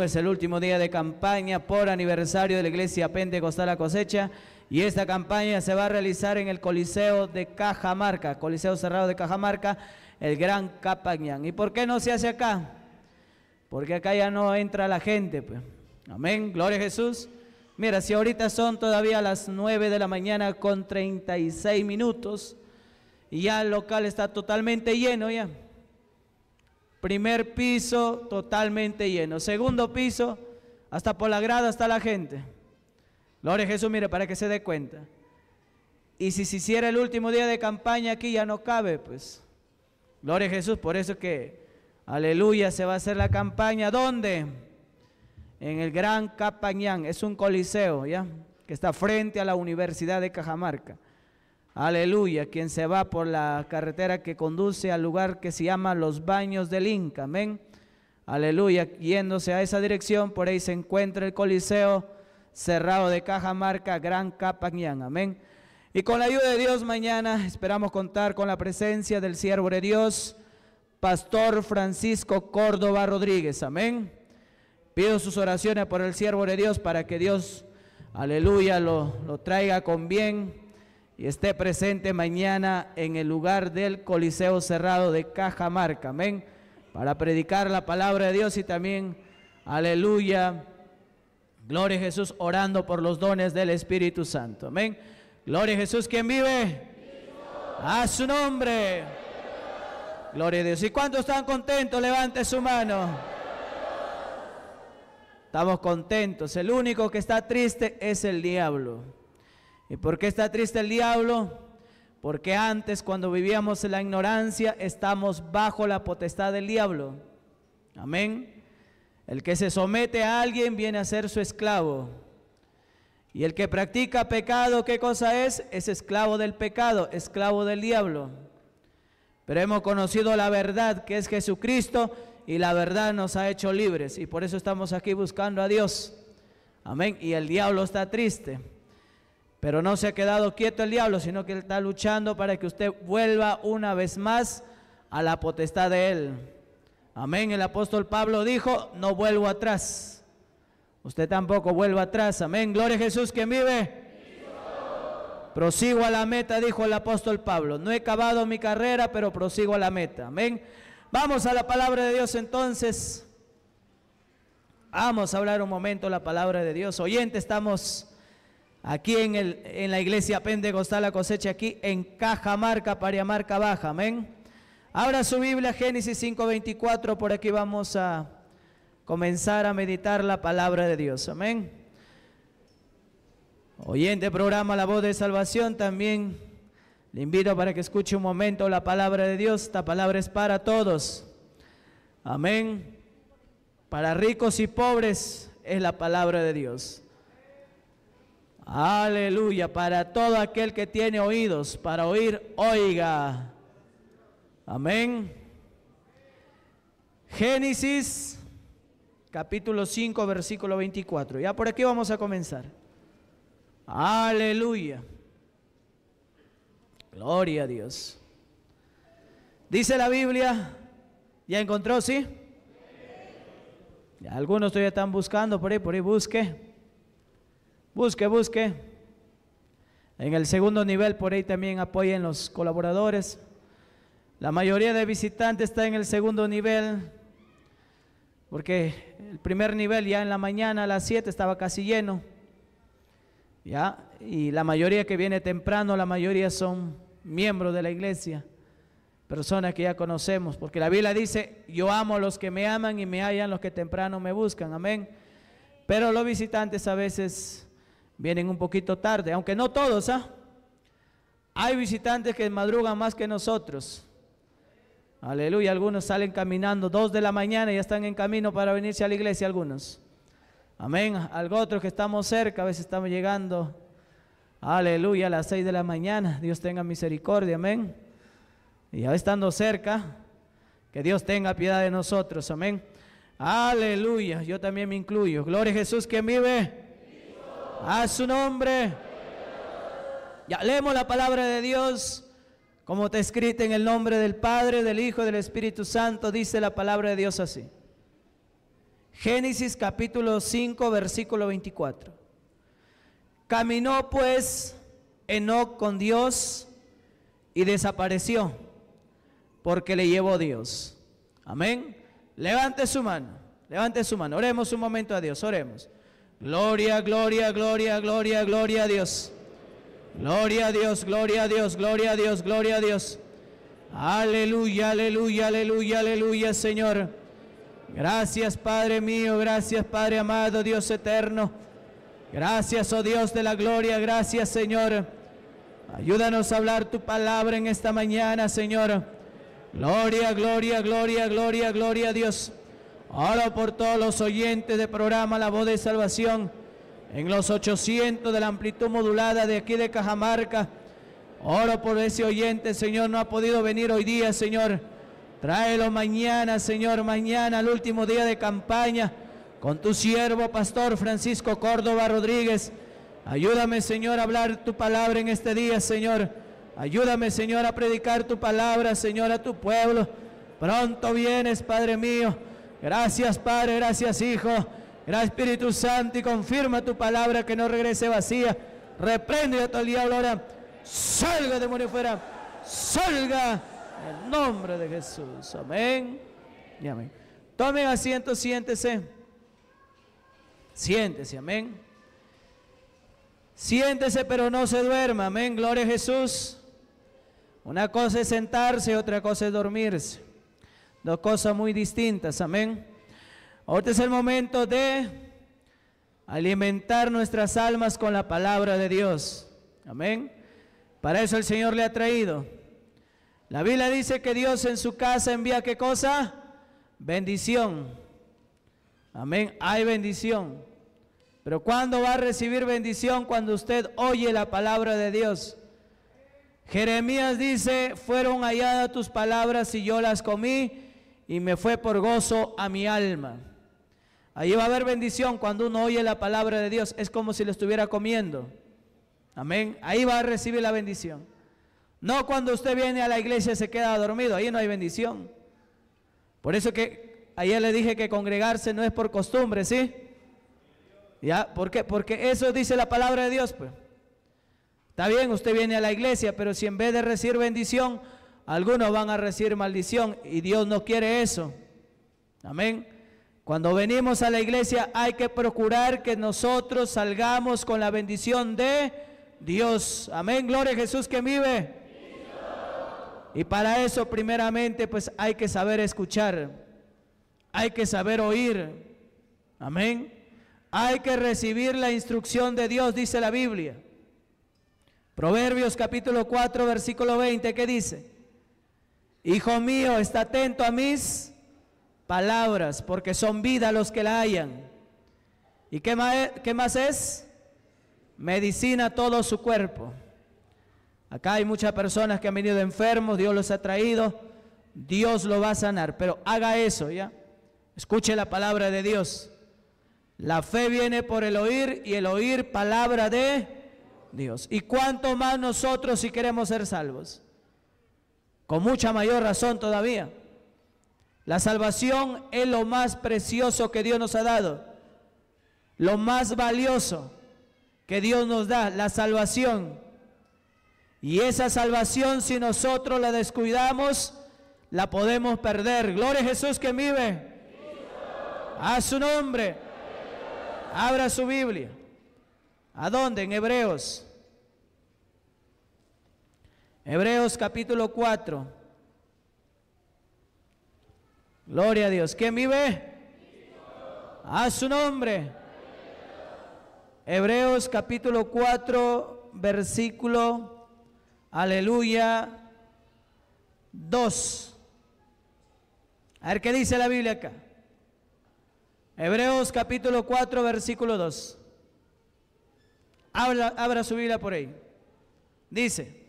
domingo es el último día de campaña por aniversario de la Iglesia Pentecostal La Cosecha, y esta campaña se va a realizar en el Coliseo de Cajamarca, Coliseo Cerrado de Cajamarca, el Gran Qhapaq Ñan. ¿Y por qué no se hace acá? Porque acá ya no entra la gente, pues. Amén, gloria a Jesús. Mira, si ahorita son todavía las 9:36 a.m, y ya el local está totalmente lleno ya. Primer piso totalmente lleno, segundo piso, hasta por la grada está la gente. Gloria a Jesús, mire, para que se dé cuenta. Y si se hiciera el último día de campaña aquí ya no cabe, pues. Gloria a Jesús, por eso que, aleluya, se va a hacer la campaña. ¿Dónde? En el Gran Qhapaq Ñan, es un coliseo, ¿ya? Que está frente a la Universidad de Cajamarca. Aleluya, quien se va por la carretera que conduce al lugar que se llama Los Baños del Inca, amén. Aleluya, yéndose a esa dirección, por ahí se encuentra el Coliseo Cerrado de Cajamarca, Gran Qhapaq Ñan, amén. Y con la ayuda de Dios mañana esperamos contar con la presencia del siervo de Dios, Pastor Francisco Córdova Rodríguez, amén. Pido sus oraciones por el siervo de Dios para que Dios, aleluya, lo traiga con bien y esté presente mañana en el lugar del Coliseo Cerrado de Cajamarca, amén, para predicar la palabra de Dios y también, aleluya, gloria a Jesús, orando por los dones del Espíritu Santo, amén. Gloria a Jesús, ¿quién vive? A su nombre, gloria a Dios. ¿Y cuántos están contentos? Levante su mano. Estamos contentos. El único que está triste es el diablo. ¿Y por qué está triste el diablo? Porque antes, cuando vivíamos en la ignorancia, estamos bajo la potestad del diablo. Amén. El que se somete a alguien viene a ser su esclavo. Y el que practica pecado, ¿qué cosa es? Es esclavo del pecado, esclavo del diablo. Pero hemos conocido la verdad, que es Jesucristo, y la verdad nos ha hecho libres. Y por eso estamos aquí buscando a Dios. Amén. Y el diablo está triste. Pero no se ha quedado quieto el diablo, sino que él está luchando para que usted vuelva una vez más a la potestad de él. Amén. El apóstol Pablo dijo, no vuelvo atrás. Usted tampoco vuelva atrás. Amén. Gloria a Jesús, ¿quién vive? Cristo. Prosigo a la meta, dijo el apóstol Pablo. No he acabado mi carrera, pero prosigo a la meta. Amén. Vamos a la palabra de Dios entonces. Vamos a hablar un momento la palabra de Dios. Oyente, estamos aquí en la Iglesia Pentecostal La Cosecha, aquí en Cajamarca, Pariamarca Baja, amén. Abra su Biblia, Génesis 5:24, por aquí vamos a comenzar a meditar la palabra de Dios, amén. Oyente, programa La Voz de Salvación, también le invito para que escuche un momento la palabra de Dios. Esta palabra es para todos, amén. Para ricos y pobres es la palabra de Dios. Aleluya, para todo aquel que tiene oídos para oír, oiga. Amén. Génesis, capítulo 5, versículo 24. Ya por aquí vamos a comenzar. Aleluya. Gloria a Dios. Dice la Biblia, ¿ya encontró, sí? Ya algunos todavía están buscando, por ahí busque. Busque, busque. En el segundo nivel, por ahí también apoyen los colaboradores. La mayoría de visitantes está en el segundo nivel, porque el primer nivel ya en la mañana a las 7 estaba casi lleno. ¿Ya? Y la mayoría que viene temprano, la mayoría son miembros de la iglesia, personas que ya conocemos, porque la Biblia dice, yo amo a los que me aman y me hallan los que temprano me buscan, amén. Pero los visitantes a veces vienen un poquito tarde, aunque no todos, ¿ah? Hay visitantes que madrugan más que nosotros. Aleluya, algunos salen caminando 2 de la mañana y ya están en camino para venirse a la iglesia algunos. Amén, otros que estamos cerca, a veces estamos llegando, aleluya, a las 6 de la mañana, Dios tenga misericordia, amén. Y ya estando cerca, que Dios tenga piedad de nosotros, amén. Aleluya, yo también me incluyo. Gloria a Jesús, ¿quién vive? A su nombre. Ya leemos la palabra de Dios como está escrita, en el nombre del Padre, del Hijo y del Espíritu Santo. Dice la palabra de Dios así: Génesis capítulo 5, versículo 24. Caminó pues Enoc con Dios y desapareció, porque le llevó Dios. Amén. Levante su mano, levante su mano. Oremos un momento a Dios, oremos. Gloria, gloria, gloria, gloria, gloria a Dios. Gloria a Dios, gloria a Dios, gloria a Dios, gloria a Dios. Aleluya, aleluya, aleluya, aleluya, Señor. Gracias, Padre mío, gracias, Padre amado, Dios eterno. Gracias, oh Dios de la gloria, gracias, Señor. Ayúdanos a hablar tu palabra en esta mañana, Señor. Gloria, gloria, gloria, gloria, gloria a Dios. Oro por todos los oyentes del programa La Voz de Salvación, en los 800 de la amplitud modulada de aquí de Cajamarca. Oro por ese oyente, Señor, no ha podido venir hoy día, Señor. Tráelo mañana, Señor, mañana, el último día de campaña, con tu siervo, Pastor Francisco Córdova Rodríguez. Ayúdame, Señor, a hablar tu palabra en este día, Señor. Ayúdame, Señor, a predicar tu palabra, Señor, a tu pueblo. Pronto vienes, Padre mío. Gracias, Padre, gracias, Hijo, gracias, Espíritu Santo, y confirma tu palabra que no regrese vacía. Reprende a todo el diablo ahora. Salga, demonio, fuera. Salga en el nombre de Jesús. Amén y amén. Tomen asiento, siéntese. Siéntese, amén. Siéntese, pero no se duerma. Amén, gloria a Jesús. Una cosa es sentarse, otra cosa es dormirse. Dos cosas muy distintas, amén. Ahorita es el momento de alimentar nuestras almas con la palabra de Dios, amén. Para eso el Señor le ha traído. La Biblia dice que Dios en su casa envía, ¿qué cosa? Bendición, amén. Hay bendición, pero ¿cuándo va a recibir bendición? Cuando usted oye la palabra de Dios. Jeremías dice: fueron halladas tus palabras y yo las comí, y me fue por gozo a mi alma. Ahí va a haber bendición cuando uno oye la palabra de Dios. Es como si lo estuviera comiendo. Amén. Ahí va a recibir la bendición. No cuando usted viene a la iglesia y se queda dormido. Ahí no hay bendición. Por eso que ayer le dije que congregarse no es por costumbre, ¿sí? ¿Ya? ¿Por qué? Porque eso dice la palabra de Dios, pues. Está bien, usted viene a la iglesia, pero si en vez de recibir bendición, algunos van a recibir maldición, y Dios no quiere eso. Amén. Cuando venimos a la iglesia hay que procurar que nosotros salgamos con la bendición de Dios. Amén, gloria a Jesús que vive. Y para eso primeramente pues hay que saber escuchar, hay que saber oír. Amén. Hay que recibir la instrucción de Dios, dice la Biblia. Proverbios capítulo 4, versículo 20, ¿qué dice? Hijo mío, está atento a mis palabras, porque son vida los que la hallan. ¿Y qué más es? Medicina todo su cuerpo. Acá hay muchas personas que han venido enfermos, Dios los ha traído, Dios lo va a sanar, pero haga eso, ¿ya? Escuche la palabra de Dios. La fe viene por el oír, y el oír palabra de Dios. Y cuánto más nosotros si queremos ser salvos, con mucha mayor razón todavía. La salvación es lo más precioso que Dios nos ha dado, lo más valioso que Dios nos da, la salvación. Y esa salvación, si nosotros la descuidamos, la podemos perder. Gloria a Jesús que vive. A su nombre. Abra su Biblia. ¿A dónde? En Hebreos. Hebreos capítulo 4. Gloria a Dios. ¿Quién vive? A su nombre. Hebreos capítulo 4, versículo, aleluya, 2. A ver qué dice la Biblia acá. Hebreos capítulo 4, versículo 2. Abra su Biblia por ahí. Dice: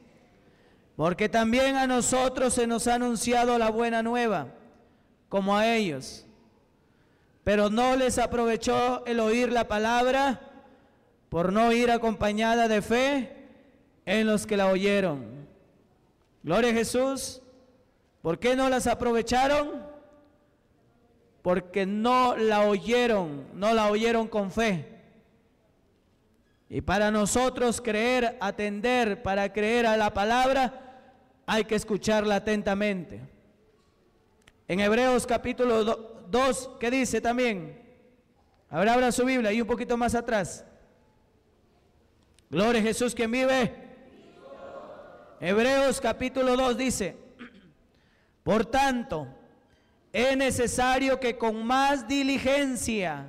porque también a nosotros se nos ha anunciado la buena nueva, como a ellos, pero no les aprovechó el oír la palabra, por no ir acompañada de fe en los que la oyeron. Gloria a Jesús. ¿Por qué no las aprovecharon? porque no la oyeron con fe. Y para nosotros creer, atender, para creer a la palabra, hay que escucharla atentamente. En Hebreos capítulo 2, ¿qué dice también? Abra su Biblia y un poquito más atrás. Gloria a Jesús, ¿quién vive? Hebreos capítulo 2 dice: por tanto, es necesario que con más diligencia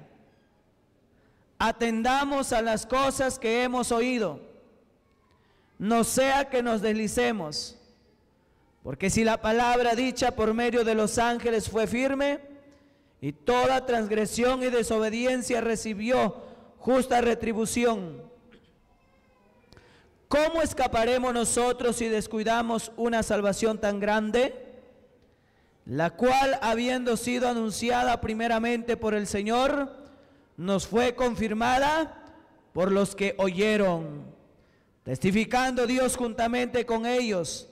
atendamos a las cosas que hemos oído, no sea que nos deslicemos, porque si la palabra dicha por medio de los ángeles fue firme, y toda transgresión y desobediencia recibió justa retribución, ¿cómo escaparemos nosotros si descuidamos una salvación tan grande, la cual, habiendo sido anunciada primeramente por el Señor, nos fue confirmada por los que oyeron, testificando Dios juntamente con ellos,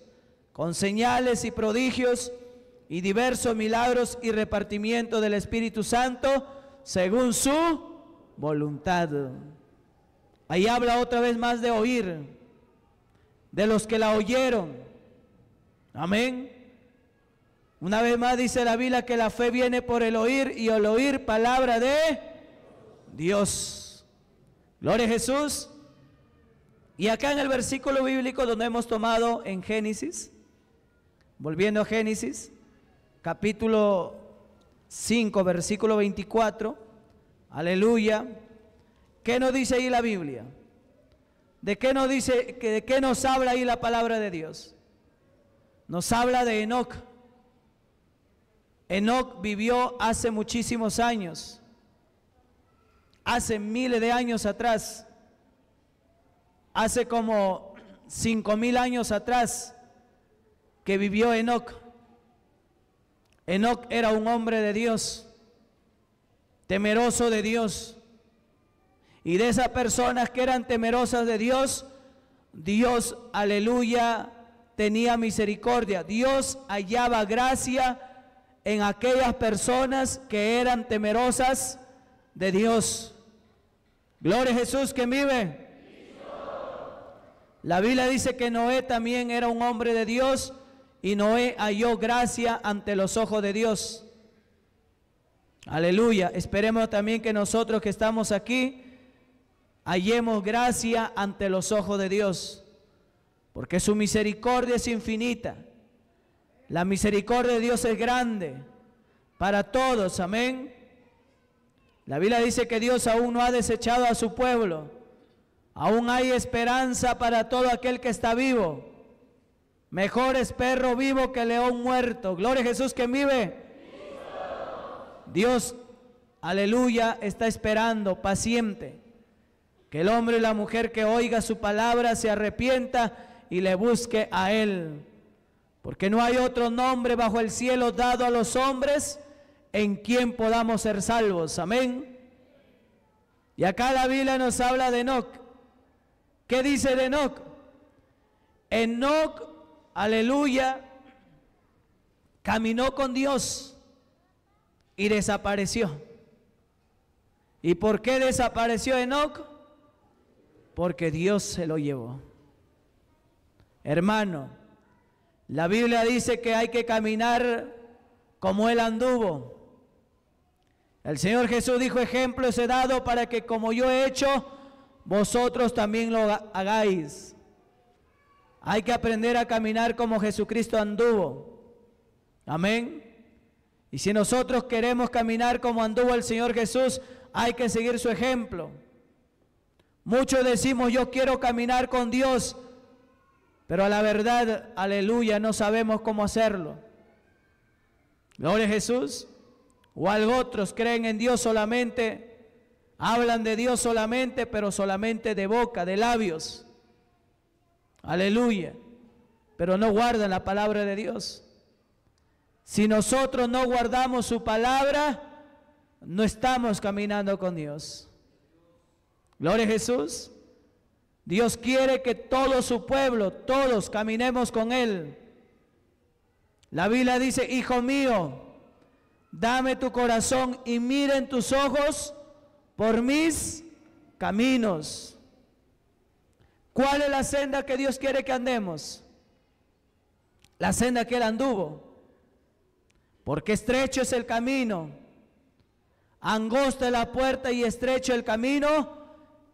con señales y prodigios y diversos milagros y repartimiento del Espíritu Santo según su voluntad? Ahí habla otra vez más de oír, de los que la oyeron. Amén. Una vez más dice la Biblia que la fe viene por el oír, y el oír palabra de Dios. Gloria a Jesús. Y acá en el versículo bíblico donde hemos tomado en Génesis, volviendo a Génesis capítulo 5 versículo 24, aleluya, ¿qué nos dice ahí la Biblia? ¿De qué nos dice, de qué nos habla ahí la palabra de Dios? Nos habla de Enoc. Enoc vivió hace muchísimos años, hace miles de años atrás, hace como 5000 años atrás que vivió Enoc. Enoc era un hombre de Dios, temeroso de Dios, y de esas personas que eran temerosas de Dios, Dios, aleluya, tenía misericordia. Dios hallaba gracia en aquellas personas que eran temerosas de Dios. Gloria a Jesús, ¿quién vive? La Biblia dice que Noé también era un hombre de Dios, y Noé halló gracia ante los ojos de Dios. Aleluya. Esperemos también que nosotros que estamos aquí hallemos gracia ante los ojos de Dios, porque su misericordia es infinita. La misericordia de Dios es grande para todos. Amén. La Biblia dice que Dios aún no ha desechado a su pueblo. Aún hay esperanza para todo aquel que está vivo. Mejor es perro vivo que león muerto. Gloria a Jesús, ¿quién vive? Dios, aleluya, está esperando, paciente, que el hombre y la mujer que oiga su palabra se arrepienta y le busque a Él. Porque no hay otro nombre bajo el cielo dado a los hombres en quien podamos ser salvos. Amén. Y acá la Biblia nos habla de Enoc. ¿Qué dice de Enoc? Enoc, aleluya, caminó con Dios y desapareció. ¿Y por qué desapareció Enoc? Porque Dios se lo llevó. Hermano, la Biblia dice que hay que caminar como Él anduvo. El Señor Jesús dijo: ejemplo os he dado para que como yo he hecho, vosotros también lo hagáis. Hay que aprender a caminar como Jesucristo anduvo. Amén. Y si nosotros queremos caminar como anduvo el Señor Jesús, hay que seguir su ejemplo. Muchos decimos: yo quiero caminar con Dios, pero a la verdad, aleluya, no sabemos cómo hacerlo. Gloria a Jesús. O algo otros creen en Dios solamente, hablan de Dios solamente, pero solamente de boca, de labios. Aleluya. Pero no guardan la palabra de Dios. Si nosotros no guardamos su palabra, no estamos caminando con Dios. Gloria a Jesús. Dios quiere que todo su pueblo, todos caminemos con Él. La Biblia dice: hijo mío, dame tu corazón y miren tus ojos por mis caminos. ¿Cuál es la senda que Dios quiere que andemos? La senda que Él anduvo, porque estrecho es el camino, angosta es la puerta y estrecho el camino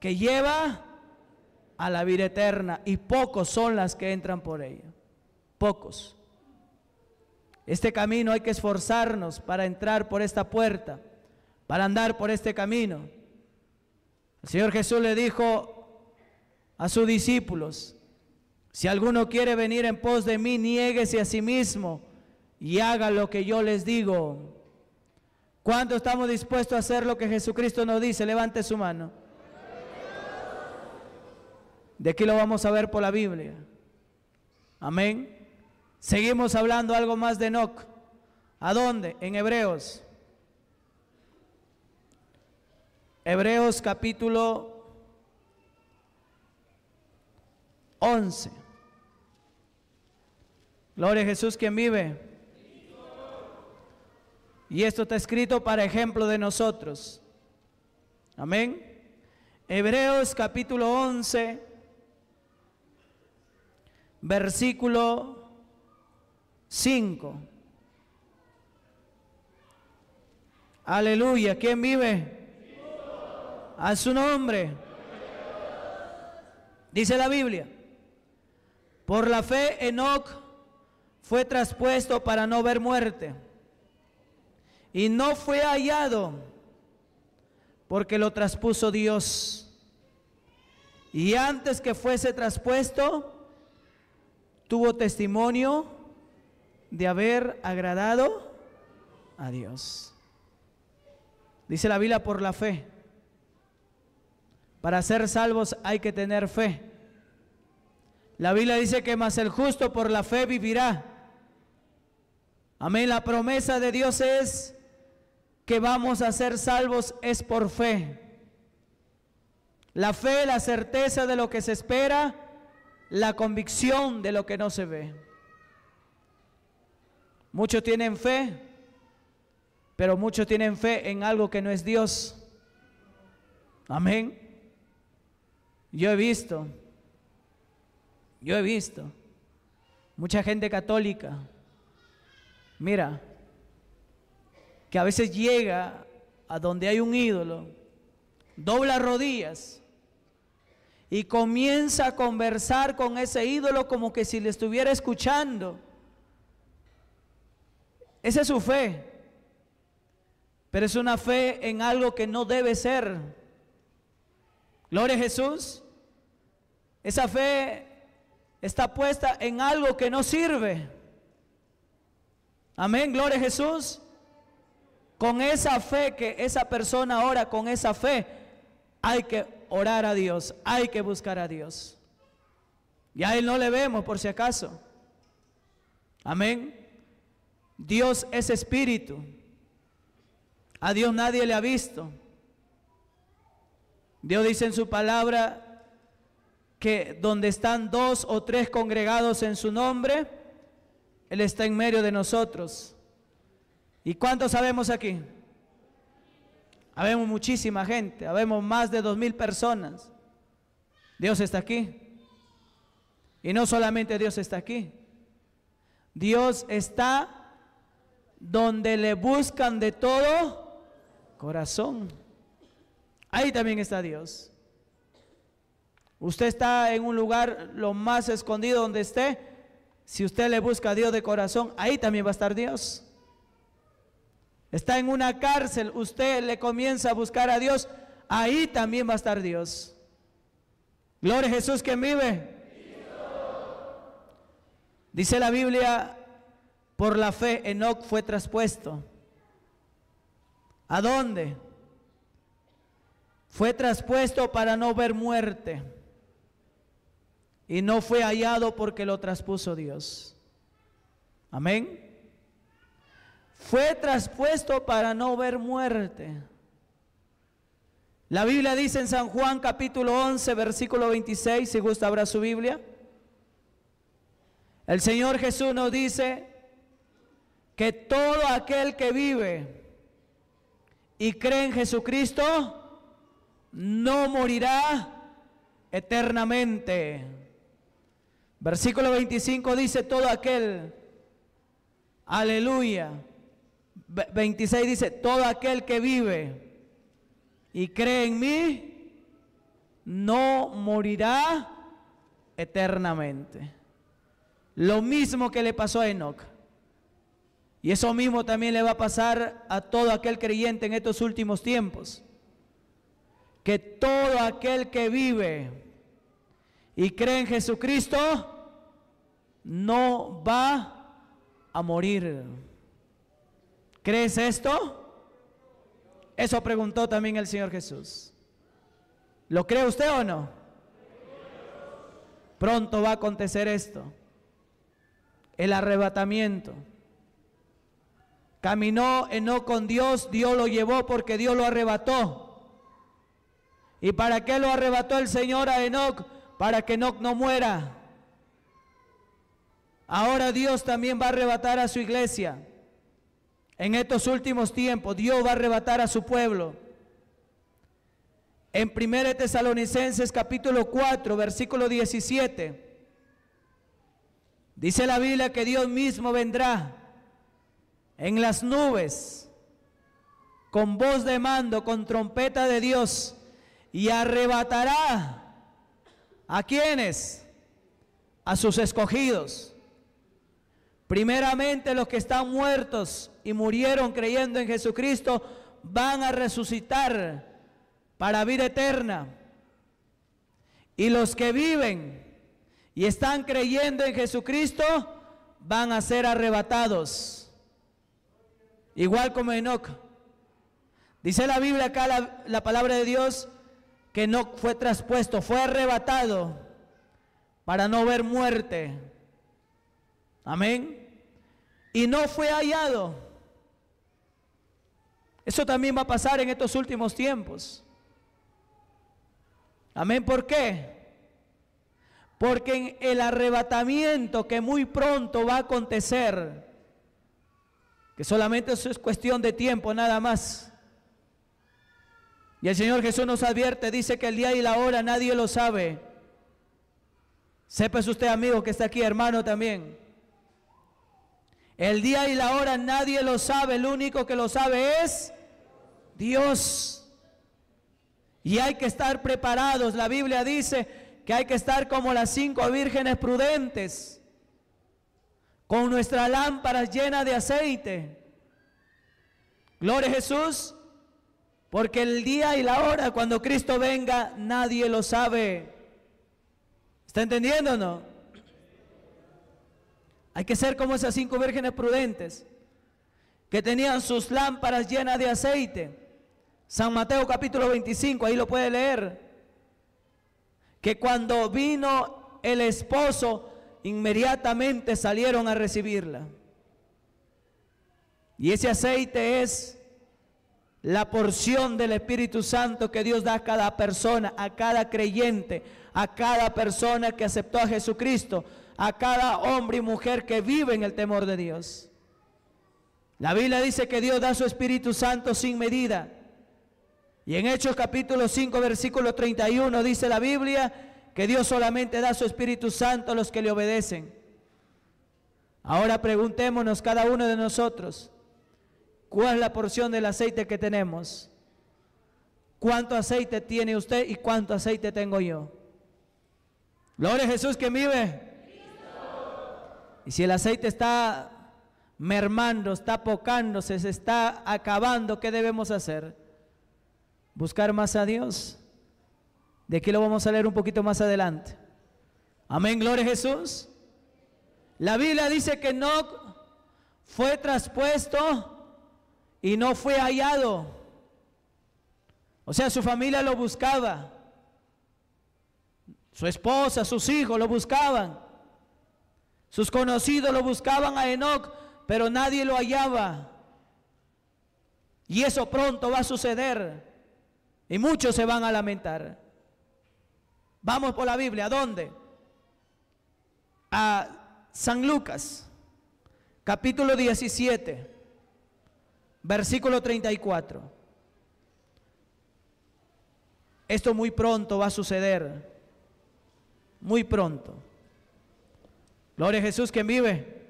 que lleva a la vida eterna, y pocos son las que entran por ella, pocos. Este camino hay que esforzarnos para entrar por esta puerta, para andar por este camino. El Señor Jesús le dijo a sus discípulos, si alguno quiere venir en pos de mí, niéguese a sí mismo y haga lo que yo les digo. ¿Cuántos estamos dispuestos a hacer lo que Jesucristo nos dice? Levante su mano. De aquí lo vamos a ver por la Biblia. Amén. Seguimos hablando algo más de Enoc. ¿A dónde? En Hebreos. Hebreos capítulo 11. Gloria a Jesús quien vive. Y esto está escrito para ejemplo de nosotros. Amén. Hebreos capítulo 11, versículo 5. Aleluya. ¿Quién vive? A su nombre. Dice la Biblia: por la fe Enoc fue traspuesto para no ver muerte, y no fue hallado porque lo traspuso Dios. Y antes que fuese traspuesto, tuvo testimonio de haber agradado a Dios. Dice la Biblia, por la fe. Para ser salvos hay que tener fe. La Biblia dice que mas el justo por la fe vivirá. Amén. La promesa de Dios es que vamos a ser salvos, es por fe. La fe, la certeza de lo que se espera, la convicción de lo que no se ve. Muchos tienen fe, pero muchos tienen fe en algo que no es Dios. Amén. Yo he visto mucha gente católica, mira, que a veces llega a donde hay un ídolo, dobla rodillas y comienza a conversar con ese ídolo como que si le estuviera escuchando. Esa es su fe, pero es una fe en algo que no debe ser. Gloria a Jesús. Esa fe está puesta en algo que no sirve. Amén, gloria a Jesús. Con esa fe que esa persona ora, con esa fe hay que orar a Dios, hay que buscar a Dios. Y a Él no le vemos por si acaso. Amén. Dios es espíritu, a Dios nadie le ha visto. Dios dice en su palabra que donde están dos o tres congregados en su nombre, Él está en medio de nosotros. ¿Y cuántos sabemos aquí? Habemos muchísima gente, habemos más de 2000 personas. Dios está aquí. Y no solamente Dios está aquí, Dios está donde le buscan de todo corazón. Ahí también está Dios. Usted está en un lugar lo más escondido donde esté, si usted le busca a Dios de corazón, ahí también va a estar Dios. Está en una cárcel, usted le comienza a buscar a Dios, ahí también va a estar Dios. Gloria a Jesús quien vive. Dice la Biblia, por la fe Enoc fue traspuesto. ¿A dónde? Fue traspuesto para no ver muerte, y no fue hallado porque lo traspuso Dios. Amén. Fue traspuesto para no ver muerte. La Biblia dice en San Juan capítulo 11 versículo 26, si gusta habrá su Biblia. El Señor Jesús nos dice que todo aquel que vive y cree en Jesucristo no morirá eternamente. Versículo 25 dice, todo aquel, aleluya. 26 dice, todo aquel que vive y cree en mí no morirá eternamente. Lo mismo que le pasó a Enoc, y eso mismo también le va a pasar a todo aquel creyente en estos últimos tiempos, que todo aquel que vive y cree en Jesucristo no va a morir. ¿Crees esto? Eso preguntó también el Señor Jesús. ¿Lo cree usted o no? Pronto va a acontecer esto, el arrebatamiento. Caminó Enoc con Dios, Dios lo llevó porque Dios lo arrebató. ¿Y para qué lo arrebató el Señor a Enoc? Para que Enoc no muera. Ahora Dios también va a arrebatar a su iglesia. En estos últimos tiempos Dios va a arrebatar a su pueblo. En 1 Tesalonicenses capítulo 4 versículo 17 dice la Biblia que Dios mismo vendrá en las nubes con voz de mando, con trompeta de Dios, y arrebatará ¿a quiénes? A sus escogidos, primeramente los que están muertos y murieron creyendo en Jesucristo, van a resucitar para vida eterna, y los que viven y están creyendo en Jesucristo van a ser arrebatados, igual como Enoc. Dice la Biblia acá, la palabra de Dios, que Enoc fue traspuesto, fue arrebatado para no ver muerte. Amén. Y no fue hallado. Eso también va a pasar en estos últimos tiempos. Amén. ¿Por qué? Porque en el arrebatamiento que muy pronto va a acontecer, que solamente eso es cuestión de tiempo, nada más. Y el Señor Jesús nos advierte, dice que el día y la hora nadie lo sabe. Sepa usted, amigo que está aquí, hermano también. El día y la hora nadie lo sabe, el único que lo sabe es Dios. Y hay que estar preparados. La Biblia dice que hay que estar como las 5 vírgenes prudentes, con nuestra lámpara llena de aceite. Gloria a Jesús, porque el día y la hora cuando Cristo venga, nadie lo sabe. ¿Está entendiendo o no? Hay que ser como esas 5 vírgenes prudentes, que tenían sus lámparas llenas de aceite. San Mateo capítulo 25, ahí lo puede leer. Que cuando vino el esposo, inmediatamente salieron a recibirla. Y ese aceite es la porción del Espíritu Santo que Dios da a cada persona, a cada creyente, a cada persona que aceptó a Jesucristo, a cada hombre y mujer que vive en el temor de Dios. La Biblia dice que Dios da su Espíritu Santo sin medida. Y en Hechos capítulo 5 versículo 31 dice la Biblia que Dios solamente da su Espíritu Santo a los que le obedecen. Ahora preguntémonos cada uno de nosotros, ¿cuál es la porción del aceite que tenemos? ¿Cuánto aceite tiene usted y cuánto aceite tengo yo? Gloria a Jesús que vive. Y si el aceite está mermando, está pocándose, se está acabando, ¿qué debemos hacer? Buscar más a Dios. De aquí lo vamos a leer un poquito más adelante. Amén, gloria a Jesús. La Biblia dice que Enoc fue traspuesto y no fue hallado. O sea, su familia lo buscaba, su esposa, sus hijos lo buscaban, sus conocidos lo buscaban a Enoc, pero nadie lo hallaba. Y eso pronto va a suceder. Y muchos se van a lamentar. Vamos por la Biblia. ¿A dónde? A San Lucas capítulo 17, versículo 34. Esto muy pronto va a suceder, muy pronto. Gloria a Jesús, quien vive.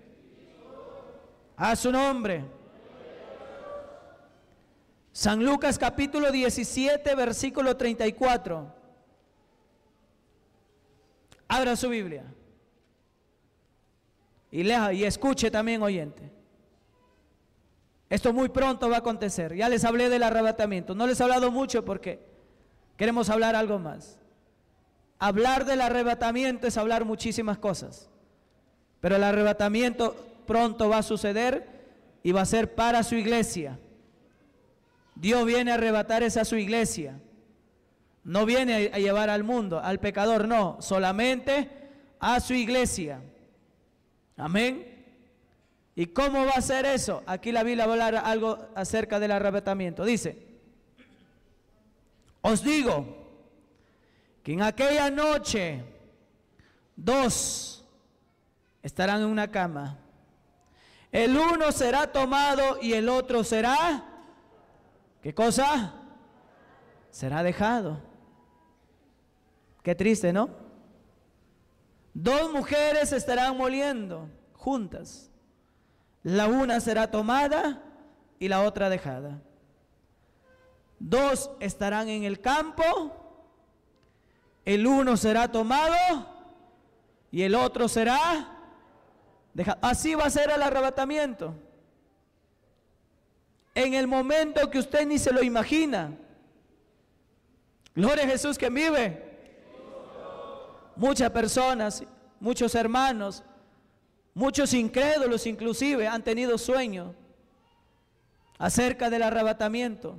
A su nombre. San Lucas capítulo 17, versículo 34. Abra su Biblia. Y lea y escuche también, oyente. Esto muy pronto va a acontecer. Ya les hablé del arrebatamiento. No les he hablado mucho porque queremos hablar algo más. Hablar del arrebatamiento es hablar muchísimas cosas. Pero el arrebatamiento pronto va a suceder y va a ser para su iglesia. Dios viene a arrebatar esa su iglesia. No viene a llevar al mundo, al pecador, no. Solamente a su iglesia. Amén. ¿Y cómo va a ser eso? Aquí la Biblia va a hablar algo acerca del arrebatamiento. Dice: os digo que en aquella noche dos estarán en una cama. El uno será tomado y el otro será, ¿qué cosa? Será dejado. Qué triste, ¿no? Dos mujeres estarán moliendo juntas. La una será tomada y la otra dejada. Dos estarán en el campo. El uno será tomado y el otro será dejado. Así va a ser el arrebatamiento. En el momento que usted ni se lo imagina. Gloria a Jesús que vive. Muchas personas, muchos hermanos, muchos incrédulos inclusive han tenido sueños acerca del arrebatamiento.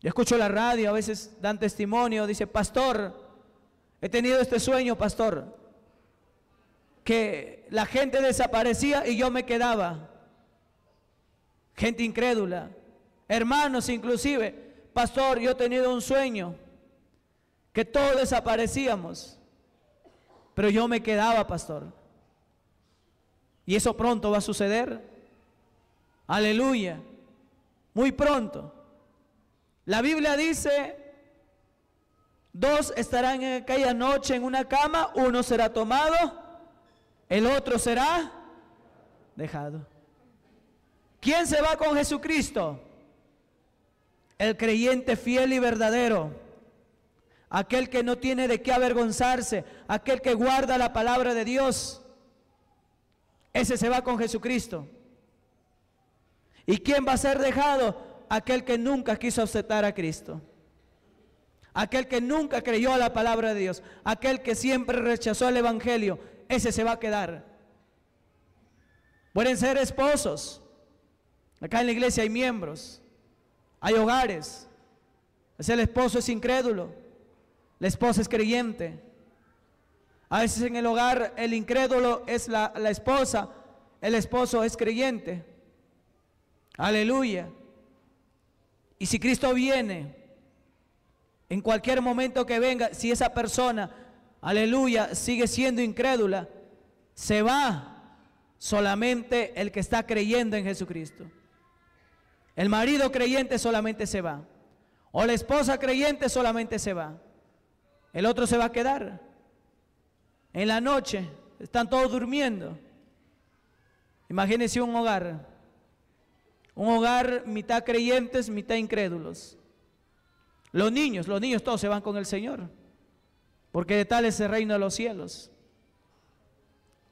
Yo escucho la radio, a veces dan testimonio, dice: pastor, he tenido este sueño, pastor, que la gente desaparecía y yo me quedaba. Gente incrédula, hermanos inclusive: pastor, yo he tenido un sueño que todos desaparecíamos, pero yo me quedaba, pastor. Y eso pronto va a suceder. Aleluya. Muy pronto. La Biblia dice: dos estarán en aquella noche en una cama, uno será tomado, el otro será dejado. ¿Quién se va con Jesucristo? El creyente fiel y verdadero, aquel que no tiene de qué avergonzarse, aquel que guarda la palabra de Dios, ese se va con Jesucristo. ¿Y quién va a ser dejado? Aquel que nunca quiso aceptar a Cristo, aquel que nunca creyó a la palabra de Dios, aquel que siempre rechazó el evangelio, ese se va a quedar. Pueden ser esposos, acá en la iglesia hay miembros, hay hogares, el esposo es incrédulo, la esposa es creyente. A veces en el hogar el incrédulo es la esposa, el esposo es creyente. Aleluya. Y si Cristo viene, en cualquier momento que venga, si esa persona, aleluya, sigue siendo incrédula, se va solamente el que está creyendo en Jesucristo. El marido creyente solamente se va, o la esposa creyente solamente se va. El otro se va a quedar. En la noche están todos durmiendo. Imagínense un hogar mitad creyentes, mitad incrédulos. Los niños todos se van con el Señor, porque de tal es el reino de los cielos.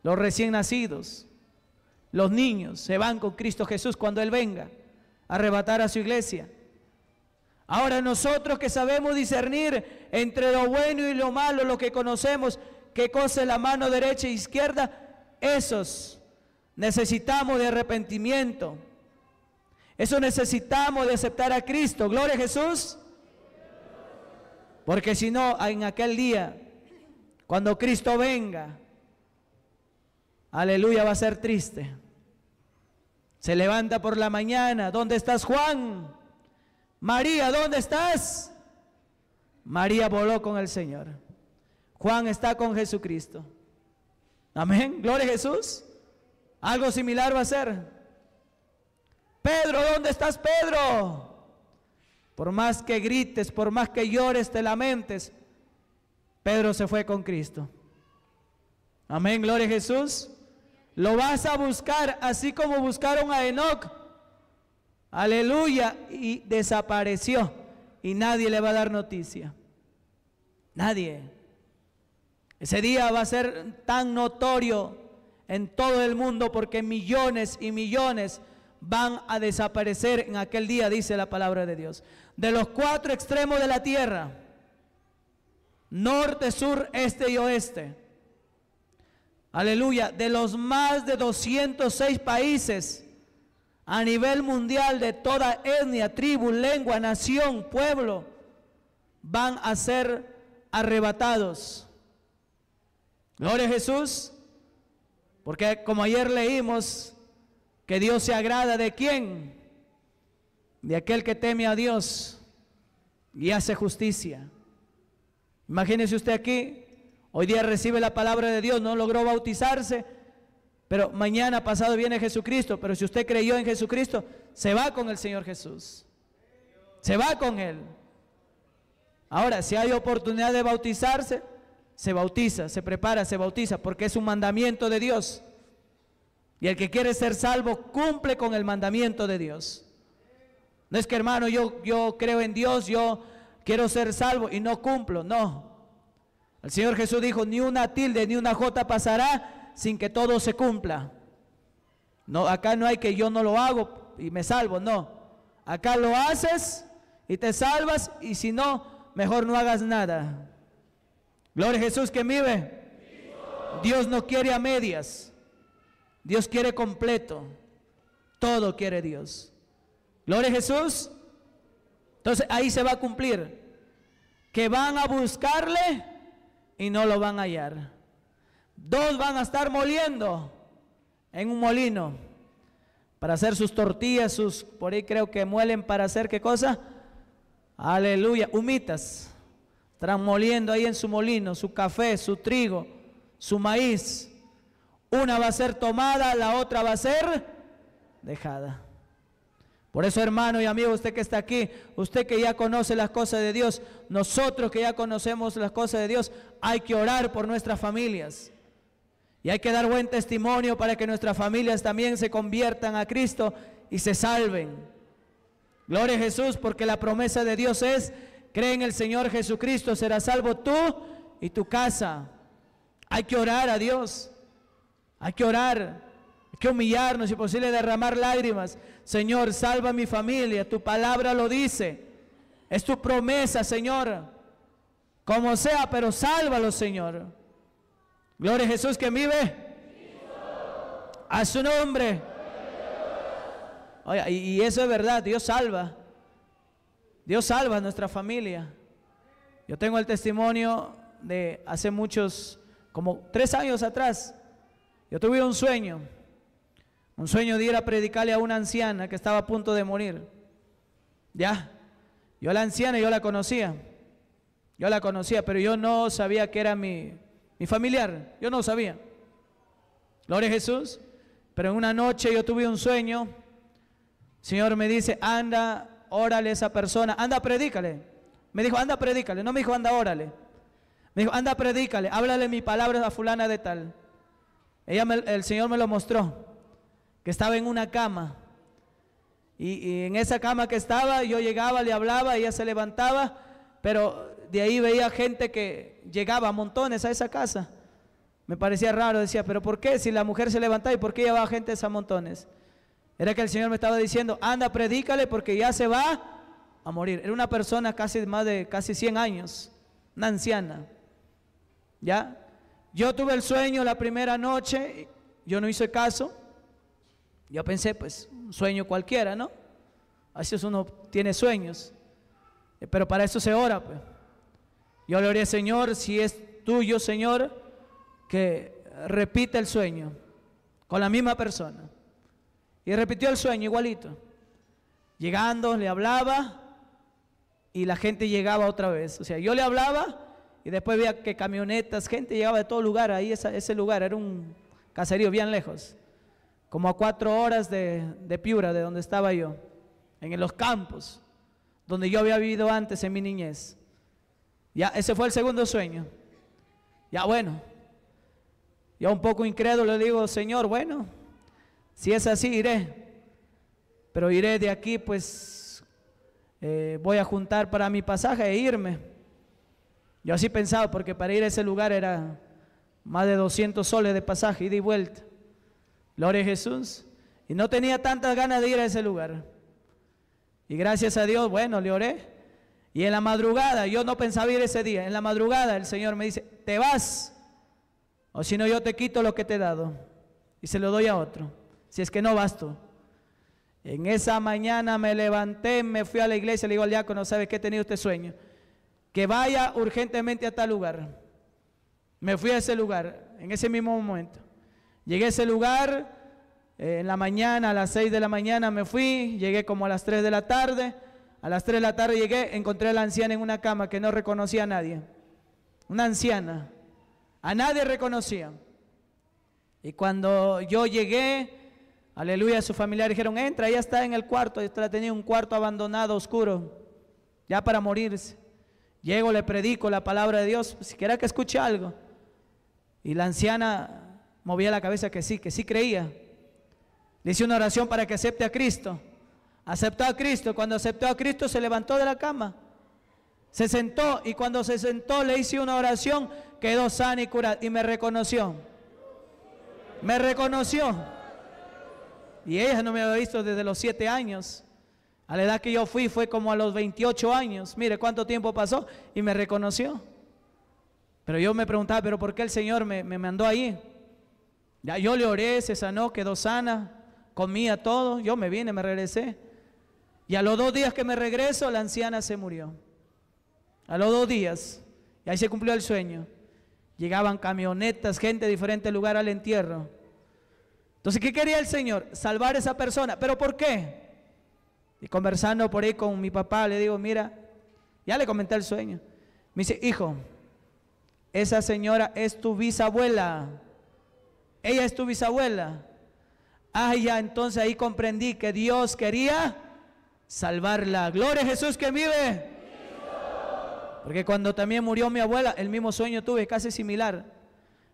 Los recién nacidos, los niños se van con Cristo Jesús cuando Él venga arrebatar a su iglesia. Ahora nosotros que sabemos discernir entre lo bueno y lo malo, lo que conocemos, qué cosa es la mano derecha e izquierda, esos necesitamos de arrepentimiento, eso necesitamos de aceptar a Cristo. Gloria a Jesús. Porque si no, en aquel día, cuando Cristo venga, aleluya, va a ser triste. Se levanta por la mañana: ¿dónde estás, Juan? María, ¿dónde estás? María voló con el Señor. Juan está con Jesucristo. Amén, gloria a Jesús. Algo similar va a ser. Pedro, ¿dónde estás, Pedro? Por más que grites, por más que llores, te lamentes, Pedro se fue con Cristo. Amén, gloria a Jesús. Lo vas a buscar, así como buscaron a Enoc. Aleluya, y desapareció. Y nadie le va a dar noticia. Nadie. Ese día va a ser tan notorio en todo el mundo, porque millones y millones van a desaparecer en aquel día, dice la palabra de Dios. De los cuatro extremos de la tierra, norte, sur, este y oeste. Aleluya, de los más de 206 países a nivel mundial, de toda etnia, tribu, lengua, nación, pueblo, van a ser arrebatados. Gloria a Jesús, porque como ayer leímos, que Dios se agrada de ¿quién? De aquel que teme a Dios y hace justicia. Imagínese usted aquí, hoy día recibe la palabra de Dios, no logró bautizarse, pero mañana pasado viene Jesucristo. Pero si usted creyó en Jesucristo, se va con el Señor Jesús, se va con Él. Ahora, si hay oportunidad de bautizarse, se bautiza, se prepara, se bautiza, porque es un mandamiento de Dios. Y el que quiere ser salvo cumple con el mandamiento de Dios. No es que, hermano, yo creo en Dios, yo quiero ser salvo y no cumplo. No. El Señor Jesús dijo, ni una tilde, ni una jota pasará sin que todo se cumpla. No, acá no hay que yo no lo hago y me salvo, no. Acá lo haces y te salvas, y si no, mejor no hagas nada. Gloria a Jesús que vive. Dios no quiere a medias. Dios quiere completo, todo quiere Dios. Gloria a Jesús. Entonces ahí se va a cumplir, que van a buscarle y no lo van a hallar. Dos van a estar moliendo en un molino para hacer sus tortillas, sus, por ahí creo que muelen para hacer ¿qué cosa? Aleluya, humitas. Estarán moliendo ahí en su molino, su café, su trigo, su maíz. Una va a ser tomada, la otra va a ser dejada. Por eso, hermano y amigo, usted que está aquí, usted que ya conoce las cosas de Dios, nosotros que ya conocemos las cosas de Dios, hay que orar por nuestras familias. Y hay que dar buen testimonio para que nuestras familias también se conviertan a Cristo y se salven. Gloria a Jesús, porque la promesa de Dios es, cree en el Señor Jesucristo, serás salvo tú y tu casa. Hay que orar a Dios. Hay que orar, hay que humillarnos, si posible derramar lágrimas. Señor, salva a mi familia, tu palabra lo dice. Es tu promesa, Señor. Como sea, pero sálvalo, Señor. Gloria a Jesús que vive. A su nombre. Oiga, y eso es verdad, Dios salva. Dios salva a nuestra familia. Yo tengo el testimonio de hace muchos, como 3 años atrás. Yo tuve un sueño de ir a predicarle a una anciana que estaba a punto de morir. Ya, yo la anciana, yo la conocía, pero yo no sabía que era mi familiar, yo no sabía. Gloria a Jesús, pero en una noche yo tuve un sueño, el Señor me dice, anda, órale a esa persona, anda, predícale. Me dijo, anda, predícale, no me dijo, anda, órale. Me dijo, anda, predícale, háblale mi palabra a fulana de tal. El Señor me lo mostró, que estaba en una cama, y en esa cama que estaba, yo llegaba, le hablaba, ella se levantaba, pero de ahí veía gente que llegaba a montones a esa casa. Me parecía raro, decía, pero ¿por qué? Si la mujer se levantaba, ¿y por qué llevaba gente a montones? Era que el Señor me estaba diciendo, anda, predícale, porque ya se va a morir. Era una persona casi 100 años, una anciana, ¿ya? Yo tuve el sueño la primera noche, yo no hice caso, yo pensé, pues, un sueño cualquiera, ¿no? A veces uno tiene sueños, pero para eso se ora, pues. Yo le oré, Señor, si es tuyo, Señor, que repita el sueño con la misma persona. Y repitió el sueño igualito. Llegando, le hablaba y la gente llegaba otra vez. O sea, yo le hablaba. Y después veía que camionetas, gente llegaba de todo lugar, ahí ese lugar, era un caserío bien lejos. como a 4 horas de Piura, de donde estaba yo, en los campos, donde yo había vivido antes en mi niñez. Ya, ese fue el segundo sueño. Ya bueno, ya un poco incrédulo le digo, Señor, bueno, si es así iré, pero iré de aquí, pues voy a juntar para mi pasaje e irme. Yo así pensaba, porque para ir a ese lugar era más de 200 soles de pasaje, ida y vuelta. Gloria a Jesús. Y no tenía tantas ganas de ir a ese lugar. Y gracias a Dios, bueno, le oré. Y en la madrugada, yo no pensaba ir ese día, en la madrugada el Señor me dice, te vas, o si no yo te quito lo que te he dado, y se lo doy a otro, si es que no vas tú. En esa mañana me levanté, me fui a la iglesia, le digo al diácono, ¿sabe qué? He tenido este sueño, que vaya urgentemente a tal lugar. Me fui a ese lugar, en ese mismo momento. Llegué a ese lugar, en la mañana, a las 6 de la mañana me fui, llegué como a las 3 de la tarde, a las 3 de la tarde llegué, encontré a la anciana en una cama que no reconocía a nadie. Una anciana, a nadie reconocía. Y cuando yo llegué, aleluya, sus familiares dijeron, entra, ella está en el cuarto, ella tenía un cuarto abandonado, oscuro, ya para morirse. Llego, le predico la palabra de Dios, siquiera que escuche algo. Y la anciana movía la cabeza que sí creía. Le hice una oración para que acepte a Cristo. Aceptó a Cristo, cuando aceptó a Cristo se levantó de la cama, se sentó, y cuando se sentó le hice una oración, quedó sana y curada, y me reconoció, y ella no me había visto desde los 7 años, a la edad que yo fui fue como a los 28 años, mire cuánto tiempo pasó, y me reconoció. Pero yo me preguntaba, ¿pero por qué el Señor me mandó ahí? Ya yo le oré, se sanó, quedó sana, comía todo, yo me vine, me regresé. Y a los 2 días que me regreso, la anciana se murió. A los 2 días. Y ahí se cumplió el sueño. Llegaban camionetas, gente de diferente lugar al entierro. Entonces, ¿qué quería el Señor? Salvar a esa persona. ¿Pero por qué? Y conversando por ahí con mi papá, le digo, mira, ya le comenté el sueño. Me dice, hijo, esa señora es tu bisabuela. Ella es tu bisabuela. Ah, ya, entonces ahí comprendí que Dios quería salvarla. Gloria a Jesús que vive. Porque cuando también murió mi abuela, el mismo sueño tuve, casi similar,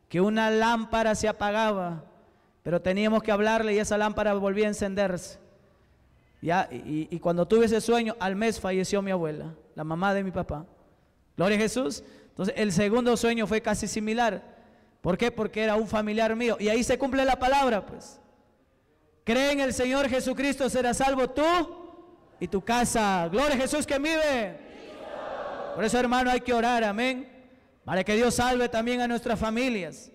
que una lámpara se apagaba, pero teníamos que hablarle y esa lámpara volvía a encenderse. Ya, y cuando tuve ese sueño, al mes falleció mi abuela, la mamá de mi papá. Gloria a Jesús. Entonces el segundo sueño fue casi similar. ¿Por qué? Porque era un familiar mío. Y ahí se cumple la palabra, pues. Cree en el Señor Jesucristo, serás salvo tú y tu casa. Gloria a Jesús que vive. Por eso, hermano, hay que orar, amén, para que Dios salve también a nuestras familias.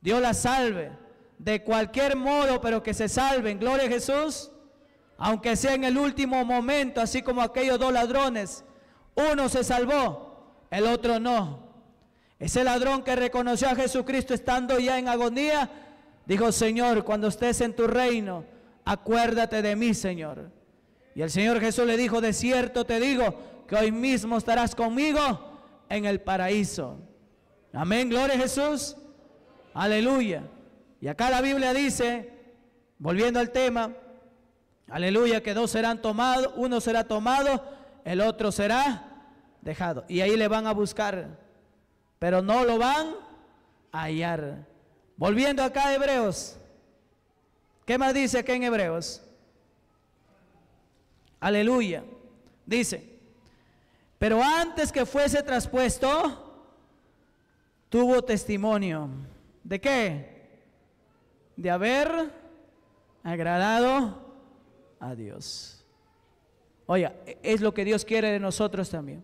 Dios las salve de cualquier modo, pero que se salven. Gloria a Jesús. Aunque sea en el último momento, así como aquellos 2 ladrones, uno se salvó, el otro no. Ese ladrón que reconoció a Jesucristo estando ya en agonía, dijo, Señor, cuando estés en tu reino, acuérdate de mí, Señor. Y el Señor Jesús le dijo, de cierto te digo, que hoy mismo estarás conmigo en el paraíso. Amén, gloria a Jesús. Aleluya. Y acá la Biblia dice, volviendo al tema, aleluya, que 2 serán tomados, uno será tomado, el otro será dejado. Y ahí le van a buscar, pero no lo van a hallar. Volviendo acá a Hebreos, ¿qué más dice acá en Hebreos? Aleluya. Dice, pero antes que fuese traspuesto, tuvo testimonio. ¿De qué? De haber agradado a Dios. Oiga, es lo que Dios quiere de nosotros también,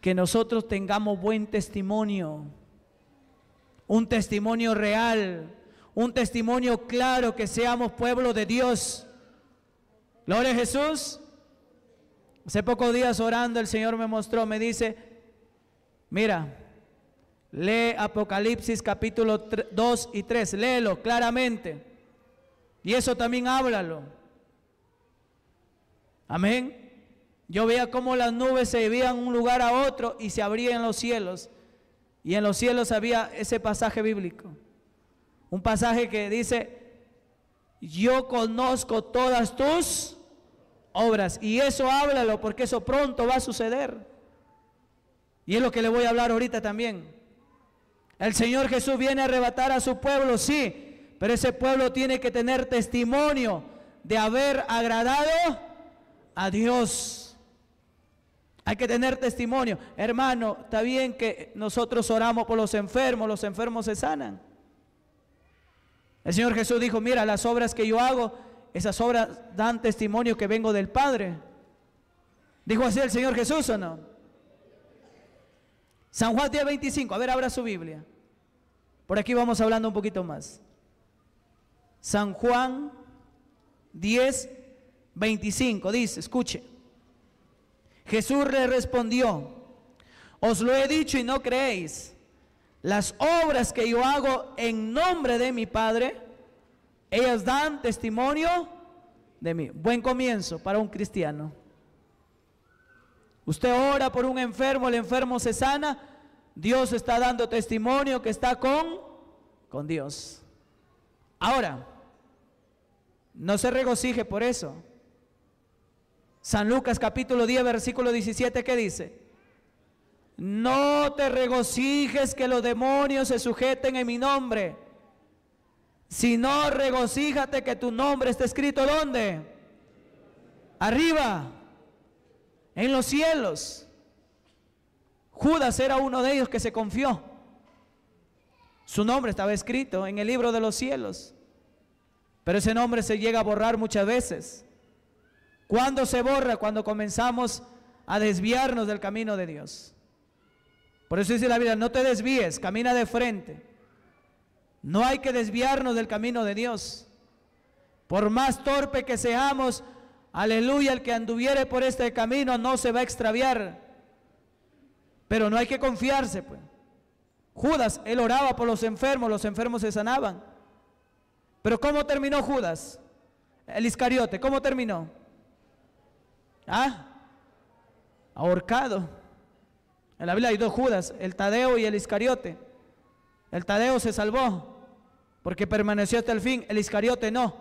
que nosotros tengamos buen testimonio, un testimonio real, un testimonio claro, que seamos pueblo de Dios. Gloria a Jesús. Hace pocos días orando el Señor me mostró, me dice, mira, lee Apocalipsis capítulo 2 y 3, léelo claramente. Y eso también háblalo. Amén. Yo veía cómo las nubes se iban de un lugar a otro y se abrían los cielos. Y en los cielos había ese pasaje bíblico. Un pasaje que dice, yo conozco todas tus obras. Y eso háblalo, porque eso pronto va a suceder. Y es lo que le voy a hablar ahorita también. El Señor Jesús viene a arrebatar a su pueblo, sí, pero ese pueblo tiene que tener testimonio de haber agradado a Dios. Hay que tener testimonio. Hermano, está bien que nosotros oramos por los enfermos se sanan. El Señor Jesús dijo, mira, las obras que yo hago, esas obras dan testimonio que vengo del Padre. ¿Dijo así el Señor Jesús o no? San Juan 10:25, a ver, abra su Biblia. Por aquí vamos hablando un poquito más. San Juan 10:25 dice, escuche. Jesús le respondió, os lo he dicho y no creéis. Las obras que yo hago en nombre de mi Padre, ellas dan testimonio de mí. Buen comienzo para un cristiano. Usted ora por un enfermo, el enfermo se sana, Dios está dando testimonio que está con Dios. Ahora, no se regocije por eso. San Lucas capítulo 10, versículo 17, ¿qué dice? No te regocijes que los demonios se sujeten en mi nombre, sino regocíjate que tu nombre está escrito, ¿dónde? Arriba, en los cielos. Judas era uno de ellos que se confió. Su nombre estaba escrito en el libro de los cielos, pero ese nombre se llega a borrar muchas veces. ¿Cuándo se borra? Cuando comenzamos a desviarnos del camino de Dios. Por eso dice la Biblia, no te desvíes, camina de frente. No hay que desviarnos del camino de Dios. Por más torpe que seamos, aleluya, el que anduviere por este camino no se va a extraviar. Pero no hay que confiarse, pues. Judas, él oraba por los enfermos se sanaban. Pero ¿cómo terminó Judas? El Iscariote, ¿cómo terminó? ¿Ah? Ahorcado. En la Biblia hay dos Judas, el Tadeo y el Iscariote. El Tadeo se salvó porque permaneció hasta el fin, el Iscariote no.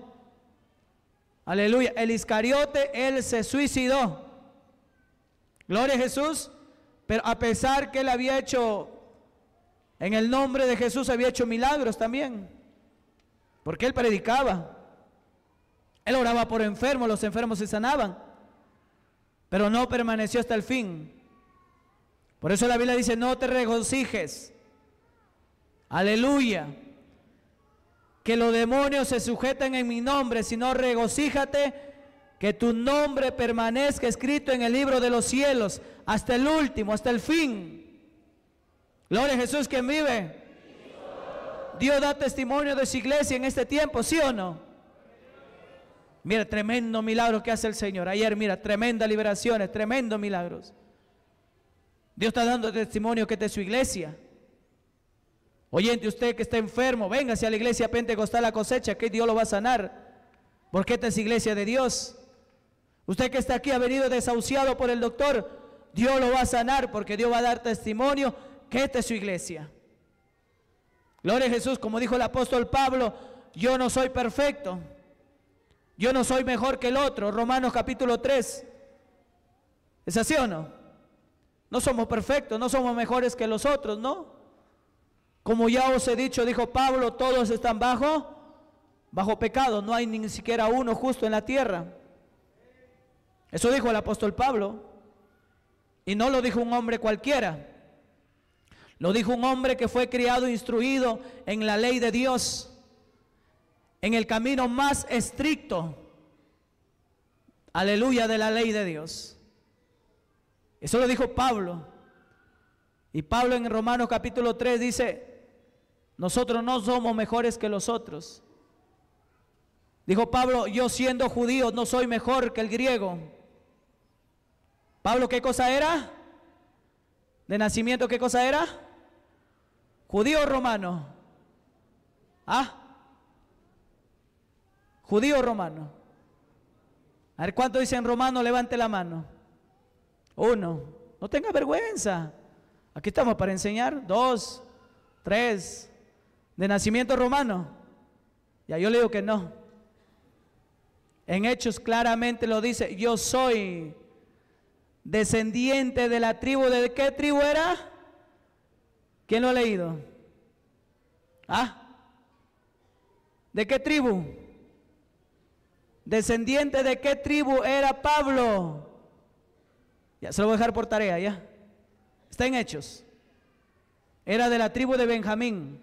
Aleluya, el Iscariote, él se suicidó. Gloria a Jesús, pero a pesar que él había hecho, en el nombre de Jesús había hecho milagros también. Porque él predicaba, él oraba por enfermos, los enfermos se sanaban. Pero no permaneció hasta el fin. Por eso la Biblia dice, no te regocijes, aleluya, que los demonios se sujetan en mi nombre, sino regocíjate que tu nombre permanezca escrito en el libro de los cielos, hasta el último, hasta el fin. Gloria a Jesús, quien vive. Dios da testimonio de su iglesia en este tiempo, ¿sí o no? Mira, tremendo milagro que hace el Señor. Ayer, mira, tremendas liberaciones, tremendos milagros. Dios está dando testimonio que es de su iglesia. Oyente, usted que está enfermo, véngase a la iglesia Pentecostal La Cosecha, que Dios lo va a sanar. Porque esta es iglesia de Dios. Usted que está aquí ha venido desahuciado por el doctor, Dios lo va a sanar, porque Dios va a dar testimonio que esta es su iglesia. Gloria a Jesús, como dijo el apóstol Pablo, yo no soy perfecto. Yo no soy mejor que el otro, Romanos capítulo 3. ¿Es así o no? No somos perfectos, no somos mejores que los otros, ¿no? Como ya os he dicho, dijo Pablo, todos están bajo pecado, no hay ni siquiera uno justo en la tierra. Eso dijo el apóstol Pablo. Y no lo dijo un hombre cualquiera. Lo dijo un hombre que fue criado e instruido en la ley de Dios, en el camino más estricto, aleluya, de la ley de Dios. Eso lo dijo Pablo. Y Pablo en Romanos capítulo 3 dice, nosotros no somos mejores que los otros. Dijo Pablo, yo siendo judío no soy mejor que el griego. Pablo, ¿qué cosa era? De nacimiento, ¿qué cosa era? ¿Judío o romano? ¿Ah? ¿Judío o romano? A ver, ¿cuánto dicen romano? Levante la mano. Uno, no tenga vergüenza. Aquí estamos para enseñar. Dos, tres. ¿De nacimiento romano? Ya yo le digo que no. En Hechos claramente lo dice, yo soy descendiente de la tribu, ¿de qué tribu era? ¿Quién lo ha leído? ¿Ah? ¿De qué tribu? ¿Descendiente de qué tribu era Pablo? Ya, se lo voy a dejar por tarea, ya. Está en Hechos. Era de la tribu de Benjamín.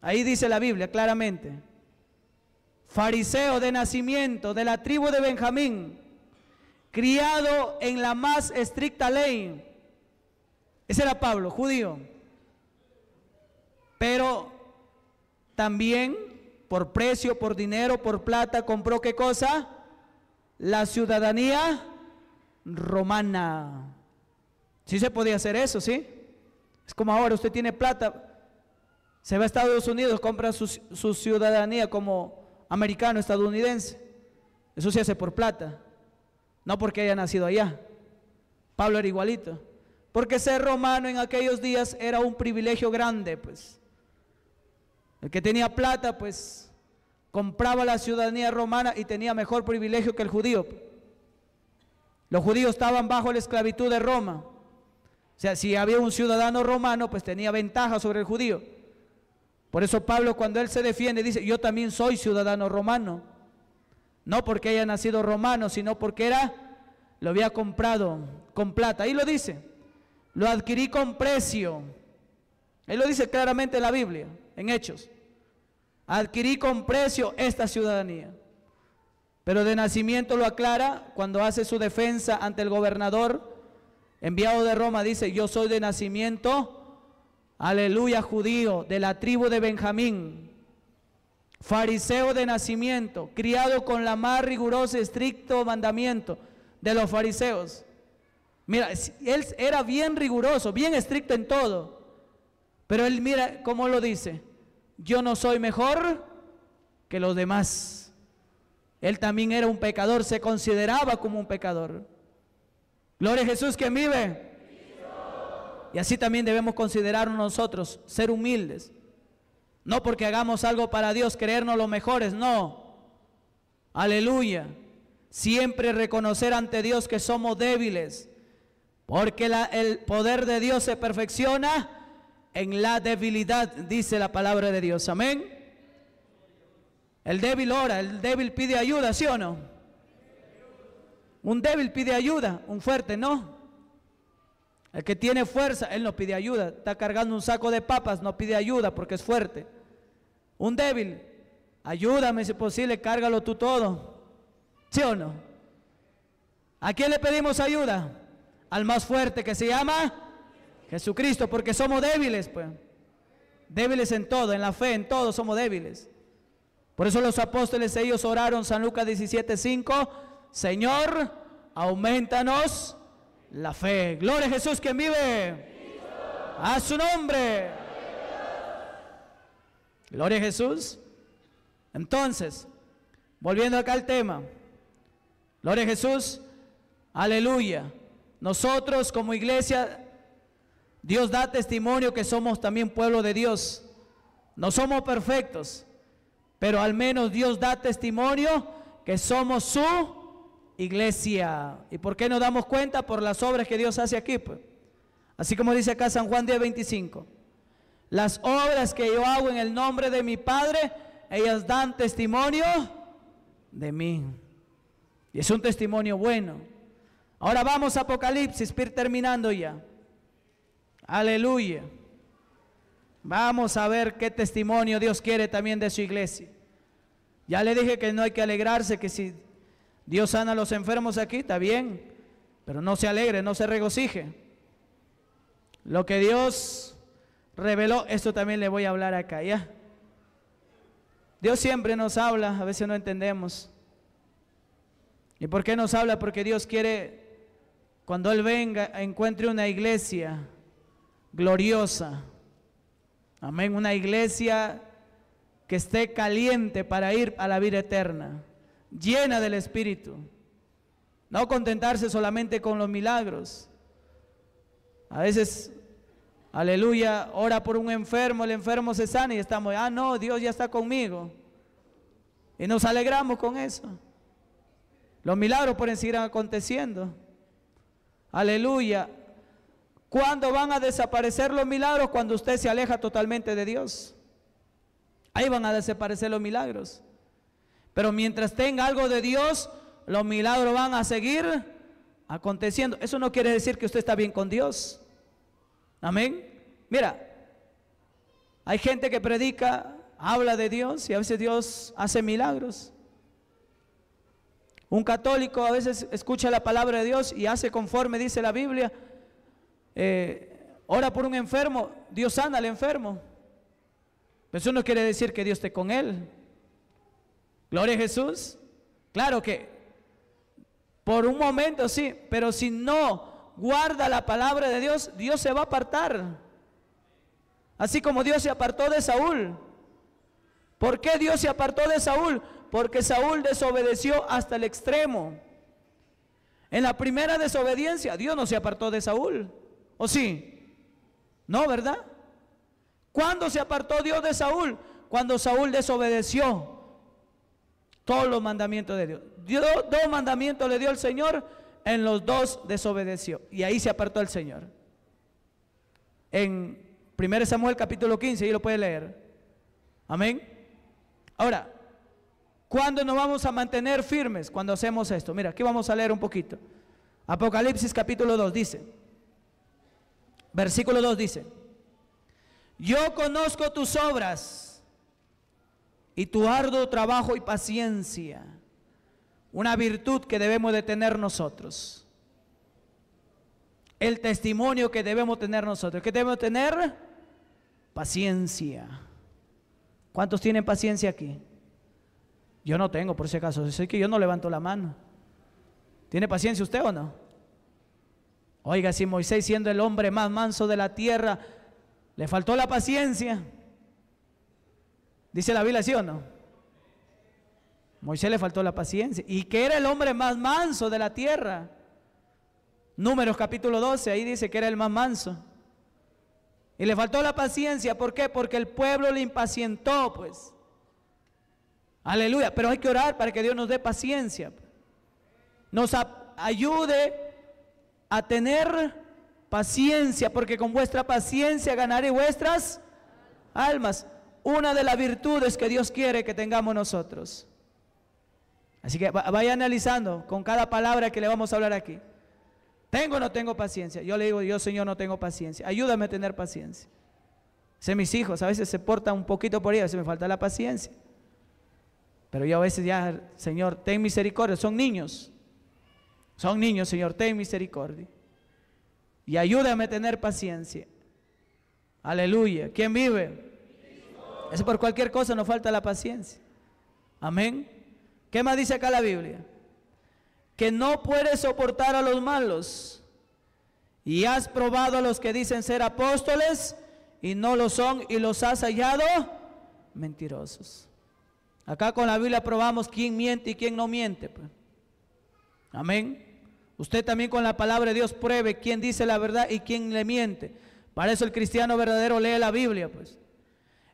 Ahí dice la Biblia claramente. Fariseo de nacimiento, de la tribu de Benjamín, criado en la más estricta ley. Ese era Pablo, judío, pero también por precio, por dinero, por plata, compró ¿qué cosa? La ciudadanía romana. Sí se podía hacer eso, ¿sí? Es como ahora, usted tiene plata, se va a Estados Unidos, compra su ciudadanía como americano, estadounidense. Eso se hace por plata, no porque haya nacido allá. Pablo era igualito, porque ser romano en aquellos días era un privilegio grande, pues. El que tenía plata, pues, compraba la ciudadanía romana y tenía mejor privilegio que el judío. Los judíos estaban bajo la esclavitud de Roma. O sea, si había un ciudadano romano, pues tenía ventaja sobre el judío. Por eso Pablo, cuando él se defiende, dice, yo también soy ciudadano romano. No porque haya nacido romano, sino porque lo había comprado con plata. Ahí lo dice, lo adquirí con precio. Ahí lo dice claramente en la Biblia, en Hechos. Adquirí con precio esta ciudadanía. Pero de nacimiento lo aclara cuando hace su defensa ante el gobernador enviado de Roma. Dice, yo soy de nacimiento, aleluya, judío, de la tribu de Benjamín, fariseo de nacimiento, criado con la más rigurosa y estricto mandamiento de los fariseos. Mira, él era bien riguroso, bien estricto en todo, pero él mira cómo lo dice, yo no soy mejor que los demás. Él también era un pecador, se consideraba como un pecador. Gloria a Jesús, que vive. Y así también debemos considerarnos nosotros, ser humildes. No porque hagamos algo para Dios, creernos los mejores, no. Aleluya. Siempre reconocer ante Dios que somos débiles. Porque el poder de Dios se perfecciona en la debilidad, dice la palabra de Dios. Amén. El débil ora, el débil pide ayuda, ¿sí o no? Un débil pide ayuda, un fuerte no. El que tiene fuerza, él no pide ayuda. Está cargando un saco de papas, no pide ayuda porque es fuerte. Un débil, ayúdame si posible, cárgalo tú todo. ¿Sí o no? ¿A quién le pedimos ayuda? Al más fuerte, que se llama Jesucristo, porque somos débiles, pues. Débiles en todo, en la fe, en todo somos débiles. Por eso los apóstoles, ellos oraron, San Lucas 17:5, Señor, aumentanos la fe. Gloria a Jesús, quien vive. A su nombre. Gloria a Jesús. Entonces, volviendo acá al tema. Gloria a Jesús. Aleluya. Nosotros como iglesia, Dios da testimonio que somos también pueblo de Dios. No somos perfectos, pero al menos Dios da testimonio que somos su iglesia. ¿Y por qué nos damos cuenta? Por las obras que Dios hace aquí, pues. Así como dice acá San Juan 10:25, las obras que yo hago en el nombre de mi Padre, ellas dan testimonio de mí. Y es un testimonio bueno. Ahora vamos a Apocalipsis, para ir terminando ya. Aleluya. Vamos a ver qué testimonio Dios quiere también de su iglesia. Ya le dije que no hay que alegrarse, que si Dios sana a los enfermos aquí, está bien, pero no se alegre, no se regocije. Lo que Dios reveló, esto también le voy a hablar acá, ¿ya? Dios siempre nos habla, a veces no entendemos. ¿Y por qué nos habla? Porque Dios quiere, cuando Él venga, encuentre una iglesia gloriosa. Amén, una iglesia que esté caliente para ir a la vida eterna, llena del Espíritu, no contentarse solamente con los milagros. A veces, aleluya, ora por un enfermo, el enfermo se sana y estamos, ah no, Dios ya está conmigo, y nos alegramos con eso. Los milagros pueden seguir aconteciendo. Aleluya. ¿Cuándo van a desaparecer los milagros? Cuando usted se aleja totalmente de Dios. Ahí van a desaparecer los milagros. Pero mientras tenga algo de Dios, los milagros van a seguir aconteciendo. Eso no quiere decir que usted está bien con Dios. Amén. Mira, hay gente que predica, habla de Dios y a veces Dios hace milagros. Un católico a veces escucha la palabra de Dios y hace conforme dice la Biblia. Ora por un enfermo, Dios sana al enfermo. Pero eso no quiere decir que Dios esté con él. Gloria a Jesús. Claro que por un momento sí, pero si no guarda la palabra de Dios, Dios se va a apartar. Así como Dios se apartó de Saúl. ¿Por qué Dios se apartó de Saúl? Porque Saúl desobedeció hasta el extremo. En la primera desobediencia, Dios no se apartó de Saúl. ¿O sí? No, ¿verdad? ¿Cuándo se apartó Dios de Saúl? Cuando Saúl desobedeció todos los mandamientos de Dios. Dos mandamientos le dio el Señor, en los dos desobedeció. Y ahí se apartó el Señor. En 1 Samuel capítulo 15, ahí lo puede leer. Amén. Ahora, ¿cuándo nos vamos a mantener firmes? Cuando hacemos esto. Mira, aquí vamos a leer un poquito. Apocalipsis capítulo 2 dice, versículo 2 dice: yo conozco tus obras y tu arduo trabajo y paciencia. Una virtud que debemos de tener nosotros. El testimonio que debemos tener nosotros. ¿Qué debemos tener? Paciencia. ¿Cuántos tienen paciencia aquí? Yo no tengo, por si acaso, así que yo no levanto la mano. ¿Tiene paciencia usted o no? Oiga, si Moisés, siendo el hombre más manso de la tierra, le faltó la paciencia. Dice la Biblia, ¿sí o no? Moisés le faltó la paciencia. Y que era el hombre más manso de la tierra. Números capítulo 12, ahí dice que era el más manso. Y le faltó la paciencia, ¿por qué? Porque el pueblo le impacientó, pues. Aleluya, pero hay que orar para que Dios nos dé paciencia. Nos ayude a tener paciencia, porque con vuestra paciencia ganaré vuestras almas. Una de las virtudes que Dios quiere que tengamos nosotros. Así que vaya analizando con cada palabra que le vamos a hablar aquí. ¿Tengo o no tengo paciencia? Yo le digo, yo Señor no tengo paciencia, ayúdame a tener paciencia. Sé mis hijos, a veces se portan un poquito por ellos, se me falta la paciencia. Pero yo a veces ya, Señor, ten misericordia. Son niños, Señor, ten misericordia. Y ayúdame a tener paciencia. Aleluya. ¿Quién vive? Es por cualquier cosa nos falta la paciencia. Amén. ¿Qué más dice acá la Biblia? Que no puedes soportar a los malos. Y has probado a los que dicen ser apóstoles y no lo son, y los has hallado mentirosos. Acá con la Biblia probamos quién miente y quién no miente. Amén. Usted también con la palabra de Dios pruebe quién dice la verdad y quién le miente. Para eso el cristiano verdadero lee la Biblia, pues.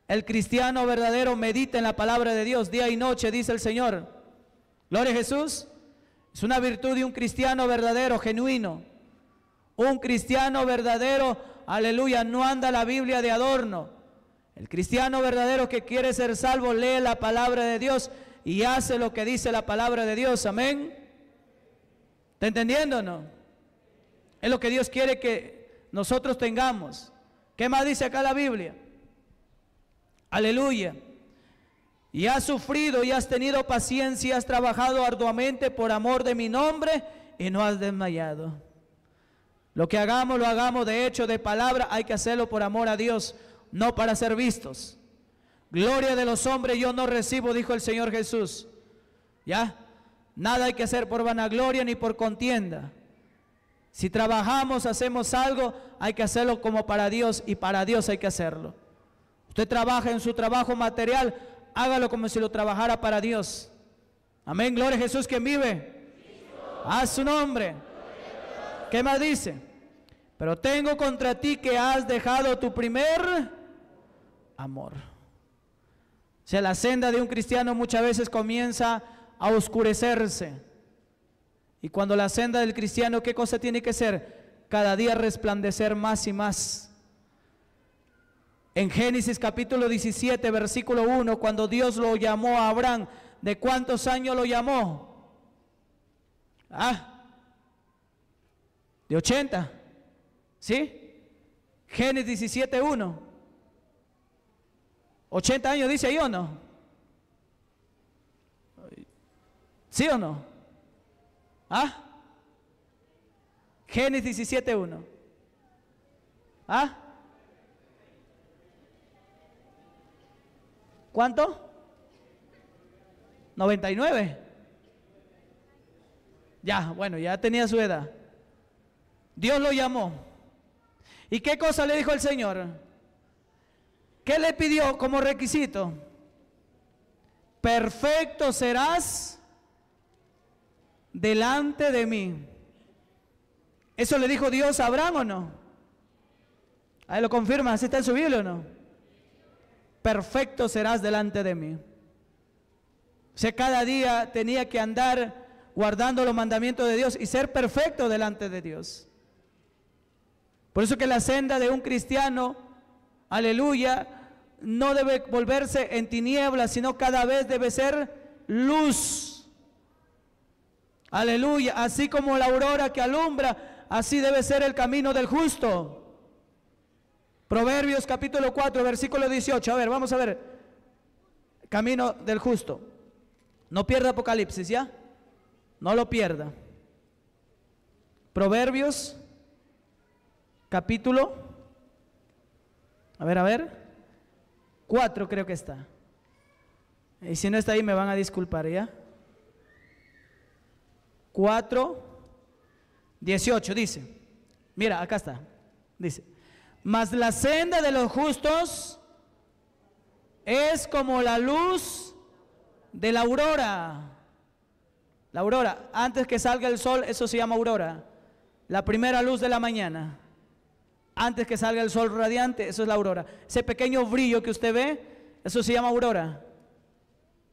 El cristiano verdadero medita en la palabra de Dios día y noche, dice el Señor. Gloria a Jesús. Es una virtud de un cristiano verdadero, genuino. Un cristiano verdadero, aleluya, no anda la Biblia de adorno. El cristiano verdadero que quiere ser salvo lee la palabra de Dios y hace lo que dice la palabra de Dios. Amén. ¿Está entendiendo o no? Es lo que Dios quiere que nosotros tengamos. ¿Qué más dice acá la Biblia? Aleluya. Y has sufrido y has tenido paciencia y has trabajado arduamente por amor de mi nombre y no has desmayado. Lo que hagamos, lo hagamos de hecho, de palabra, hay que hacerlo por amor a Dios. No para ser vistos. Gloria de los hombres yo no recibo, dijo el Señor Jesús. ¿Ya? Nada hay que hacer por vanagloria ni por contienda. Si trabajamos, hacemos algo, hay que hacerlo como para Dios, y para Dios hay que hacerlo. Usted trabaja en su trabajo material, hágalo como si lo trabajara para Dios. Amén, gloria a Jesús. ¿Quién vive? Cristo. A su nombre. ¿Qué más dice? Pero tengo contra ti que has dejado tu primer amor. O sea, la senda de un cristiano muchas veces comienza a oscurecerse. Y cuando la senda del cristiano, ¿qué cosa tiene que ser? Cada día resplandecer más y más. En Génesis capítulo 17, versículo 1, cuando Dios lo llamó a Abraham, ¿de cuántos años lo llamó? De 80, ¿sí? Génesis 17, 1. 80 años dice ahí, ¿o no? ¿Sí o no? Génesis 17, 1. ¿Cuánto? 99. Ya, bueno, ya tenía su edad. Dios lo llamó. ¿Y qué cosa le dijo el Señor? ¿Qué le pidió como requisito? Perfecto serás delante de mí. ¿Eso le dijo Dios a Abraham o no? Ahí lo confirma, ¿así está en su Biblia o no? Perfecto serás delante de mí. O sea, cada día tenía que andar guardando los mandamientos de Dios y ser perfecto delante de Dios. Por eso que la senda de un cristiano, aleluya, no debe volverse en tinieblas, sino cada vez debe ser luz. Aleluya, así como la aurora que alumbra, así debe ser el camino del justo. Proverbios capítulo 4, versículo 18. A ver, vamos a ver. Camino del justo. No pierda Apocalipsis, ¿ya? No lo pierda. Proverbios capítulo, a ver, 4 creo que está. Y si no está ahí me van a disculpar, ¿ya? 4, 18 dice. Mira, acá está. Dice: mas la senda de los justos es como la luz de la aurora. La aurora, antes que salga el sol, eso se llama aurora. La primera luz de la mañana, antes que salga el sol radiante, eso es la aurora. Ese pequeño brillo que usted ve, eso se llama aurora.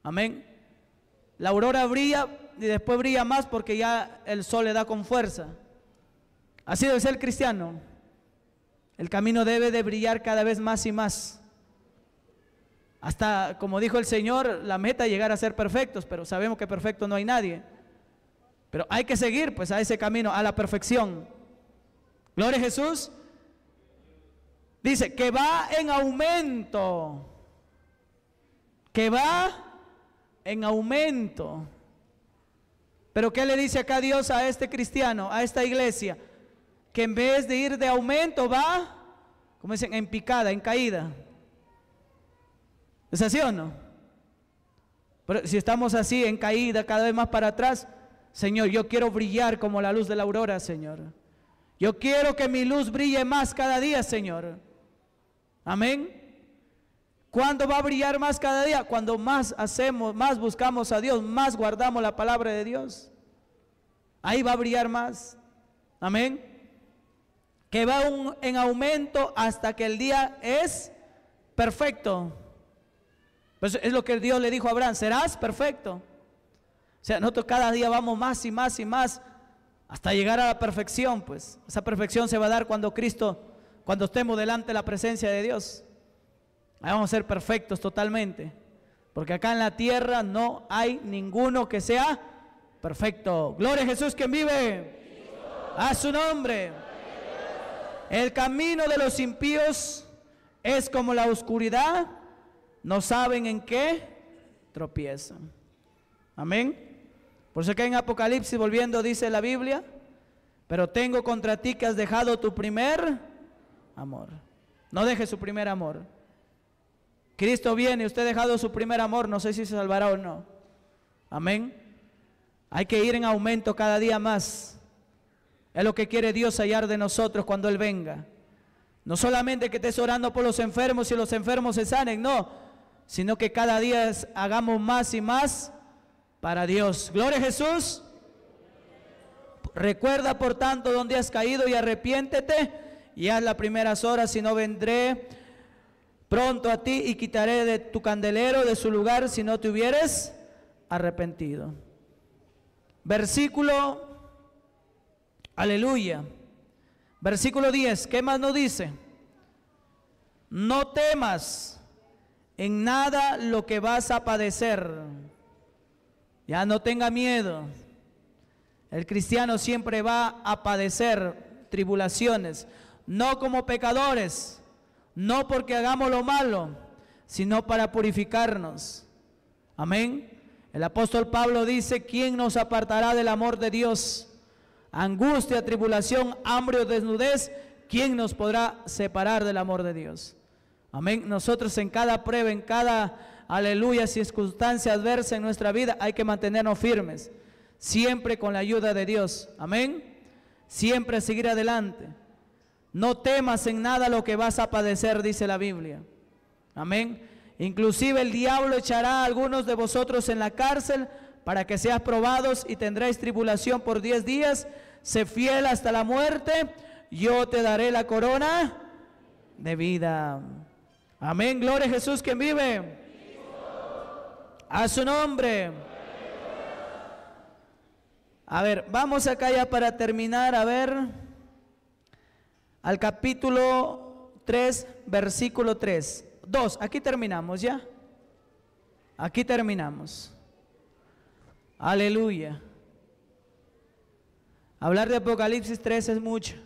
Amén. La aurora brilla y después brilla más porque ya el sol le da con fuerza. Así debe ser el cristiano. El camino debe de brillar cada vez más y más. Hasta, como dijo el Señor, la meta es llegar a ser perfectos, pero sabemos que perfecto no hay nadie. Pero hay que seguir pues a ese camino, a la perfección. Gloria a Jesús. Dice que va en aumento. Que va en aumento. Pero ¿qué le dice acá Dios a este cristiano, a esta iglesia? Que en vez de ir de aumento va, como dicen, en picada, en caída. ¿Es así o no? Pero si estamos así, en caída, cada vez más para atrás, Señor, yo quiero brillar como la luz de la aurora, Señor. Yo quiero que mi luz brille más cada día, Señor. Amén. ¿Cuándo va a brillar más cada día? Cuando más hacemos, más buscamos a Dios, más guardamos la palabra de Dios. Ahí va a brillar más. Amén. Que va en aumento hasta que el día es perfecto. Pues es lo que Dios le dijo a Abraham: serás perfecto. O sea, nosotros cada día vamos más y más y más hasta llegar a la perfección. Pues esa perfección se va a dar cuando Cristo, cuando estemos delante de la presencia de Dios. Ahí vamos a ser perfectos totalmente, porque acá en la tierra no hay ninguno que sea perfecto. Gloria a Jesús, quien vive, a su nombre. El camino de los impíos es como la oscuridad, no saben en qué tropiezan. Amén. Por eso que en Apocalipsis, volviendo, dice la Biblia: pero tengo contra ti que has dejado tu primer amor. No deje su primer amor. Cristo viene, usted ha dejado su primer amor, no sé si se salvará o no. Amén. Hay que ir en aumento cada día más. Es lo que quiere Dios hallar de nosotros cuando Él venga. No solamente que estés orando por los enfermos y los enfermos se sanen, no, sino que cada día hagamos más y más para Dios. Gloria a Jesús. Recuerda por tanto donde has caído y arrepiéntete y haz las primeras horas, si no vendré pronto a ti y quitaré de tu candelero de su lugar si no te hubieres arrepentido. Versículo Aleluya. Versículo 10, ¿qué más nos dice? No temas en nada lo que vas a padecer. Ya no tenga miedo. El cristiano siempre va a padecer tribulaciones, no como pecadores, no porque hagamos lo malo, sino para purificarnos. Amén. El apóstol Pablo dice, ¿quién nos apartará del amor de Dios? Angustia, tribulación, hambre o desnudez, ¿quién nos podrá separar del amor de Dios? Amén. Nosotros en cada prueba, en cada, aleluya, circunstancia adversa en nuestra vida, hay que mantenernos firmes, siempre con la ayuda de Dios. Amén. Siempre seguir adelante. No temas en nada lo que vas a padecer, dice la Biblia. Amén. Inclusive el diablo echará a algunos de vosotros en la cárcel para que seas probados y tendréis tribulación por 10 días. Sé fiel hasta la muerte, yo te daré la corona de vida. Amén. Gloria a Jesús, quien vive. A su nombre. A ver, vamos acá ya para terminar, a ver, al capítulo 3, versículo 3. 2, aquí terminamos ya. Aquí terminamos. Aleluya. Hablar de Apocalipsis 3 es mucho.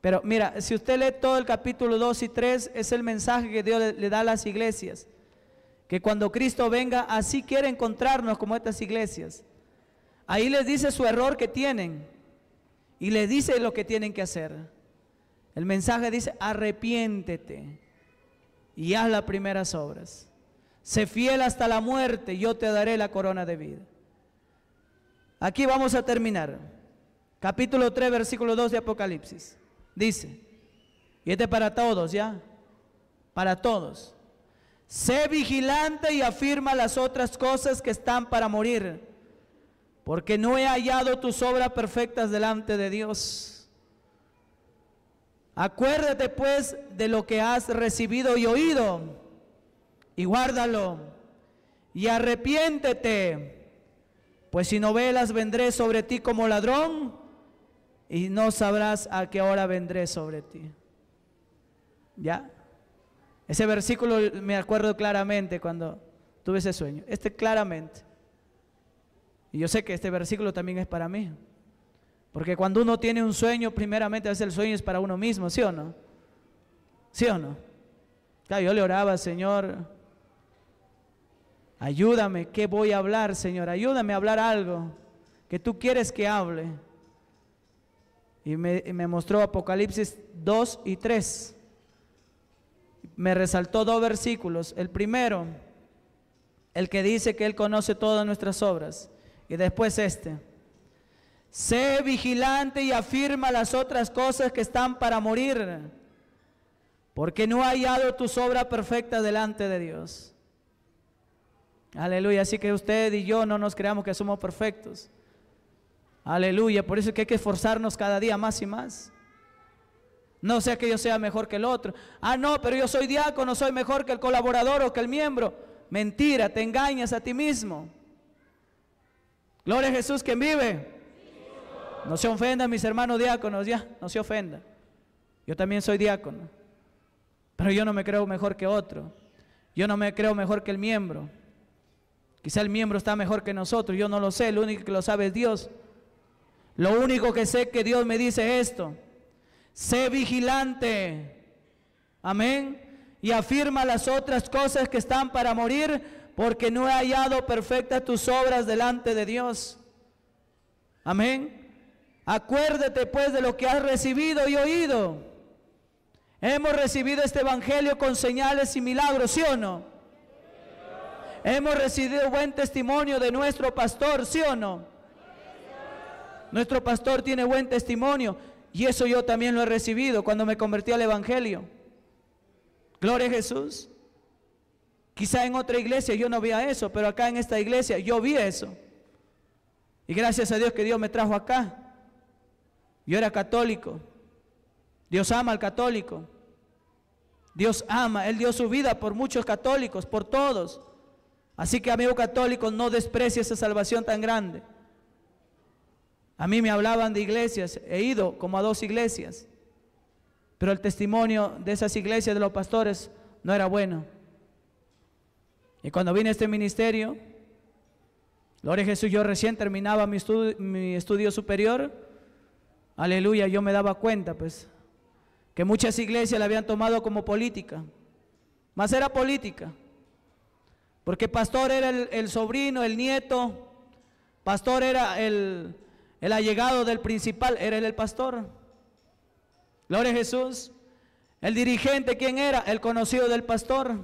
Pero mira, si usted lee todo el capítulo 2 y 3, es el mensaje que Dios le da a las iglesias. Que cuando Cristo venga, así quiere encontrarnos como estas iglesias. Ahí les dice su error que tienen. Y les dice lo que tienen que hacer. El mensaje dice, arrepiéntete y haz las primeras obras. Sé fiel hasta la muerte, yo te daré la corona de vida. Aquí vamos a terminar. Capítulo 3, versículo 2 de Apocalipsis. Dice, y este para todos, ¿ya? Para todos. Sé vigilante y afirma las otras cosas que están para morir, porque no he hallado tus obras perfectas delante de Dios. Acuérdate pues de lo que has recibido y oído, y guárdalo, y arrepiéntete, pues si no velas vendré sobre ti como ladrón, y no sabrás a qué hora vendré sobre ti. ¿Ya? Ese versículo me acuerdo claramente cuando tuve ese sueño, claramente. Y yo sé que este versículo también es para mí, porque cuando uno tiene un sueño, primeramente a veces el sueño es para uno mismo, ¿sí o no? ¿Sí o no? Claro, yo le oraba, Señor, ayúdame, ¿qué voy a hablar, Señor? Ayúdame a hablar algo que tú quieres que hable. Y me mostró Apocalipsis 2 y 3. Me resaltó dos versículos. El primero, el que dice que Él conoce todas nuestras obras. Y después este. Sé vigilante y afirma las otras cosas que están para morir, porque no ha hallado tus obras perfectas delante de Dios. Aleluya. Así que usted y yo no nos creamos que somos perfectos. Aleluya. Por eso es que hay que esforzarnos cada día más y más. No sea que yo sea mejor que el otro. Ah, no, pero yo soy diácono, soy mejor que el colaborador o que el miembro. Mentira, te engañas a ti mismo. Gloria a Jesús, quien vive. No se ofendan mis hermanos diáconos, ya, no se ofendan. Yo también soy diácono. Pero yo no me creo mejor que otro. Yo no me creo mejor que el miembro. Quizá el miembro está mejor que nosotros, yo no lo sé, lo único que lo sabe es Dios. Lo único que sé que Dios me dice esto. Sé vigilante. Amén. Y afirma las otras cosas que están para morir, porque no he hallado perfectas tus obras delante de Dios. Amén. Acuérdate pues de lo que has recibido y oído. Hemos recibido este evangelio con señales y milagros, ¿sí o no? Hemos recibido buen testimonio de nuestro pastor, ¿sí o no? Nuestro pastor tiene buen testimonio, y eso yo también lo he recibido cuando me convertí al evangelio. Gloria a Jesús. Quizá en otra iglesia yo no veía eso, pero acá en esta iglesia yo vi eso. Y gracias a Dios que Dios me trajo acá. Yo era católico. Dios ama al católico. Dios ama, Él dio su vida por muchos católicos, por todos. Así que, amigo católico, no desprecie esa salvación tan grande. A mí me hablaban de iglesias, he ido como a 2 iglesias, pero el testimonio de esas iglesias de los pastores no era bueno. Y cuando vine a este ministerio, gloria a Jesús, yo recién terminaba mi estudio superior, aleluya, yo me daba cuenta pues que muchas iglesias la habían tomado como política, mas era política, porque pastor era el sobrino, el nieto, pastor era el allegado del principal, era el pastor. Gloria a Jesús. El dirigente, ¿quién era? El conocido del pastor.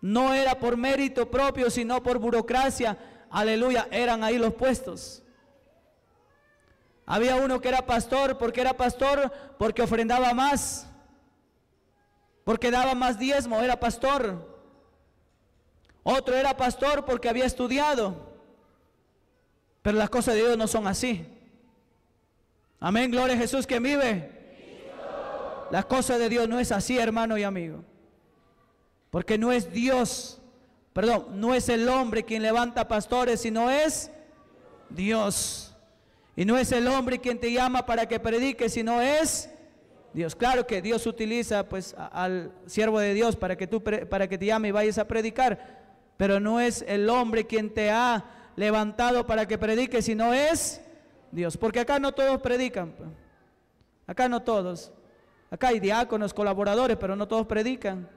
No era por mérito propio, sino por burocracia, aleluya, eran ahí los puestos. Había uno que era pastor, ¿por qué era pastor? Porque ofrendaba más, porque daba más diezmo, era pastor. Otro era pastor porque había estudiado. Pero las cosas de Dios no son así. Amén, gloria a Jesús, ¿quién vive? Cristo. Las cosas de Dios no es así, hermano y amigo. Porque no es Dios, perdón, no es el hombre quien levanta pastores, sino es Dios. Y no es el hombre quien te llama para que prediques, sino es Dios. Claro que Dios utiliza pues al siervo de Dios para que te llame y vayas a predicar. Pero no es el hombre quien te ha levantado para que predique, sino es Dios. Porque acá no todos predican, acá no todos. Acá hay diáconos, colaboradores, pero no todos predican.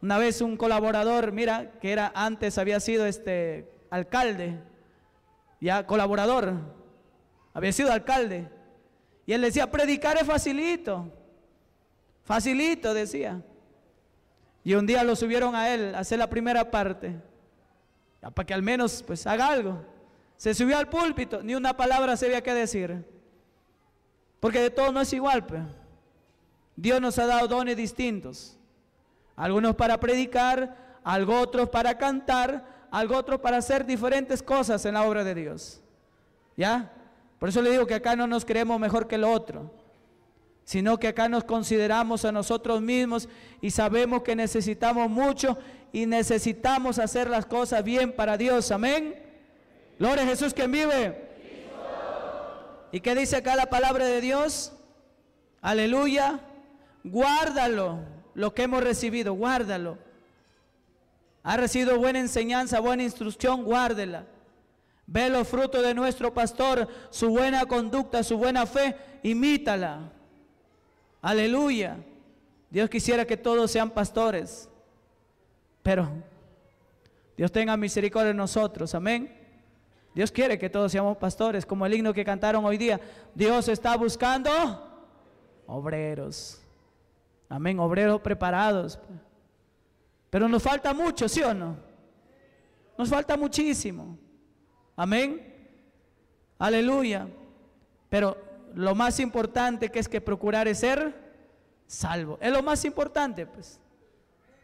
Una vez un colaborador, mira, que era antes había sido alcalde, ya colaborador, había sido alcalde. Y él decía, predicar es facilito, facilito decía. Y un día lo subieron a él a hacer la primera parte, ya, para que al menos pues haga algo. Se subió al púlpito, ni una palabra se había que decir, porque de todo no es igual pues. Dios nos ha dado dones distintos, algunos para predicar, algo otros para cantar, algo otros para hacer diferentes cosas en la obra de Dios, ¿ya? Por eso le digo que acá no nos creemos mejor que lo otro, sino que acá nos consideramos a nosotros mismos y sabemos que necesitamos mucho y necesitamos hacer las cosas bien para Dios. Amén. Gloria a Jesús, ¿quién vive? Cristo. ¿Y qué dice acá la palabra de Dios? Aleluya. Guárdalo, lo que hemos recibido, guárdalo. Ha recibido buena enseñanza, buena instrucción, guárdela. Ve los frutos de nuestro pastor, su buena conducta, su buena fe, imítala. Aleluya. Dios quisiera que todos sean pastores, pero Dios tenga misericordia de nosotros. Amén. Dios quiere que todos seamos pastores, como el himno que cantaron hoy día. Dios está buscando obreros. Amén, obreros preparados. Pero nos falta mucho, ¿sí o no? Nos falta muchísimo. Amén. Aleluya. Pero lo más importante que es que procurar es ser salvo. Es lo más importante, pues.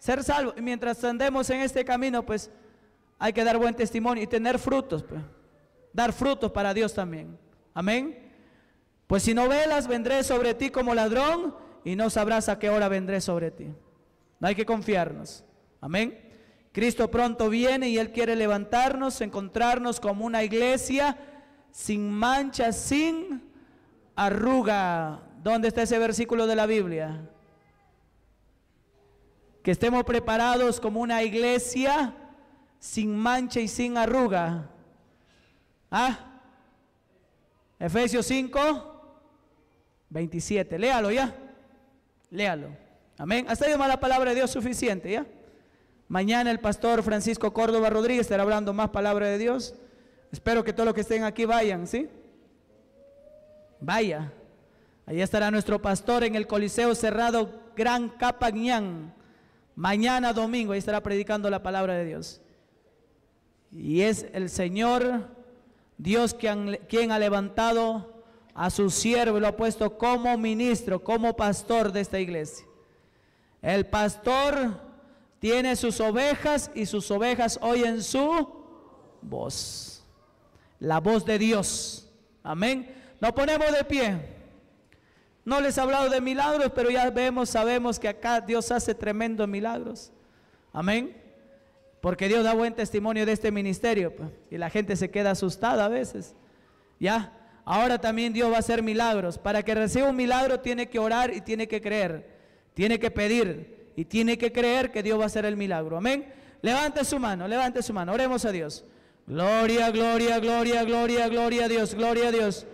Ser salvo. Y mientras andemos en este camino, pues, hay que dar buen testimonio y tener frutos, pues. Dar frutos para Dios también. Amén. Pues si no velas, vendré sobre ti como ladrón y no sabrás a qué hora vendré sobre ti. No hay que confiarnos. Amén. Cristo pronto viene y Él quiere levantarnos, encontrarnos como una iglesia sin mancha, sin arruga. ¿Dónde está ese versículo de la Biblia? Que estemos preparados como una iglesia sin mancha y sin arruga. ¿Ah? Efesios 5, 27. Léalo ya. Léalo. Amén. Hasta ahí más la palabra de Dios suficiente, ¿ya? Mañana el pastor Francisco Córdova Rodríguez estará hablando más palabra de Dios. Espero que todos los que estén aquí vayan, ¿sí? Vaya, ahí estará nuestro pastor en el Coliseo Cerrado Gran Qhapaq Ñan. Mañana domingo, ahí estará predicando la palabra de Dios. Y es el Señor Dios quien ha levantado a su siervo y lo ha puesto como ministro, como pastor de esta iglesia. El pastor tiene sus ovejas y sus ovejas oyen su voz. La voz de Dios. Amén. Nos ponemos de pie. No les he hablado de milagros, pero ya vemos, sabemos que acá Dios hace tremendos milagros. Amén. Porque Dios da buen testimonio de este ministerio. Y la gente se queda asustada a veces. ¿ya? Ahora también Dios va a hacer milagros. Para que reciba un milagro tiene que orar y tiene que creer. Tiene que pedir y tiene que creer que Dios va a hacer el milagro. Amén. Levante su mano, oremos a Dios. Gloria, gloria, gloria, gloria, gloria a Dios, gloria a Dios.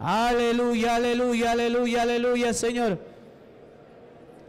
Aleluya, aleluya, aleluya, aleluya, Señor.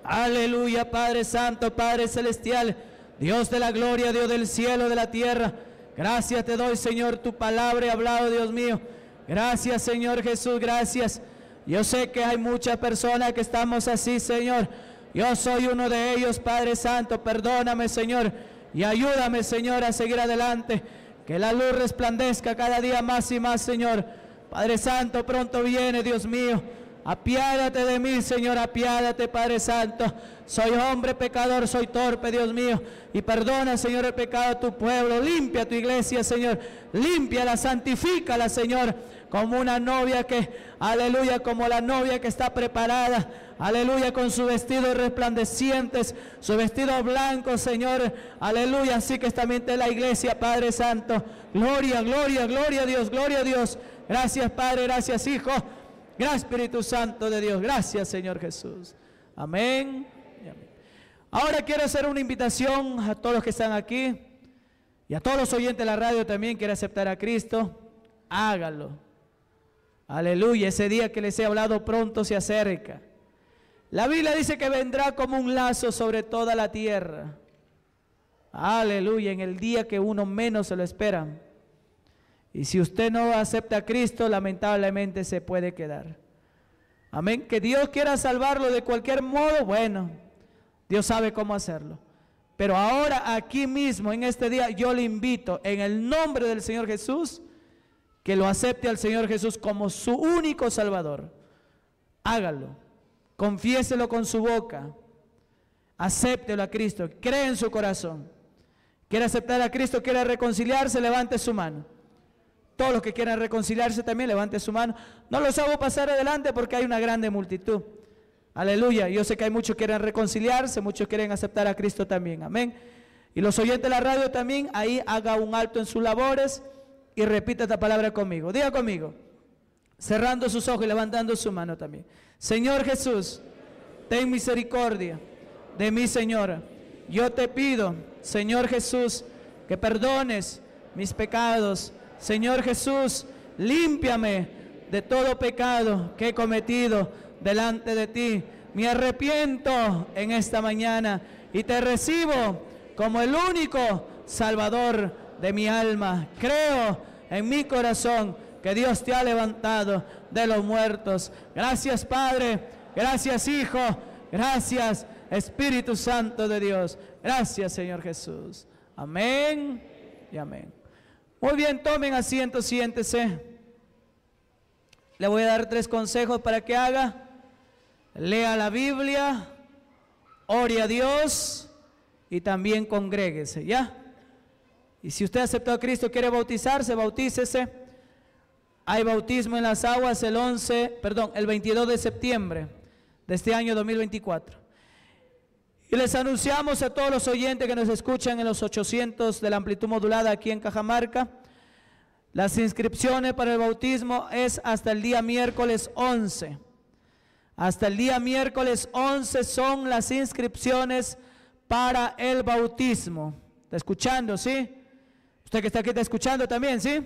Aleluya, Padre Santo, Padre Celestial, Dios de la gloria, Dios del cielo, de la tierra. Gracias te doy, Señor, tu palabra he hablado, Dios mío. Gracias, Señor Jesús, gracias. Yo sé que hay muchas personas que estamos así, Señor. Yo soy uno de ellos, Padre Santo. Perdóname, Señor, y ayúdame, Señor, a seguir adelante. Que la luz resplandezca cada día más y más, Señor. Padre Santo, pronto viene, Dios mío. Apiádate de mí, Señor, apiádate, Padre Santo. Soy hombre pecador, soy torpe, Dios mío. Y perdona, Señor, el pecado a tu pueblo. Limpia tu iglesia, Señor. Límpiala, santifícala, Señor. Como una novia que, aleluya, como la novia que está preparada, aleluya, con sus vestidos resplandecientes, su vestido blanco, Señor, aleluya. Así que también está la iglesia, Padre Santo. Gloria, gloria, gloria a Dios, gloria a Dios. Gracias, Padre, gracias, Hijo. Gracias, Espíritu Santo de Dios. Gracias, Señor Jesús. Amén. Ahora quiero hacer una invitación a todos los que están aquí y a todos los oyentes de la radio también. Quiere aceptar a Cristo, hágalo. Aleluya, ese día que les he hablado pronto se acerca. La Biblia dice que vendrá como un lazo sobre toda la tierra. Aleluya, en el día que uno menos se lo espera. Y si usted no acepta a Cristo, lamentablemente se puede quedar. Amén. Que Dios quiera salvarlo de cualquier modo, bueno, Dios sabe cómo hacerlo. Pero ahora, aquí mismo, en este día, yo le invito, en el nombre del Señor Jesús, que lo acepte al Señor Jesús como su único Salvador. Hágalo. Confiéselo con su boca. Acéptelo a Cristo. Cree en su corazón. ¿Quiere aceptar a Cristo? ¿Quiere reconciliarse? Levante su mano. Todos los que quieran reconciliarse también, levante su mano. No los hago pasar adelante porque hay una grande multitud. Aleluya, yo sé que hay muchos que quieren reconciliarse, muchos quieren aceptar a Cristo también, amén. Y los oyentes de la radio también, ahí haga un alto en sus labores y repita esta palabra conmigo. Diga conmigo, cerrando sus ojos y levantando su mano también. Señor Jesús, ten misericordia de mí, Señor. Yo te pido, Señor Jesús, que perdones mis pecados. Señor Jesús, límpiame de todo pecado que he cometido delante de ti. Me arrepiento en esta mañana y te recibo como el único Salvador de mi alma. Creo en mi corazón que Dios te ha levantado de los muertos. Gracias, Padre. Gracias, Hijo. Gracias, Espíritu Santo de Dios. Gracias, Señor Jesús. Amén y amén. Muy bien, tomen asiento, siéntese. Le voy a dar 3 consejos para que haga. Lea la Biblia, ore a Dios y también congréguese, ¿ya? Y si usted aceptó a Cristo, quiere bautizarse, bautícese. Hay bautismo en las aguas el 22 de septiembre de este año 2024. Y les anunciamos a todos los oyentes que nos escuchan en los 800 de la amplitud modulada aquí en Cajamarca. Las inscripciones para el bautismo es hasta el día miércoles 11. Hasta el día miércoles 11 son las inscripciones para el bautismo. ¿Está escuchando, sí? Usted que está aquí está escuchando también, ¿sí?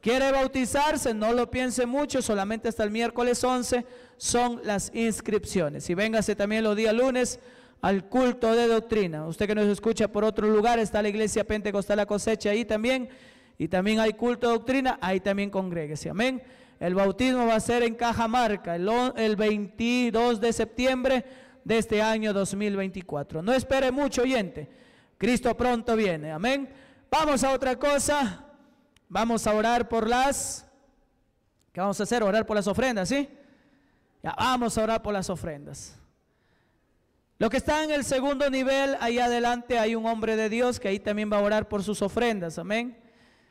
¿Quiere bautizarse? No lo piense mucho, solamente hasta el miércoles 11 son las inscripciones. Y véngase también los días lunes al culto de doctrina. Usted que nos escucha por otro lugar, está la Iglesia Pentecostal La Cosecha ahí también. Y también hay culto de doctrina, ahí también congréguese. Amén. El bautismo va a ser en Cajamarca el 22 de septiembre de este año 2024. No espere mucho, oyente. Cristo pronto viene. Amén. Vamos a otra cosa. Vamos a orar por las... ¿Qué vamos a hacer? Orar por las ofrendas, ¿sí? Ya, vamos a orar por las ofrendas. Los que están en el segundo nivel, ahí adelante hay un hombre de Dios que ahí también va a orar por sus ofrendas, amén.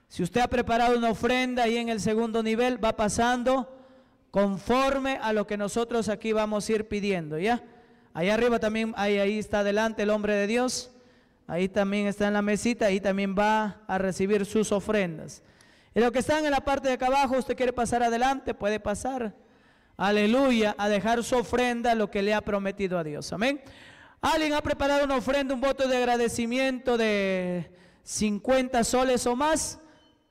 Si usted ha preparado una ofrenda ahí en el segundo nivel, va pasando conforme a lo que nosotros aquí vamos a ir pidiendo, ¿ya? Allá arriba también, ahí está adelante el hombre de Dios. Ahí también está en la mesita, ahí también va a recibir sus ofrendas. Y los que están en la parte de acá abajo, usted quiere pasar adelante, puede pasar. Aleluya, a dejar su ofrenda, lo que le ha prometido a Dios. Amén. Alguien ha preparado una ofrenda, un voto de agradecimiento de 50 soles o más.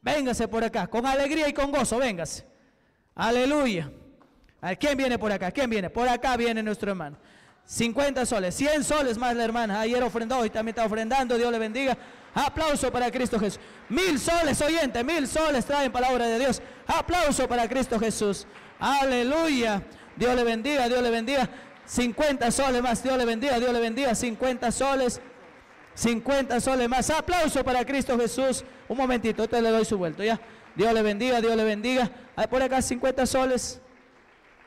Véngase por acá, con alegría y con gozo, véngase. Aleluya. A ver, ¿quién viene por acá? ¿Quién viene? Por acá viene nuestro hermano. 50 soles, 100 soles más la hermana. Ayer ofrendó, hoy también está ofrendando, Dios le bendiga. Aplauso para Cristo Jesús. 1000 soles, oyente, 1000 soles traen palabra de Dios. Aplauso para Cristo Jesús. Aleluya. Dios le bendiga, Dios le bendiga. 50 soles más, Dios le bendiga, 50 soles. 50 soles más, aplauso para Cristo Jesús. Un momentito, usted le doy su vuelto ya. Dios le bendiga, Dios le bendiga. Por acá 50 soles.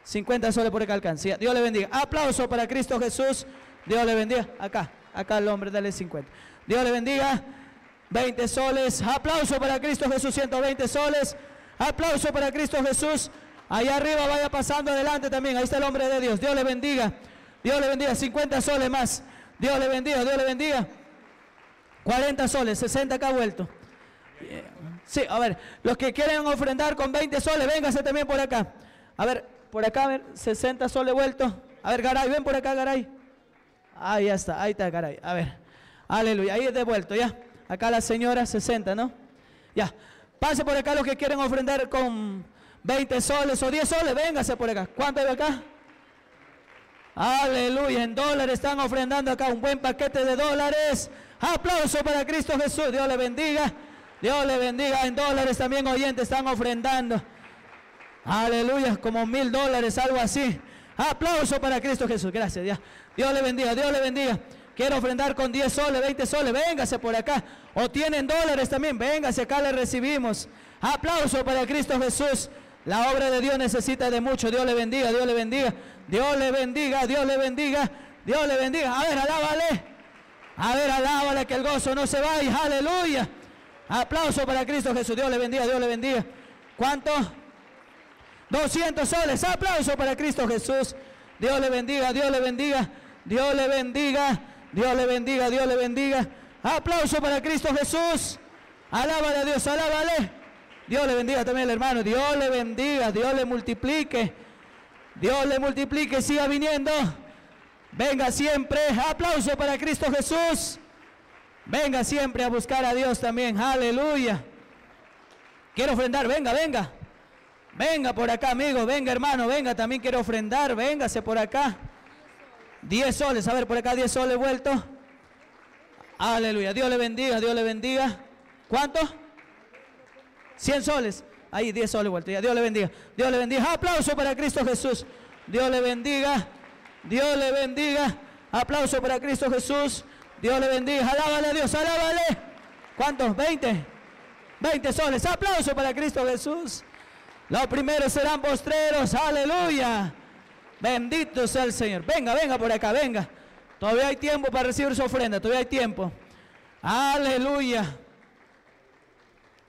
50 soles por acá alcancía. Dios le bendiga. Aplauso para Cristo Jesús. Dios le bendiga. Acá, acá al hombre, dale 50. Dios le bendiga. 20 soles. Aplauso para Cristo Jesús. 120 soles. Aplauso para Cristo Jesús. Allá arriba vaya pasando adelante también. Ahí está el hombre de Dios. Dios le bendiga. Dios le bendiga. 50 soles más. Dios le bendiga. Dios le bendiga. 40 soles, 60 acá vuelto. Sí, a ver, los que quieren ofrendar con 20 soles, véngase también por acá. A ver, por acá, a ver, 60 soles vuelto. A ver, Garay, ven por acá, Garay. Ahí ya está, ahí está Garay. A ver, aleluya, ahí es devuelto, ya. Acá la señora, 60, ¿no? Ya, pase por acá los que quieren ofrendar con 20 soles o 10 soles, véngase por acá. ¿Cuánto hay acá? Aleluya, en dólares están ofrendando acá un buen paquete de dólares. Aplauso para Cristo Jesús, Dios le bendiga. Dios le bendiga, en dólares también oyentes están ofrendando. Aleluya, como 1000 dólares, algo así. Aplauso para Cristo Jesús, gracias Dios. Dios le bendiga, Dios le bendiga. Quiero ofrendar con 10 soles, 20 soles, véngase por acá. O tienen dólares también, véngase, acá le recibimos. Aplauso para Cristo Jesús. La obra de Dios necesita de mucho, Dios le bendiga, Dios le bendiga. Dios le bendiga, Dios le bendiga, Dios le bendiga. A ver, alábale. A ver, alábale, que el gozo no se vaya. Aleluya. Aplauso para Cristo Jesús. Dios le bendiga, Dios le bendiga. ¿Cuánto? 200 soles. Aplauso para Cristo Jesús. Dios le bendiga, Dios le bendiga. Dios le bendiga, Dios le bendiga, Dios le bendiga. Aplauso para Cristo Jesús. Alábale a Dios, alábale. Dios le bendiga también al hermano. Dios le bendiga, Dios le multiplique. Dios le multiplique, siga viniendo. Venga siempre, aplauso para Cristo Jesús. Venga siempre a buscar a Dios también, aleluya. Quiero ofrendar, venga, venga. Venga por acá, amigo, venga hermano, venga, también quiero ofrendar, véngase por acá. 10 soles, a ver, por acá 10 soles vuelto. Aleluya, Dios le bendiga, Dios le bendiga. ¿Cuánto? 100 soles, ahí 10 soles vuelto, ya, Dios le bendiga. Dios le bendiga, aplauso para Cristo Jesús. Dios le bendiga. Dios le bendiga, aplauso para Cristo Jesús, Dios le bendiga, alábale a Dios, alábale. ¿Cuántos? 20, 20 soles, aplauso para Cristo Jesús. Los primeros serán postreros, aleluya, bendito sea el Señor. Venga, venga por acá, venga, todavía hay tiempo para recibir su ofrenda, todavía hay tiempo, aleluya.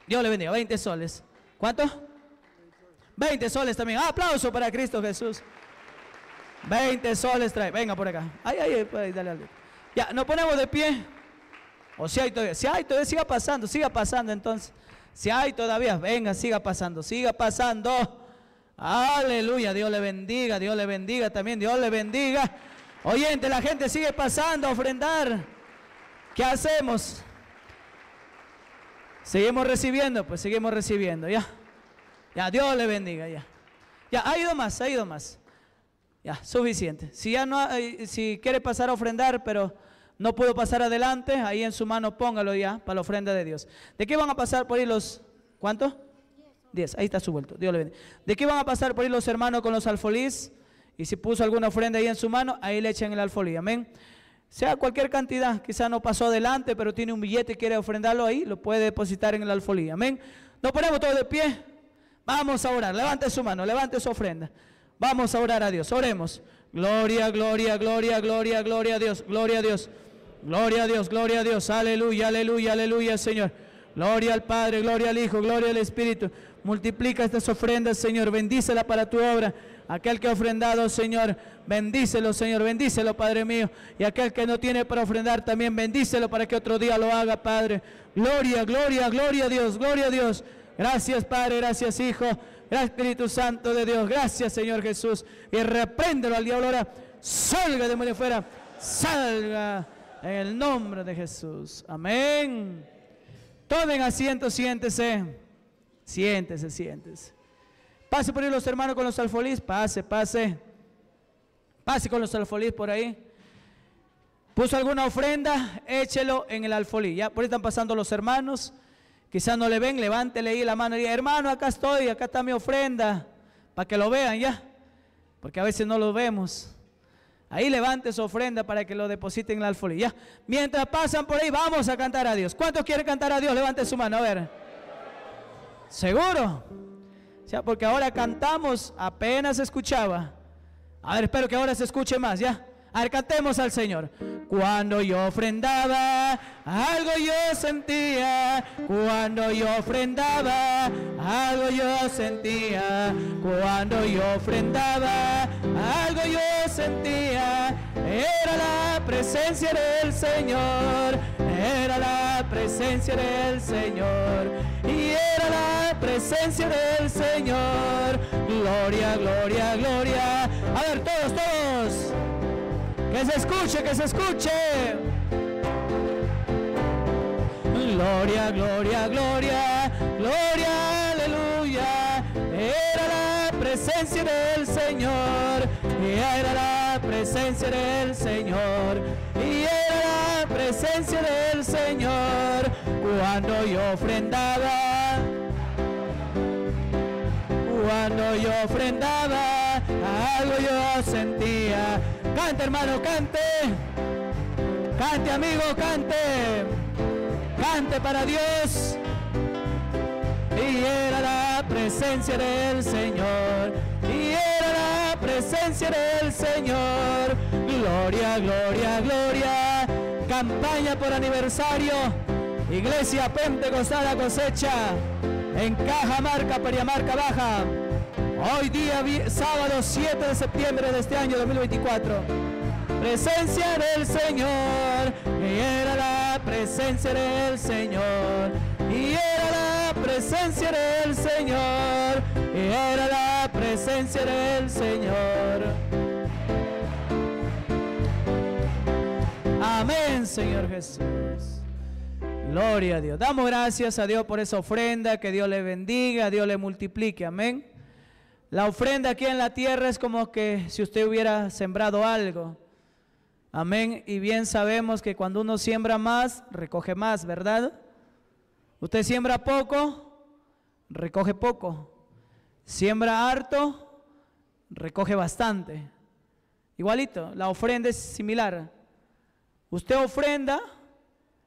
Dios le bendiga, 20 soles, ¿cuántos? 20 soles también, aplauso para Cristo Jesús. 20 soles trae, venga por acá. Ay, ay, ay, dale algo. Ya, nos ponemos de pie. O si hay todavía, si hay todavía, siga pasando entonces. Si hay todavía, venga, siga pasando. Aleluya, Dios le bendiga también, Dios le bendiga. Oyente, la gente sigue pasando a ofrendar. ¿Qué hacemos? Seguimos recibiendo, pues seguimos recibiendo, ya. Ya, Dios le bendiga, ya. Ya, ha ido más, ha ido más. Ya, suficiente. Si ya no hay, si quiere pasar a ofrendar, pero no pudo pasar adelante, ahí en su mano póngalo ya para la ofrenda de Dios. ¿De qué van a pasar por ahí los? ¿Cuántos? 10. Ahí está su vuelto. Dios le bendiga. ¿De qué van a pasar por ahí los hermanos con los alfolís? Y si puso alguna ofrenda ahí en su mano, ahí le echan el alfolí. Amén. Sea cualquier cantidad, quizá no pasó adelante, pero tiene un billete y quiere ofrendarlo ahí, lo puede depositar en el alfolí. Amén. Nos ponemos todos de pie. Vamos a orar. Levante su mano, levante su ofrenda. Vamos a orar a Dios, oremos. Gloria, gloria, gloria, gloria, gloria a Dios, gloria a Dios. Gloria a Dios, gloria a Dios, aleluya, aleluya, aleluya, Señor. Gloria al Padre, gloria al Hijo, gloria al Espíritu. Multiplica estas ofrendas, Señor, bendícela para tu obra. Aquel que ha ofrendado, Señor, bendícelo, Padre mío. Y aquel que no tiene para ofrendar también, bendícelo para que otro día lo haga, Padre. Gloria, gloria, gloria a Dios, gloria a Dios. Gracias Padre, gracias Hijo, gracias Espíritu Santo de Dios, gracias Señor Jesús. Y repréndelo al diablo ahora, salga de medio fuera, salga en el nombre de Jesús. Amén. Tomen asiento, siéntese, siéntese, siéntese. Pase por ahí los hermanos con los alfolís, pase, pase. Pase con los alfolís por ahí. Puso alguna ofrenda, échelo en el alfolí. Ya por ahí están pasando los hermanos. Quizás no le ven, levántele ahí la mano y diga, hermano, acá estoy, acá está mi ofrenda, para que lo vean ya, porque a veces no lo vemos. Ahí levante su ofrenda para que lo depositen en el alfolí. Ya, mientras pasan por ahí, vamos a cantar a Dios. ¿Cuántos quieren cantar a Dios? Levante su mano, a ver. ¿Seguro? Ya, porque ahora cantamos, apenas escuchaba. A ver, espero que ahora se escuche más, ya. A ver, cantemos al Señor. Cuando yo ofrendaba, algo yo sentía. Cuando yo ofrendaba, algo yo sentía. Cuando yo ofrendaba, algo yo sentía. Era la presencia del Señor. Era la presencia del Señor. Y era la presencia del Señor. Gloria, gloria, gloria. A ver, todos, todos. Que se escuche, que se escuche. Gloria, gloria, gloria, gloria, aleluya. Era la presencia del Señor. Y era la presencia del Señor. Y era la presencia del Señor. Cuando yo ofrendaba. Cuando yo ofrendaba, algo yo sentía. Cante hermano, cante. Cante amigo, cante. Cante para Dios. Y era la presencia del Señor. Y era la presencia del Señor. Gloria, gloria, gloria. Campaña por aniversario. Iglesia Pentecostal La Cosecha. En Cajamarca, Pariamarca Baja. Hoy día, sábado 7 de septiembre de este año 2024. Presencia del Señor. Y era la presencia del Señor. Y era la presencia del Señor. Y era la presencia del Señor. Amén, Señor Jesús. Gloria a Dios. Damos gracias a Dios por esa ofrenda. Que Dios le bendiga, Dios le multiplique. Amén. La ofrenda aquí en la tierra es como que si usted hubiera sembrado algo. Amén. Y bien sabemos que cuando uno siembra más, recoge más, ¿verdad? Usted siembra poco, recoge poco. Siembra harto, recoge bastante. Igualito, la ofrenda es similar. Usted ofrenda,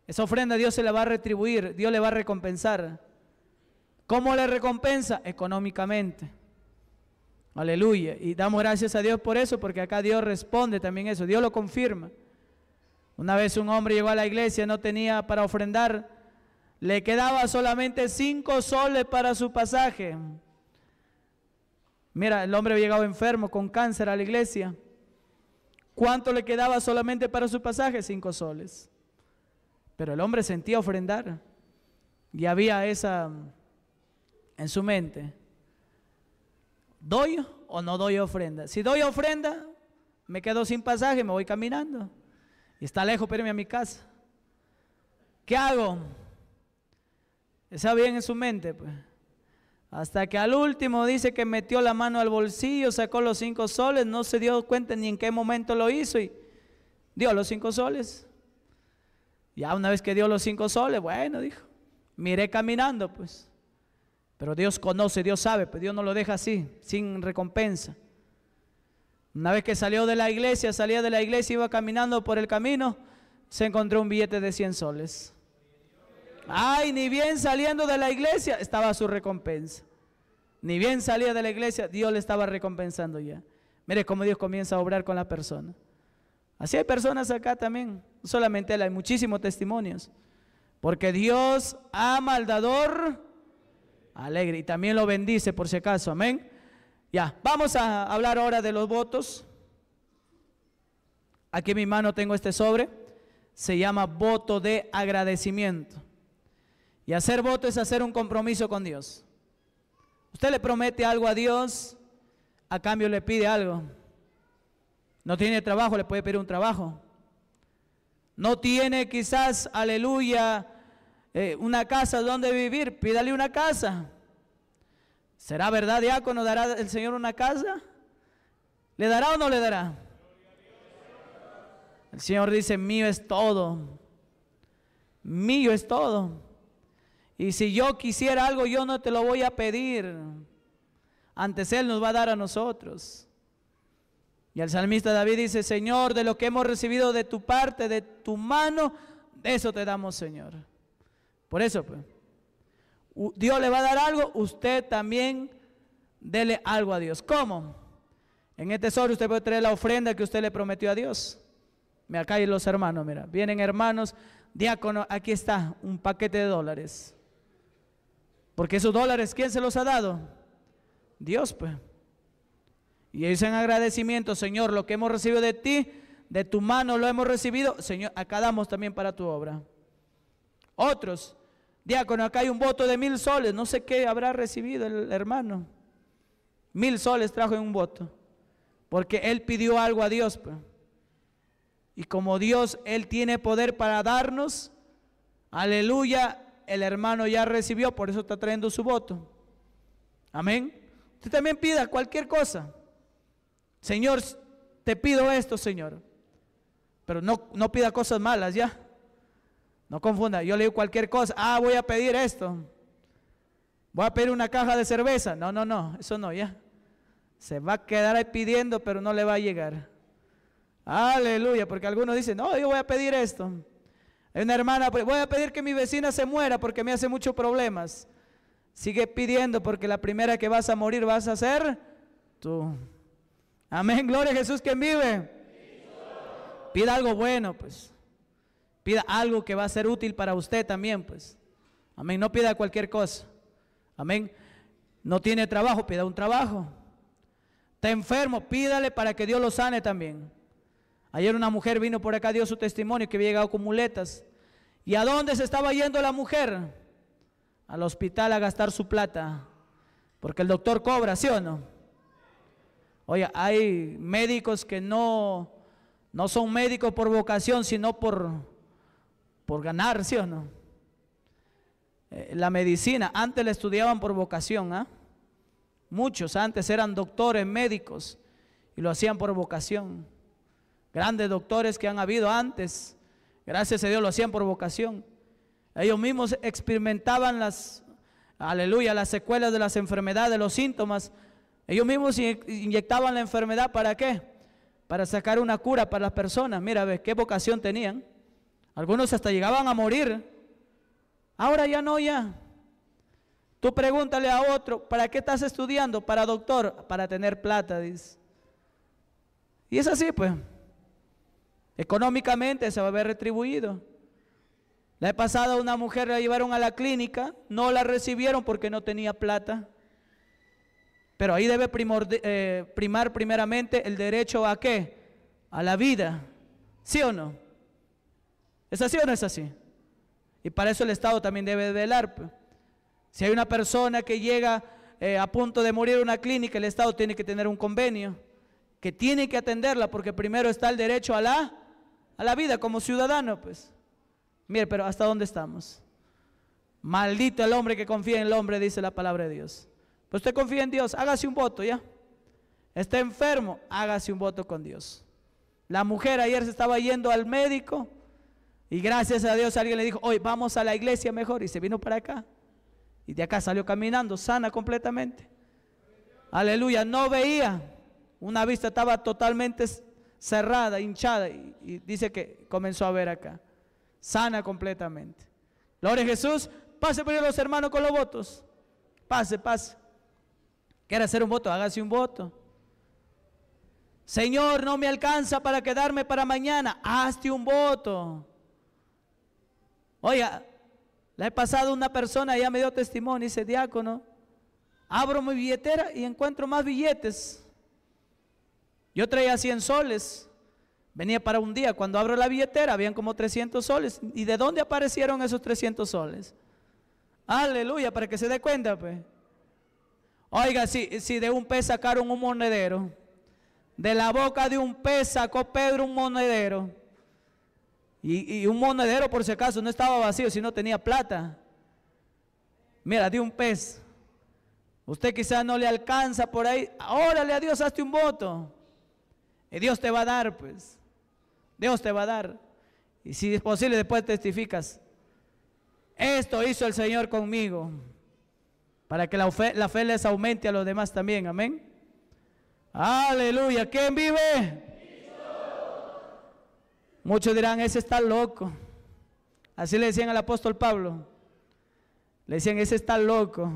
esa ofrenda Dios se la va a retribuir, Dios le va a recompensar. ¿Cómo le recompensa? Económicamente. Aleluya, y damos gracias a Dios por eso, porque acá Dios responde también eso, Dios lo confirma. Una vez un hombre llegó a la iglesia, no tenía para ofrendar, le quedaba solamente 5 soles para su pasaje. Mira, el hombre había llegado enfermo con cáncer a la iglesia. ¿Cuánto le quedaba solamente para su pasaje? 5 soles. Pero el hombre sentía ofrendar, y había esa en su mente. ¿Doy o no doy ofrenda? Si doy ofrenda, me quedo sin pasaje, me voy caminando. Y está lejos, pero irme a mi casa. ¿Qué hago? Está bien en su mente, pues. Hasta que al último dice que metió la mano al bolsillo, sacó los 5 soles, no se dio cuenta ni en qué momento lo hizo y dio los 5 soles. Ya una vez que dio los 5 soles, bueno, dijo, miré caminando, pues. Pero Dios conoce, Dios sabe, pues Dios no lo deja así, sin recompensa. Una vez que salió de la iglesia, salía de la iglesia, iba caminando por el camino, se encontró un billete de 100 soles. Ay, ni bien saliendo de la iglesia, estaba su recompensa. Ni bien salía de la iglesia, Dios le estaba recompensando ya. Mire cómo Dios comienza a obrar con la persona. Así hay personas acá también, no solamente él, hay muchísimos testimonios. Porque Dios ama al dador alegre, y también lo bendice por si acaso, amén. Ya, vamos a hablar ahora de los votos. Aquí en mi mano tengo este sobre, se llama voto de agradecimiento. Y hacer voto es hacer un compromiso con Dios. Usted le promete algo a Dios, a cambio le pide algo. No tiene trabajo, le puede pedir un trabajo. No tiene quizás, aleluya, una casa donde vivir, pídale una casa. ¿Será verdad, diácono? ¿Dará el Señor una casa? ¿Le dará o no le dará? El Señor dice, mío es todo. Mío es todo. Y si yo quisiera algo, yo no te lo voy a pedir. Antes Él nos va a dar a nosotros. Y el salmista David dice, Señor, de lo que hemos recibido de tu parte, de tu mano, eso te damos, Señor. Por eso, pues, Dios le va a dar algo, usted también dele algo a Dios. ¿Cómo? En este tesoro usted puede traer la ofrenda que usted le prometió a Dios. Mira, acá hay los hermanos, mira, vienen hermanos, diácono, aquí está un paquete de dólares. Porque esos dólares, ¿quién se los ha dado? Dios, pues. Y ellos en agradecimiento, Señor, lo que hemos recibido de ti, de tu mano lo hemos recibido, Señor, acá damos también para tu obra. Otros, diácono, acá hay un voto de 1000 soles, no sé qué habrá recibido el hermano. 1000 soles trajo en un voto, porque él pidió algo a Dios, pues. Y como Dios, Él tiene poder para darnos, aleluya, el hermano ya recibió, por eso está trayendo su voto. Amén. Usted también pida cualquier cosa. Señor, te pido esto, Señor. Pero no pida cosas malas, ya. No confunda, yo le digo cualquier cosa. Ah, voy a pedir esto. Voy a pedir una caja de cerveza. No, eso no, ya. Se va a quedar ahí pidiendo, pero no le va a llegar. Aleluya, porque algunos dicen, no, yo voy a pedir esto. Hay una hermana, voy a pedir que mi vecina se muera porque me hace muchos problemas. Sigue pidiendo porque la primera que vas a morir vas a ser tú. Amén, gloria a Jesús, ¿quién vive? Pida algo bueno, pues. Pida algo que va a ser útil para usted también, pues. Amén, no pida cualquier cosa. Amén, no tiene trabajo, pida un trabajo. Está enfermo, pídale para que Dios lo sane también. Ayer una mujer vino por acá, dio su testimonio, que había llegado con muletas. ¿Y a dónde se estaba yendo la mujer? Al hospital a gastar su plata. Porque el doctor cobra, ¿sí o no? Oye, hay médicos que no son médicos por vocación, sino por ganar, ¿sí o no? La medicina, antes la estudiaban por vocación, ¿ah? Muchos antes eran doctores, médicos, y lo hacían por vocación. Grandes doctores que han habido antes, gracias a Dios lo hacían por vocación. Ellos mismos experimentaban las secuelas de las enfermedades, los síntomas. Ellos mismos inyectaban la enfermedad, ¿para qué? Para sacar una cura para las personas. Mira, ¿ves qué vocación tenían? Algunos hasta llegaban a morir. Ahora ya no, ya. Tú pregúntale a otro, ¿para qué estás estudiando? Para doctor, para tener plata, dice. Y es así, pues. Económicamente se va a ver retribuido. La vez pasada una mujer la llevaron a la clínica, no la recibieron porque no tenía plata. Pero ahí debe primar primeramente el derecho ¿a qué? A la vida. ¿Sí o no? ¿Es así o no es así? Y para eso el Estado también debe velar. Si hay una persona que llega a punto de morir en una clínica, el Estado tiene que tener un convenio, que tiene que atenderla, porque primero está el derecho a la vida como ciudadano, pues. Mire, pero ¿hasta dónde estamos? Maldito el hombre que confía en el hombre, dice la palabra de Dios. Pues usted confía en Dios, hágase un voto, ¿ya? Está enfermo, hágase un voto con Dios. La mujer ayer se estaba yendo al médico y gracias a Dios alguien le dijo, hoy vamos a la iglesia mejor, y se vino para acá. Y de acá salió caminando, sana completamente. Aleluya, no veía. Una vista estaba totalmente cerrada, hinchada, y dice que comenzó a ver acá. Sana completamente. Gloria a Jesús. Pase por los hermanos con los votos. Pase. ¿Quiere hacer un voto? Hágase un voto. Señor, no me alcanza para quedarme para mañana. Hazte un voto. Oiga, la he pasado una persona, ya me dio testimonio, dice, diácono, abro mi billetera y encuentro más billetes. Yo traía 100 soles, venía para un día, cuando abro la billetera habían como 300 soles. ¿Y de dónde aparecieron esos 300 soles? Aleluya, para que se dé cuenta, pues. Oiga, si de un pez sacaron un monedero, de la boca de un pez sacó Pedro un monedero. Y un monedero, por si acaso, no estaba vacío, sino tenía plata. Mira, de un pez. Usted quizás no le alcanza por ahí. Órale a Dios, hazte un voto. Y Dios te va a dar, pues. Dios te va a dar. Y si es posible, después testificas. Esto hizo el Señor conmigo. Para que la fe les aumente a los demás también. Amén. Aleluya. ¿Quién vive? Cristo. Muchos dirán, ese está loco. Así le decían al apóstol Pablo. Le decían, ese está loco.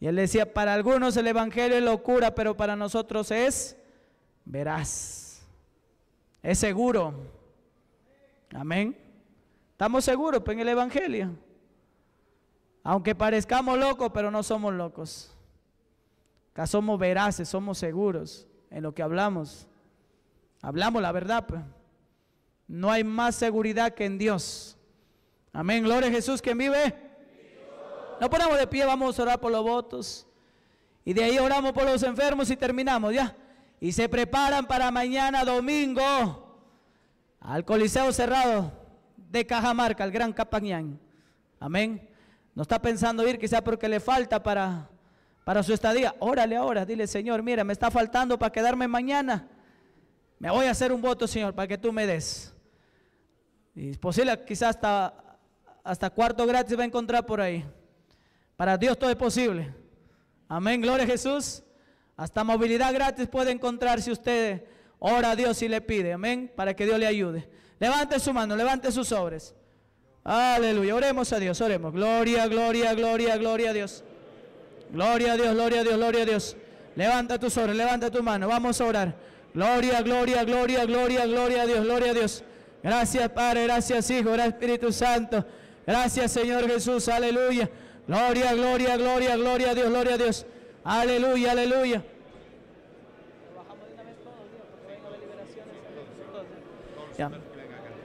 Y él decía, para algunos el evangelio es locura, pero para nosotros es veraz. Es seguro. Amén. Estamos seguros en el evangelio. Aunque parezcamos locos, pero no somos locos. Acá somos veraces, somos seguros en lo que hablamos. Hablamos la verdad, pues. No hay más seguridad que en Dios. Amén. Gloria a Jesús, ¿quién vive? Nos ponemos de pie, vamos a orar por los votos. Y de ahí oramos por los enfermos y terminamos ya. Y se preparan para mañana domingo al Coliseo Cerrado de Cajamarca, al Gran Qhapaq Ñan. Amén. No está pensando ir quizá porque le falta para su estadía. Órale ahora, dile, Señor, mira, me está faltando para quedarme mañana. Me voy a hacer un voto, Señor, para que tú me des. Y es posible, quizá hasta cuarto gratis va a encontrar por ahí. Para Dios todo es posible. Amén, gloria a Jesús. Hasta movilidad gratis puede encontrar si usted ora a Dios y le pide. Amén, para que Dios le ayude. Levante su mano, levante sus sobres. Aleluya, oremos a Dios, oremos. Gloria, gloria, gloria, gloria a Dios. Gloria a Dios, gloria a Dios, gloria a Dios. Levanta tus sobres, levanta tu mano, vamos a orar. Gloria, gloria, gloria, gloria, gloria a Dios, gloria a Dios. Gracias Padre, gracias Hijo, gracias Espíritu Santo. Gracias Señor Jesús, aleluya. Gloria, gloria, gloria, gloria a Dios, gloria a Dios. Aleluya, aleluya.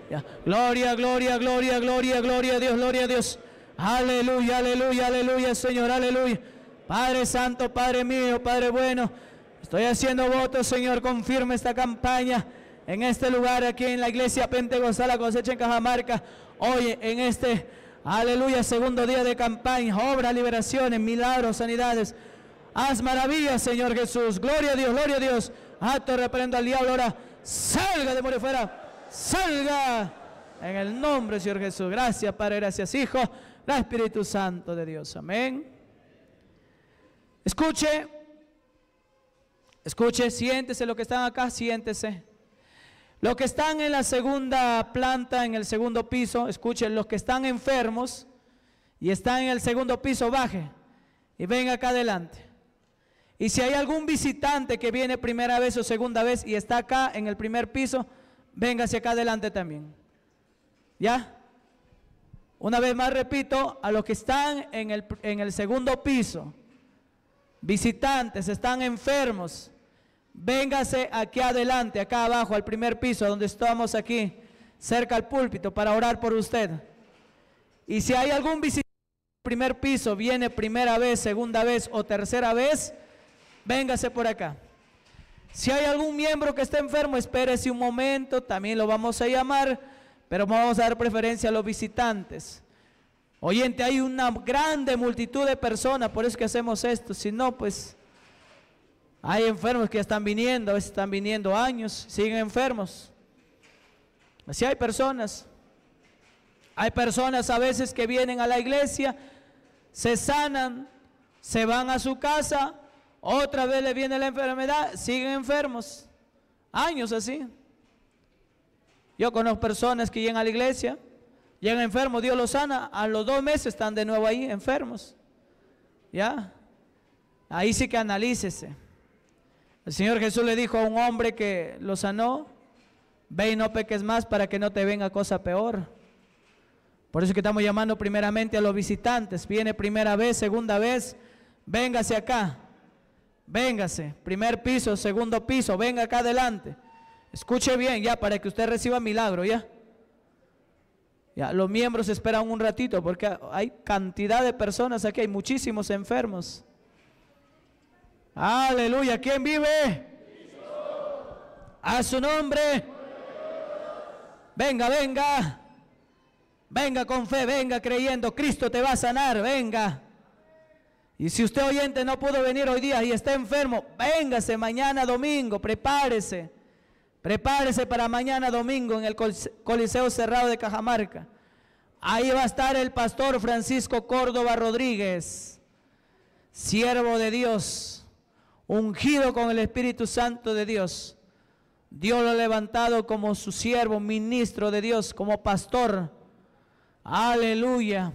Ya. Gloria, gloria, gloria, gloria, gloria a Dios, gloria a Dios. Aleluya, aleluya, aleluya, Señor, aleluya. Padre Santo, Padre mío, Padre bueno, estoy haciendo votos, Señor, confirme esta campaña en este lugar, aquí en la Iglesia Pentecostal La Cosecha en Cajamarca, hoy en este... Aleluya, segundo día de campaña, obra, liberaciones, milagros, sanidades. Haz maravillas, Señor Jesús. Gloria a Dios, gloria a Dios. Acto, reprendo al diablo ahora. Salga, demonio fuera. Salga. En el nombre, Señor Jesús. Gracias, Padre, gracias, Hijo. Gracias, Espíritu Santo de Dios. Amén. Escuche. Escuche, siéntese los que están acá, siéntese. Los que están en la segunda planta, en el segundo piso, escuchen, los que están enfermos y están en el segundo piso, baje y venga acá adelante. Y si hay algún visitante que viene primera vez o segunda vez y está acá en el primer piso, véngase acá adelante también. ¿Ya? Una vez más repito, a los que están en el segundo piso, visitantes, están enfermos, véngase aquí adelante, acá abajo, al primer piso, donde estamos aquí, cerca al púlpito, para orar por usted. Y si hay algún visitante al primer piso, viene primera vez, segunda vez o tercera vez, véngase por acá. Si hay algún miembro que esté enfermo, espérese un momento, también lo vamos a llamar, pero vamos a dar preferencia a los visitantes. Oyente, hay una grande multitud de personas, por eso que hacemos esto, si no, pues... Hay enfermos que están viniendo, a veces están viniendo años, siguen enfermos. Así hay personas. Hay personas a veces que vienen a la iglesia, se sanan, se van a su casa, otra vez les viene la enfermedad, siguen enfermos. Años así. Yo conozco personas que llegan a la iglesia, llegan enfermos, Dios los sana, a los 2 meses están de nuevo ahí enfermos. ¿Ya? Ahí sí que analícese. El Señor Jesús le dijo a un hombre que lo sanó, ve y no peques más para que no te venga cosa peor. Por eso que estamos llamando primeramente a los visitantes. Viene primera vez, segunda vez, véngase acá, véngase, primer piso, segundo piso, venga acá adelante. Escuche bien ya para que usted reciba milagro ya. Ya los miembros esperan un ratito porque hay cantidad de personas aquí, hay muchísimos enfermos. Aleluya. ¿Quién vive? A su nombre. Venga, venga. Venga con fe, venga creyendo. Cristo te va a sanar, venga. Y si usted oyente no pudo venir hoy día y está enfermo, véngase mañana domingo, prepárese. Prepárese para mañana domingo en el Coliseo Cerrado de Cajamarca. Ahí va a estar el pastor Francisco Córdova Rodríguez, siervo de Dios, ungido con el Espíritu Santo de Dios. Dios lo ha levantado como su siervo, ministro de Dios, como pastor. Aleluya.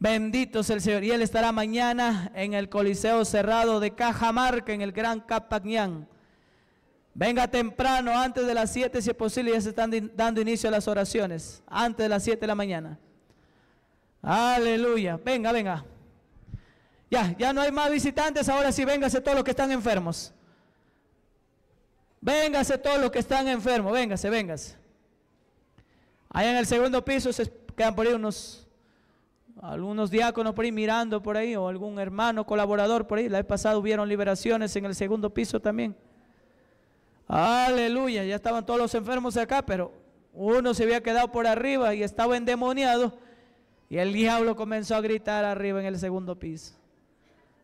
Bendito es el Señor. Y él estará mañana en el Coliseo Cerrado de Cajamarca, en el Gran Qhapaq Ñan. Venga temprano, antes de las 7, si es posible, ya se están dando inicio a las oraciones. Antes de las 7 de la mañana. Aleluya. Venga, venga. Ya no hay más visitantes. Ahora sí, véngase todos los que están enfermos. Véngase todos los que están enfermos. Véngase, véngase. Allá en el segundo piso se quedan por ahí algunos diáconos por ahí mirando por ahí, o algún hermano colaborador por ahí. La vez pasada hubieron liberaciones en el segundo piso también. Aleluya, ya estaban todos los enfermos acá, pero uno se había quedado por arriba y estaba endemoniado, y el diablo comenzó a gritar arriba en el segundo piso.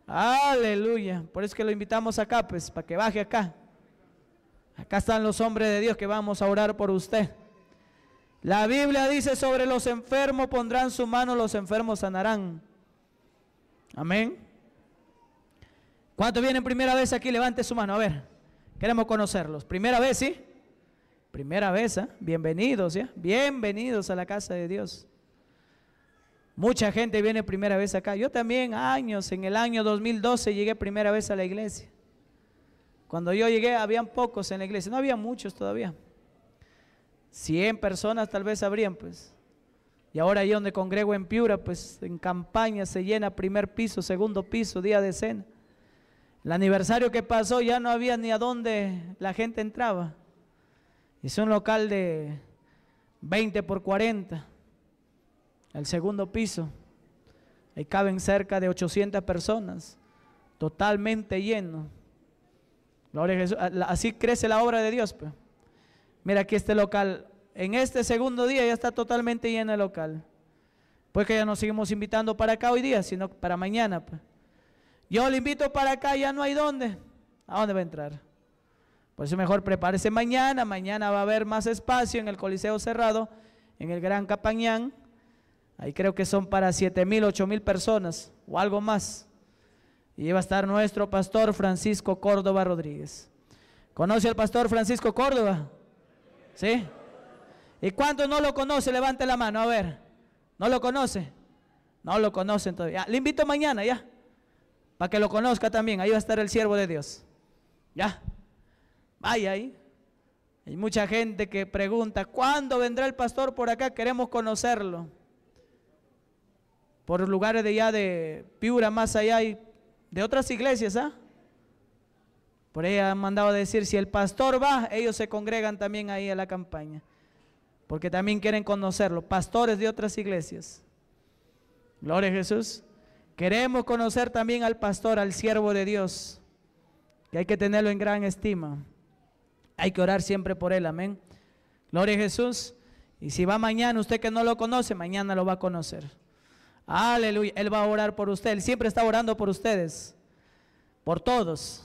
Aleluya, por eso que lo invitamos acá, pues, para que baje acá. Acá están los hombres de Dios que vamos a orar por usted. La Biblia dice: sobre los enfermos pondrán su mano, los enfermos sanarán. Amén. ¿Cuántos vienen primera vez aquí? Levante su mano, a ver. Queremos conocerlos. Primera vez, ¿sí? Primera vez, ¿eh? Bienvenidos, ¿sí? Bienvenidos a la casa de Dios. Mucha gente viene primera vez acá. Yo también, en el año 2012 llegué primera vez a la iglesia. Cuando yo llegué, habían pocos en la iglesia, no había muchos todavía. 100 personas tal vez habrían, pues. Y ahora ahí donde congrego en Piura, pues en campaña se llena primer piso, segundo piso, día de cena. El aniversario que pasó ya no había ni a dónde la gente entraba. Hice un local de 20 por 40, el segundo piso. Ahí caben cerca de 800 personas, totalmente lleno. Gloria a Jesús. Así crece la obra de Dios, pues. Mira aquí este local, en este segundo día ya está totalmente lleno el local. Pues que ya no seguimos invitando para acá hoy día, sino para mañana. Pues. Yo le invito para acá, ya no hay dónde. ¿A dónde va a entrar? Por eso mejor prepárese mañana. Mañana va a haber más espacio en el Coliseo Cerrado, en el Gran Qhapaq Ñan. Ahí creo que son para 7,000, 8,000 personas o algo más. Y va a estar nuestro pastor Francisco Córdova Rodríguez. ¿Conoce al pastor Francisco Córdova? ¿Sí? ¿Y cuántos no lo conoce? Levante la mano, a ver. ¿No lo conoce? No lo conocen todavía. Le invito mañana, ya. Para que lo conozca también. Ahí va a estar el siervo de Dios. Ya. Vaya ahí. Hay mucha gente que pregunta: ¿cuándo vendrá el pastor por acá? Queremos conocerlo. Por lugares de allá de Piura, más allá, y de otras iglesias, ¿ah? Por ahí han mandado a decir: si el pastor va, ellos se congregan también ahí a la campaña. Porque también quieren conocerlo. Pastores de otras iglesias. Gloria a Jesús. Queremos conocer también al pastor, al siervo de Dios. Que hay que tenerlo en gran estima. Hay que orar siempre por él, amén. Gloria a Jesús. Y si va mañana, usted que no lo conoce, mañana lo va a conocer. Aleluya. Él va a orar por usted. Él siempre está orando por ustedes. Por todos.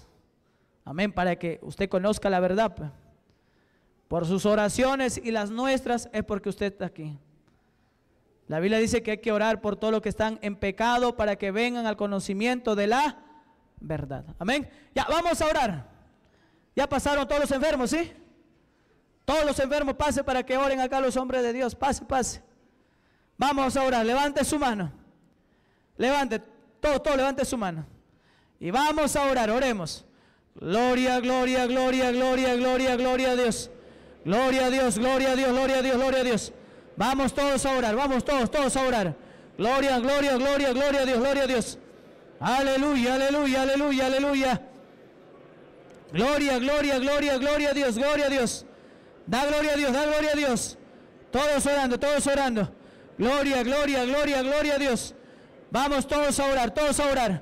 Amén, para que usted conozca la verdad. Por sus oraciones y las nuestras es porque usted está aquí. La Biblia dice que hay que orar por todos los que están en pecado para que vengan al conocimiento de la verdad. Amén. Ya, vamos a orar. Ya pasaron todos los enfermos, ¿sí? Todos los enfermos, pase para que oren acá los hombres de Dios. Pase, pase. Vamos a orar. Levante su mano. Levante, todo, levante su mano. Y vamos a orar, oremos. Gloria, gloria, gloria, gloria, gloria, gloria a Dios. Gloria a Dios, gloria a Dios, gloria a Dios, gloria a Dios. Vamos todos a orar, vamos todos a orar. Gloria, gloria, gloria, gloria a Dios, gloria a Dios. Aleluya, aleluya, aleluya, aleluya. Gloria, gloria, gloria, gloria a Dios, gloria a Dios. Da gloria a Dios, da gloria a Dios. Todos orando, todos orando. Gloria, gloria, gloria, gloria a Dios. Vamos todos a orar, todos a orar.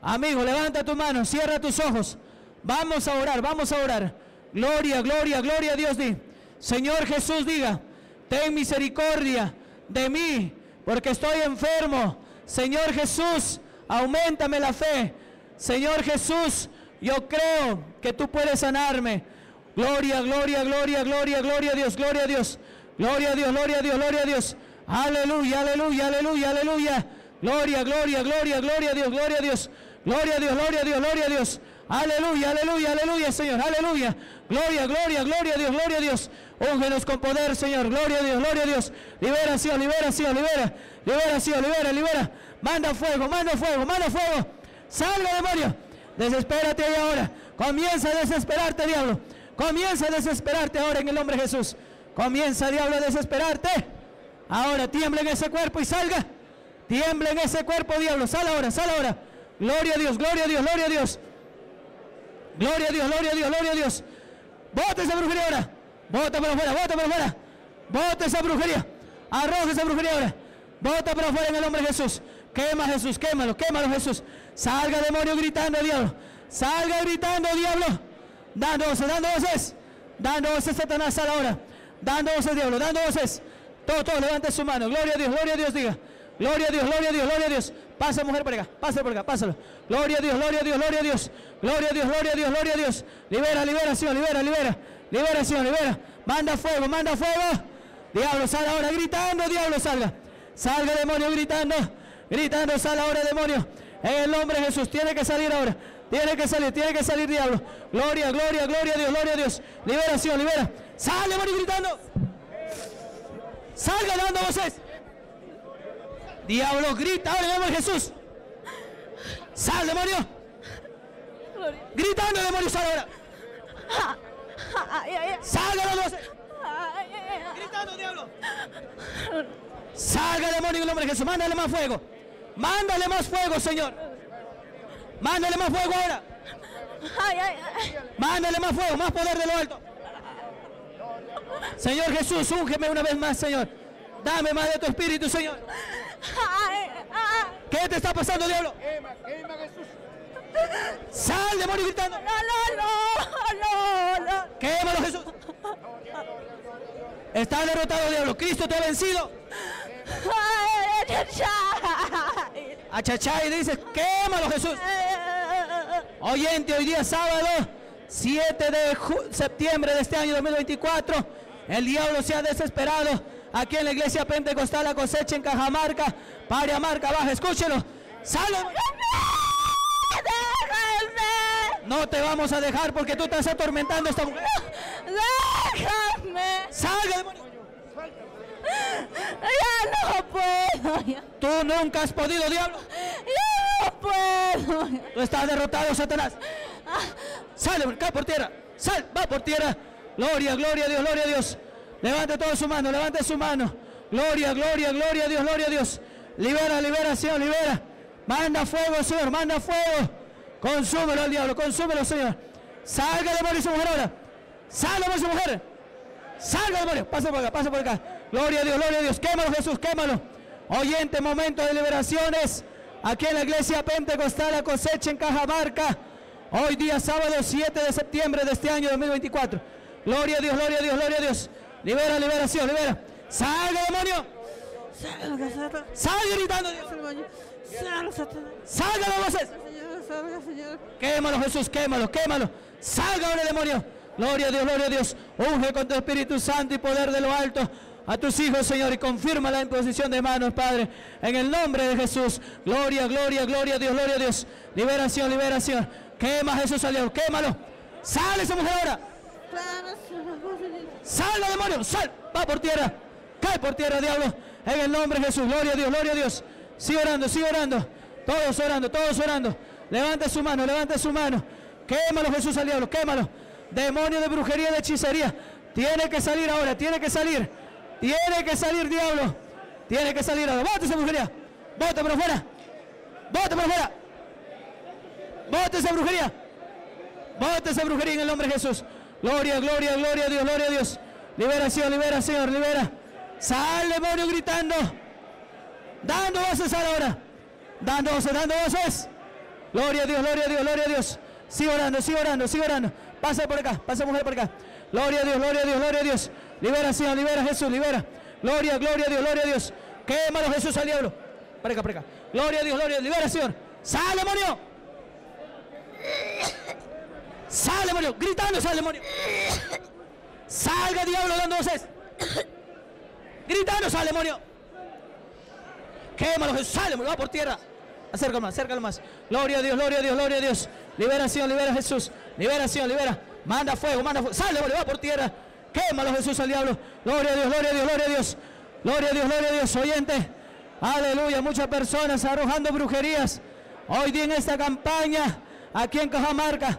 Amigo, levanta tu mano, cierra tus ojos. Vamos a orar, vamos a orar. Gloria, gloria, gloria a Dios. Señor Jesús, diga: ten misericordia de mí, porque estoy enfermo. Señor Jesús, auméntame la fe. Señor Jesús, yo creo que tú puedes sanarme. Gloria, gloria, gloria, gloria, gloria a Dios, gloria a Dios. Gloria a Dios, gloria a Dios, gloria a Dios. Aleluya, aleluya, aleluya, aleluya. Gloria, gloria, gloria, gloria a Dios, gloria a Dios. Gloria a Dios, gloria a Dios, gloria a Dios. Aleluya, aleluya, aleluya, Señor, aleluya. Gloria, gloria, gloria a Dios, gloria a Dios. Úngenos con poder, Señor, gloria a Dios, gloria a Dios. Libera, Señor, libera, Señor, libera. Libera, Señor, libera, libera. Manda fuego, manda fuego, manda fuego. Salve, demonio. Desespérate ahí ahora. Comienza a desesperarte, diablo. Comienza a desesperarte ahora en el nombre de Jesús. Comienza, diablo, a desesperarte. Ahora tiembla en ese cuerpo y salga. Tiembla en ese cuerpo, diablo. Sal ahora, sal ahora. Gloria a Dios, gloria a Dios, gloria a Dios. Gloria a Dios, gloria a Dios, gloria a Dios. Bota esa brujería ahora. Bota para afuera, bota para afuera. Bota esa brujería. Arroja esa brujería ahora. Bota para afuera en el nombre de Jesús. Quema, Jesús, quémalo, quémalo, Jesús. Salga, demonio, gritando, diablo. Salga gritando, diablo. Dando voces, dando voces. Dando voces, Satanás, sal ahora. Dando voces, diablo, dando voces. Todo, todo, levante su mano. Gloria a Dios, diga. Gloria a Dios, gloria a Dios, gloria a Dios. Pasa, mujer, por acá, pasa por acá, pásalo. Gloria a Dios, gloria a Dios, gloria a Dios. Gloria a Dios, gloria a Dios, gloria a Dios. Libera, liberación, libera, libera. Liberación, libera. Manda fuego, manda fuego. Diablo, sal ahora gritando, diablo, salga. Salga, demonio, gritando. Gritando, sal ahora, demonio. En el nombre de Jesús, tiene que salir ahora. Tiene que salir, diablo. Gloria, gloria, gloria a Dios, gloria a Dios. Liberación, libera. Sal, demonio, gritando. Salga dando voces. Diablo, grita ahora en el nombre de Jesús. Sal, demonio. Gritando, demonio, sal ahora. Salga dando voces. Gritando, diablo. Salga, demonio, en el nombre de Jesús. Mándale más fuego. Mándale más fuego, Señor. Mándale más fuego ahora. Mándale más fuego, más poder de lo alto. Señor Jesús, úngeme una vez más, Señor. Dame más de tu espíritu, Señor. ¿Qué te está pasando, diablo? Quema, Jesús. Sal, demonio, gritando. No. Quémalo, Jesús. Está derrotado, diablo. Cristo te ha vencido. Achachay dice, quémalo, Jesús. Oyente, hoy día sábado, 7 de septiembre de este año 2024. El diablo se ha desesperado aquí en la Iglesia Pentecostal La Cosecha en Cajamarca, Pariamarca Baja. Escúchelo. ¡Salud! No te vamos a dejar porque tú estás atormentando a esta mujer. ¡Déjame! ¡Salga, demonio! ¡Ya no puedo! Ya. ¡Tú nunca has podido, diablo! ¡Ya no puedo! Ya. ¡Tú estás derrotado, Satanás! ¡Sale, acá por tierra! ¡Sal! ¡Va por tierra! ¡Gloria, gloria a Dios, gloria a Dios! Levante toda su mano, levante su mano. Gloria, gloria, gloria a Dios, gloria a Dios. Libera, liberación, libera. Manda fuego, Señor, manda fuego. Consúmelo al diablo, consúmelo, Señor. Salga, demonio, su mujer ahora. Salga, demonio, su mujer. Salga, demonio. Pasa por acá, pasa por acá. Gloria a Dios, gloria a Dios. Quémalo, Jesús, quémalo. Oyente, momento de liberaciones. Aquí en la Iglesia Pentecostal La Cosecha en Cajamarca. Hoy día sábado 7 de septiembre de este año 2024. Gloria a Dios, gloria a Dios, gloria a Dios. Libera, liberación, libera. Salga, demonio. Salga, Satanás. Salga gritando, Dios. Salga, Satanás. Salga las voces. Salga, Señor. Quémalo, Jesús, quémalo, quémalo. Salga ahora, demonio. Gloria a Dios, gloria a Dios. Unge con tu Espíritu Santo y poder de lo alto a tus hijos, Señor, y confirma la imposición de manos, Padre, en el nombre de Jesús. Gloria, gloria, gloria a Dios, gloria a Dios. Liberación, liberación. Quema, Jesús, al diablo, quémalo. Sale esa mujer ahora. Salva, demonio, sal, va por tierra, cae por tierra, diablo, en el nombre de Jesús. Gloria a Dios, gloria a Dios. Sigue orando, sigue orando, todos orando, todos orando. Levanta su mano, levanta su mano. Quémalo, Jesús, al diablo, quémalo. Demonio de brujería, de hechicería, tiene que salir ahora, tiene que salir. Tiene que salir, diablo. Tiene que salir ahora. Bota esa brujería. Bota por afuera. Bota por afuera. Bota esa brujería. Bota esa brujería en el nombre de Jesús. Gloria, gloria, gloria a Dios, gloria a Dios. Liberación, libera, Señor, libera. Sal, demonio, gritando. Dando voces ahora. Dando voces, dando voces. Gloria a Dios, gloria a Dios, gloria a Dios. Sigue orando, sigue orando, sigue orando. Pasa por acá, pasa mujer por acá. Gloria a Dios, gloria a Dios, gloria a Dios. Libera, Señor, libera, Jesús, libera. Gloria, gloria a Dios, gloria a Dios. Quémalo, Jesús, al diablo. Para acá, para acá. Gloria a Dios, gloria a Dios. Libera, Señor. ¡Sal, demonio! ¡Sal, demonio! Gritando, sal, demonio. Salga, diablo, dando voces. Gritando, sal, demonio. Quémalo, Jesús, sal, demonio. Va por tierra. Acércalo más, acércalo más. Gloria a Dios, gloria a Dios, gloria a Dios. Liberación, libera, Jesús. Liberación, libera. Manda fuego, manda fuego. Sal, demonio, va por tierra. Quémalo, Jesús, al diablo. Gloria a Dios, gloria a Dios, gloria a Dios. Gloria a Dios, gloria a Dios. Oyente, aleluya, muchas personas arrojando brujerías hoy día en esta campaña aquí en Cajamarca.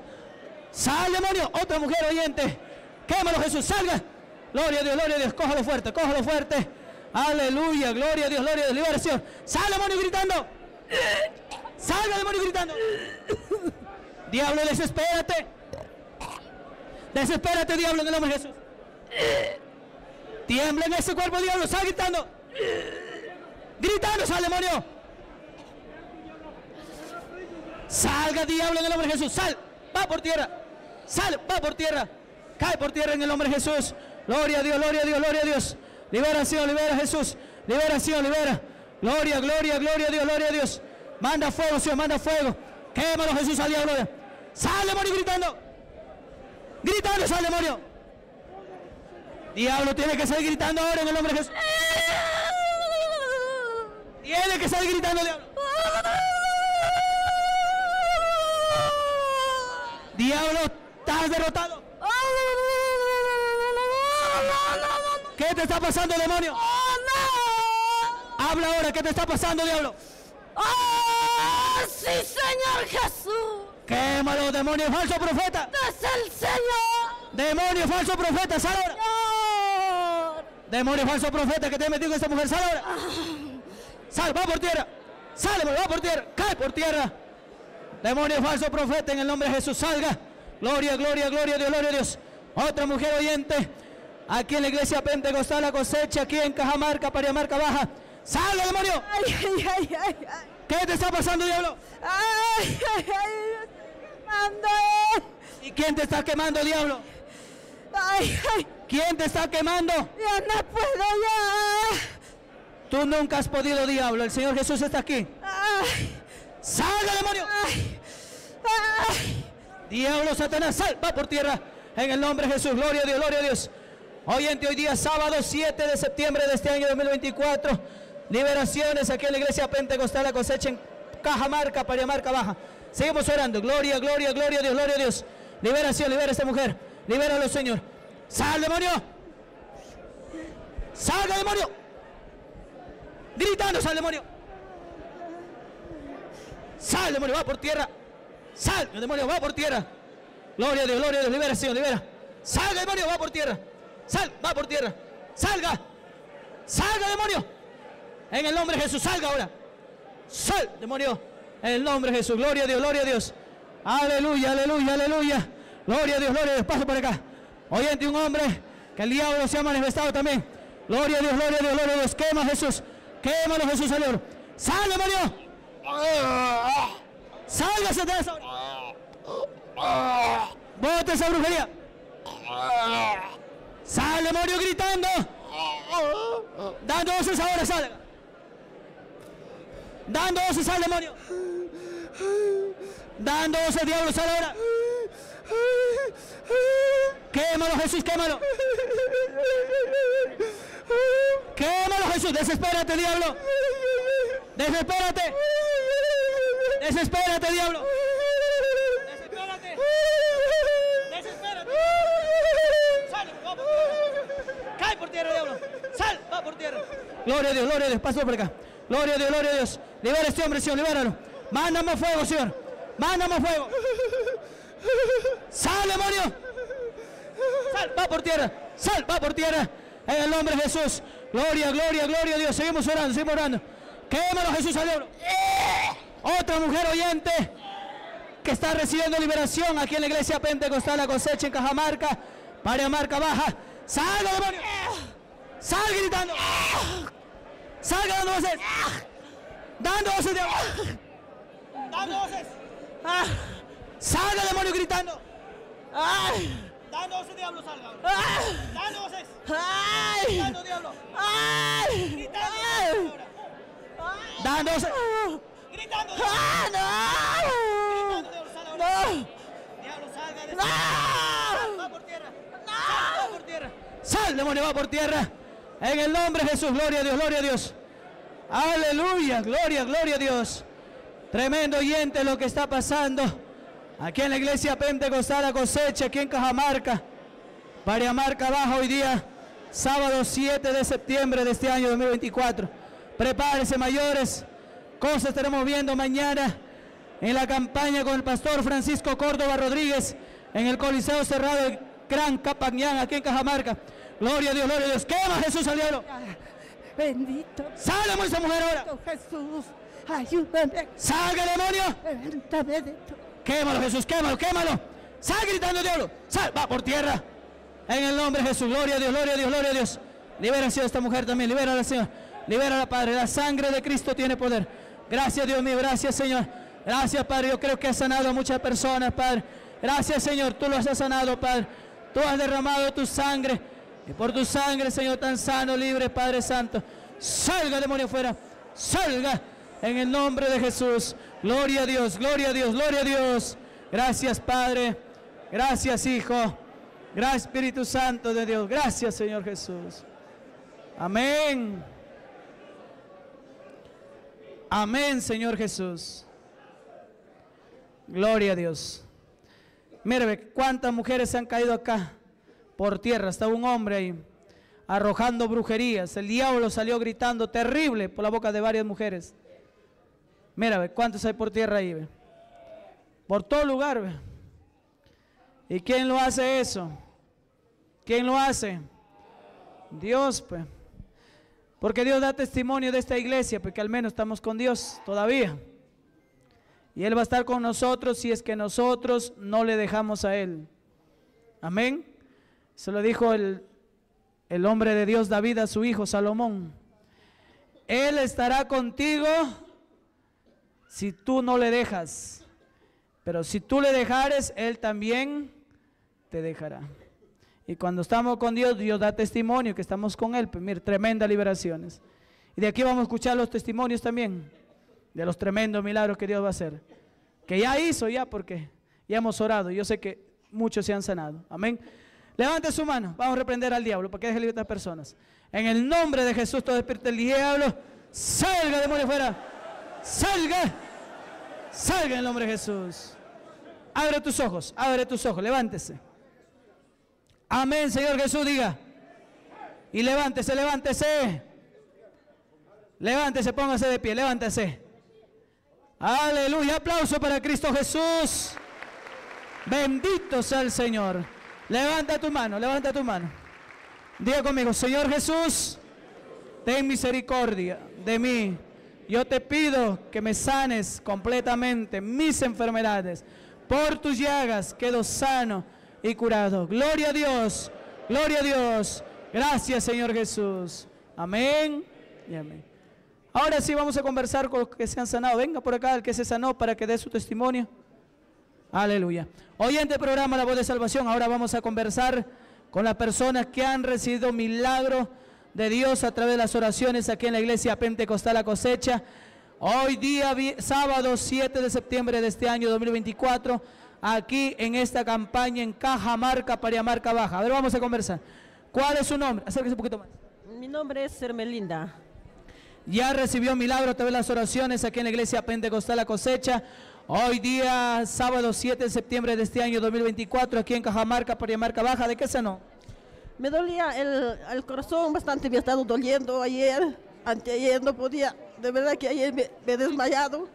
Sal, demonio. Otra mujer, oyente, quémalo, Jesús, salga. Gloria a Dios, gloria a Dios. Cójalo fuerte, cójalo fuerte. Aleluya, gloria a Dios, gloria a Dios. Liberación. Sal, demonio, gritando. Salga, demonio, gritando. Diablo, desespérate. Desespérate, diablo, en el nombre de Jesús. Tiembla en ese cuerpo, diablo. Sal gritando. Gritando, sal, demonio. Salga, diablo, en el nombre de Jesús. Sal, va por tierra. Sal, va por tierra. Cae por tierra en el nombre de Jesús. Gloria a Dios, gloria a Dios, gloria a Dios. Liberación, libera, Jesús. Liberación, libera. Gloria, gloria, gloria a Dios, gloria a Dios. Manda fuego, Señor, manda fuego. Quémalo, Jesús, al diablo. Sal, demonio, gritando. Gritando, sal, demonio. Diablo, tiene que salir gritando ahora en el nombre de Jesús. Tiene que salir gritando, diablo. Diablo, estás derrotado. ¿Qué te está pasando, demonio? Habla ahora, ¿qué te está pasando, diablo? ¡Oh, sí, Señor Jesús! ¡Quémalo, demonio falso profeta! ¡Es el Señor! ¡Demonio falso profeta, sal ahora! ¡Señor! ¡Demonio falso profeta que te metió con esa mujer, sal ahora! ¡Sal, va por tierra! ¡Sal, va por tierra! ¡Cae por tierra! ¡Demonio falso profeta, en el nombre de Jesús, salga! ¡Gloria, gloria, gloria a Dios, gloria a Dios! Otra mujer oyente, aquí en la iglesia Pentecostal La Cosecha, aquí en Cajamarca, Pariamarca Baja. ¡Salga, demonio! Ay, ay, ay, ay. ¿Qué te está pasando, diablo? ¡Ay, ay, ay! ¡Me estoy quemando! ¿Y quién te está quemando, diablo? ¡Ay, ay! ¿Quién te está quemando? ¡Yo no puedo ya! Tú nunca has podido, diablo. El Señor Jesús está aquí. ¡Ay! ¡Salga, demonio! ¡Ay, ay! Diablo, Satanás, sal, va por tierra. En el nombre de Jesús, gloria a Dios, gloria a Dios. Oyente, hoy día, sábado 7 de septiembre de este año 2024... Liberaciones aquí en la iglesia Pentecostal La Cosecha en Cajamarca, Pariamarca Baja. Seguimos orando. Gloria, gloria, gloria a Dios, gloria a Dios. Liberación, libera a esta mujer. Libéralo, Señor. ¡Sal, demonio! ¡Salga, demonio! Gritando, sal, demonio. Sal, demonio, va por tierra. Sal, demonio, va por tierra. Gloria a Dios, gloria a Dios. Liberación, libera. Salga, demonio, va por tierra. Sal, va por tierra. Salga. Salga, demonio. En el nombre de Jesús, salga ahora. Sal, demonio. En el nombre de Jesús, gloria a Dios, gloria a Dios. Aleluya, aleluya, aleluya. Gloria a Dios, gloria a Dios. Pasa por acá. Oyente, un hombre que el diablo se ha manifestado también. Gloria a Dios, gloria a Dios, gloria a Dios. Quema, Jesús. Quémalo, Jesús, Señor. Sal, demonio. Salga, Satanás, ahora. Bota esa brujería. Sal, demonio, gritando. Dando voces ahora, salga. Dando voces al demonio. Dando voces al diablo, sal ahora. Quémalo, Jesús, quémalo. Quémalo, Jesús. Desespérate, diablo. Desespérate. Desespérate, diablo. Desespérate. Desespérate. Sal, vamos. Cae por tierra, diablo. Sal, va por tierra. Gloria a Dios, gloria a Dios. Paso por acá. Gloria a Dios, gloria a Dios. Libera a este hombre, Señor, libéralo. Mándame fuego, Señor. Mándame fuego. Sal, demonio. Sal, va por tierra. Sal, va por tierra. En el nombre de Jesús. Gloria, gloria, gloria a Dios. Seguimos orando, seguimos orando. Quémalo, Jesús, al diablo. Otra mujer oyente que está recibiendo liberación aquí en la iglesia Pentecostal La Cosecha en Cajamarca, Pariamarca Baja. Salga, demonio. Sal gritando. Salga dando voces. Dando voces, diablo. Dando voces. ¡Ah! ¡Salga, demonio, gritando! ¡Ay! ¡Danos ese diablo, salga! ¡Ay! ¡Danos ese! ¡Ay! ¡Danos, diablo! ¡Ay! ¡Gritando! ¡Ay! ¡Danos! ¡Gritando! ¡Ah, no! ¡Gritando, diablo, salga! ¡No! ¡Diablo, salga! ¡No! ¡Sal, va por tierra! ¡No! ¡Va por tierra! ¡Sal, demonio, va por tierra! En el nombre de Jesús, gloria a Dios, gloria a Dios. Aleluya, gloria, gloria a Dios. Tremendo oyente lo que está pasando aquí en la Iglesia Pentecostal La Cosecha, aquí en Cajamarca, Pariamarca Baja, hoy día, sábado 7 de septiembre de este año 2024. Prepárense, mayores, cosas estaremos viendo mañana en la campaña con el pastor Francisco Córdova Rodríguez en el Coliseo Cerrado de Gran Qhapaq Ñan, aquí en Cajamarca. Gloria a Dios, gloria a Dios. Quema Jesús al diablo. Bendito. Salve esa mujer ahora. Jesús, ayúdame. Salga, demonio. Levántame de todo. Quémalo, Jesús, quémalo, quémalo. Sal gritando, diablo. Sal, va por tierra. En el nombre de Jesús. Gloria a Dios, gloria a Dios, gloria a Dios. Liberación de esta mujer también. Libera a la Señor. Libera a la Padre. La sangre de Cristo tiene poder. Gracias, Dios mío. Gracias, Señor. Gracias, Padre. Yo creo que has sanado a muchas personas, Padre. Gracias, Señor. Tú los has sanado, Padre. Tú has derramado tu sangre. Y por tu sangre, Señor, tan sano, libre, Padre Santo. Salga, demonio, fuera. Salga en el nombre de Jesús. Gloria a Dios, gloria a Dios, gloria a Dios. Gracias, Padre. Gracias, Hijo. Gracias, Espíritu Santo de Dios. Gracias, Señor Jesús. Amén. Amén, Señor Jesús. Gloria a Dios. Mire, cuántas mujeres han caído acá. Por tierra, estaba un hombre ahí, arrojando brujerías. El diablo salió gritando terrible por la boca de varias mujeres. Mira, ve, ¿cuántos hay por tierra ahí? Ve? Por todo lugar. Ve. ¿Y quién lo hace eso? ¿Quién lo hace? Dios, pues. Porque Dios da testimonio de esta iglesia, porque al menos estamos con Dios todavía. Y Él va a estar con nosotros si es que nosotros no le dejamos a Él. Amén. Se lo dijo el hombre de Dios David a su hijo Salomón. Él estará contigo si tú no le dejas. Pero si tú le dejares, Él también te dejará. Y cuando estamos con Dios, Dios da testimonio que estamos con Él. Pues, mira, tremendas liberaciones. Y de aquí vamos a escuchar los testimonios también. De los tremendos milagros que Dios va a hacer. Que ya hizo, ya porque ya hemos orado. Yo sé que muchos se han sanado. Amén. Levante su mano, vamos a reprender al diablo para que deje libre a estas personas. En el nombre de Jesús, todo espíritu del diablo, salga, demonio, fuera. Salga, salga en el nombre de Jesús. Abre tus ojos, levántese. Amén, Señor Jesús, diga. Y levántese, levántese. Levántese, póngase de pie, levántese. Aleluya, aplauso para Cristo Jesús. Bendito sea el Señor. Levanta tu mano, levanta tu mano. Diga conmigo, Señor Jesús, ten misericordia de mí. Yo te pido que me sanes completamente mis enfermedades. Por tus llagas quedo sano y curado. Gloria a Dios, gloria a Dios. Gracias, Señor Jesús. Amén y amén. Ahora sí vamos a conversar con los que se han sanado. Venga por acá el que se sanó para que dé su testimonio. Aleluya. Oyente del programa La Voz de Salvación, ahora vamos a conversar con las personas que han recibido milagro de Dios a través de las oraciones aquí en la Iglesia Pentecostal La Cosecha. Hoy día, sábado 7 de septiembre de este año 2024, aquí en esta campaña en Cajamarca, Pariamarca Baja. A ver, vamos a conversar. ¿Cuál es su nombre? Acérquese un poquito más. Mi nombre es Hermelinda. Ya recibió milagro a través de las oraciones aquí en la Iglesia Pentecostal La Cosecha. Hoy día, sábado 7 de septiembre de este año 2024, aquí en Cajamarca, Pariamarca Baja. ¿De qué sanó? Me dolía el corazón bastante, me ha estado doliendo ayer, anteayer no podía, de verdad que ayer me he desmayado.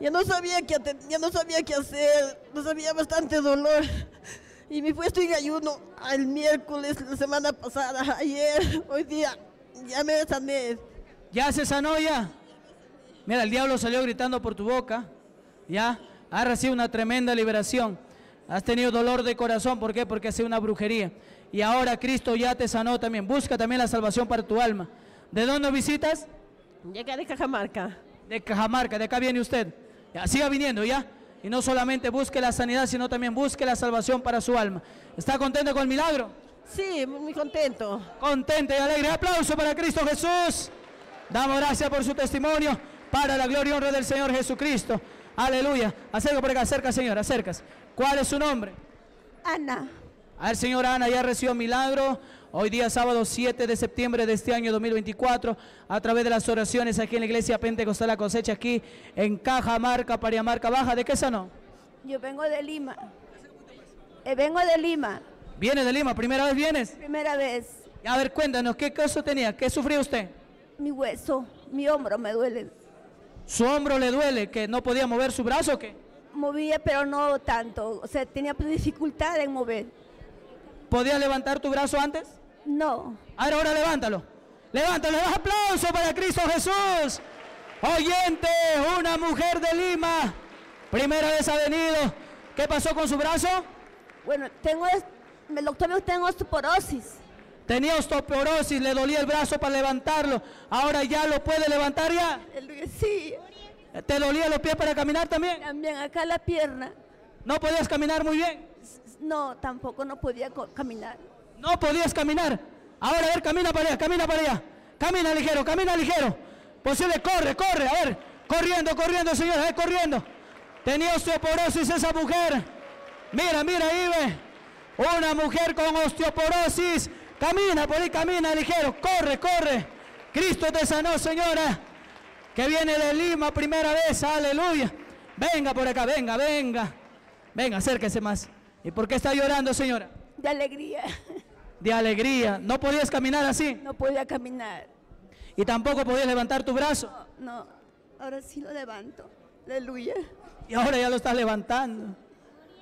Ya no sabía qué hacer, no sabía, bastante dolor. Y me he puesto en ayuno el miércoles, la semana pasada, ayer, hoy día, ya me sané. ¿Ya se sanó ya? Mira, el diablo salió gritando por tu boca. Ya, has recibido una tremenda liberación. Has tenido dolor de corazón, ¿por qué? Porque ha sido una brujería. Y ahora Cristo ya te sanó también. Busca también la salvación para tu alma. ¿De dónde visitas? Llega de Cajamarca. De Cajamarca, de acá viene usted. Ya, siga viniendo, ¿ya? y no solamente busque la sanidad, sino también busque la salvación para su alma. ¿Está contento con el milagro? Sí, muy contento. Contento y alegre. Aplauso para Cristo Jesús. Damos gracias por su testimonio para la gloria y honra del Señor Jesucristo. Aleluya. Acerca por acá, acerca, señora, acerca. ¿Cuál es su nombre? Ana. A ver, señora Ana, ya recibió milagro. Hoy día sábado 7 de septiembre de este año 2024, a través de las oraciones aquí en la Iglesia Pentecostal La Cosecha, aquí en Cajamarca, Pariamarca Baja. ¿De qué sanó? Yo vengo de Lima. Vengo de Lima. ¿Viene de Lima? ¿Primera vez vienes? Primera vez. A ver, cuéntanos, ¿qué caso tenía? ¿Qué sufrió usted? Mi hueso, mi hombro me duele. ¿Su hombro le duele? ¿Que no podía mover su brazo o qué? Movía, pero no tanto. O sea, tenía dificultad en mover. ¿Podía levantar tu brazo antes? No. Ahora levántalo. Levántalo. Un aplauso para Cristo Jesús. Oyente, una mujer de Lima. Primera vez ha venido. ¿Qué pasó con su brazo? Bueno, el doctor me dijo que tengo osteoporosis. Tenía osteoporosis, le dolía el brazo para levantarlo. Ahora ya lo puede levantar ya. Sí. ¿Te dolía los pies para caminar también? También, acá la pierna. ¿No podías caminar muy bien? No, tampoco no podía caminar. No podías caminar. Ahora, a ver, camina para allá, camina para allá. Camina ligero, camina ligero. Posible, corre, corre, a ver. Corriendo, corriendo, señora, a ver, corriendo. Tenía osteoporosis esa mujer. Mira, mira, ahí ve. Una mujer con osteoporosis. Camina por ahí, camina ligero. Corre, corre. Cristo te sanó, señora. Que viene de Lima, primera vez, aleluya. Venga por acá, venga, venga. Venga, acérquese más. ¿Y por qué está llorando, señora? De alegría. De alegría. ¿No podías caminar así? No podía caminar. ¿Y tampoco podías levantar tu brazo? No, no. Ahora sí lo levanto. Aleluya. Y ahora ya lo estás levantando.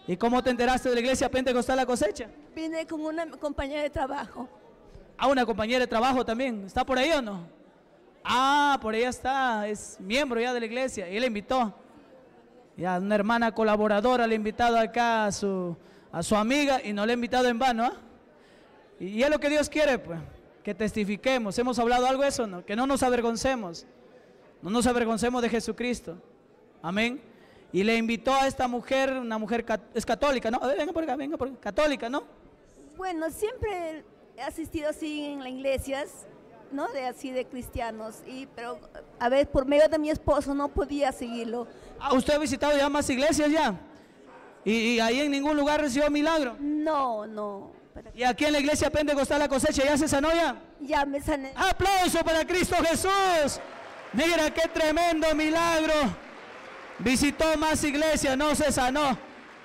¿Y cómo te enteraste de la Iglesia Pentecostal La Cosecha? Vine con una compañera de trabajo. Ah, una compañera de trabajo también. ¿Está por ahí o no? Ah, por ahí está. Es miembro ya de la iglesia. Y él la invitó. Ya, una hermana colaboradora le ha invitado acá a su amiga y no le ha invitado en vano, ¿eh? Y es lo que Dios quiere, pues, que testifiquemos. Hemos hablado algo de eso, ¿no? Que no nos avergoncemos. No nos avergoncemos de Jesucristo. Amén. Y le invitó a esta mujer, una mujer es católica, ¿no? A ver, venga por acá, católica, ¿no? Bueno, siempre he asistido así en las iglesias, ¿no? De cristianos, pero a ver, por medio de mi esposo no podía seguirlo. Ah, ¿usted ha visitado ya más iglesias ya? ¿Y ahí en ningún lugar recibió milagro? No, no. ¿Y aquí en la Iglesia Pentecostal La Cosecha ya se sanó ya? Ya me sané. ¡Aplauso para Cristo Jesús! Mira qué tremendo milagro. Visitó más iglesias, no se sanó.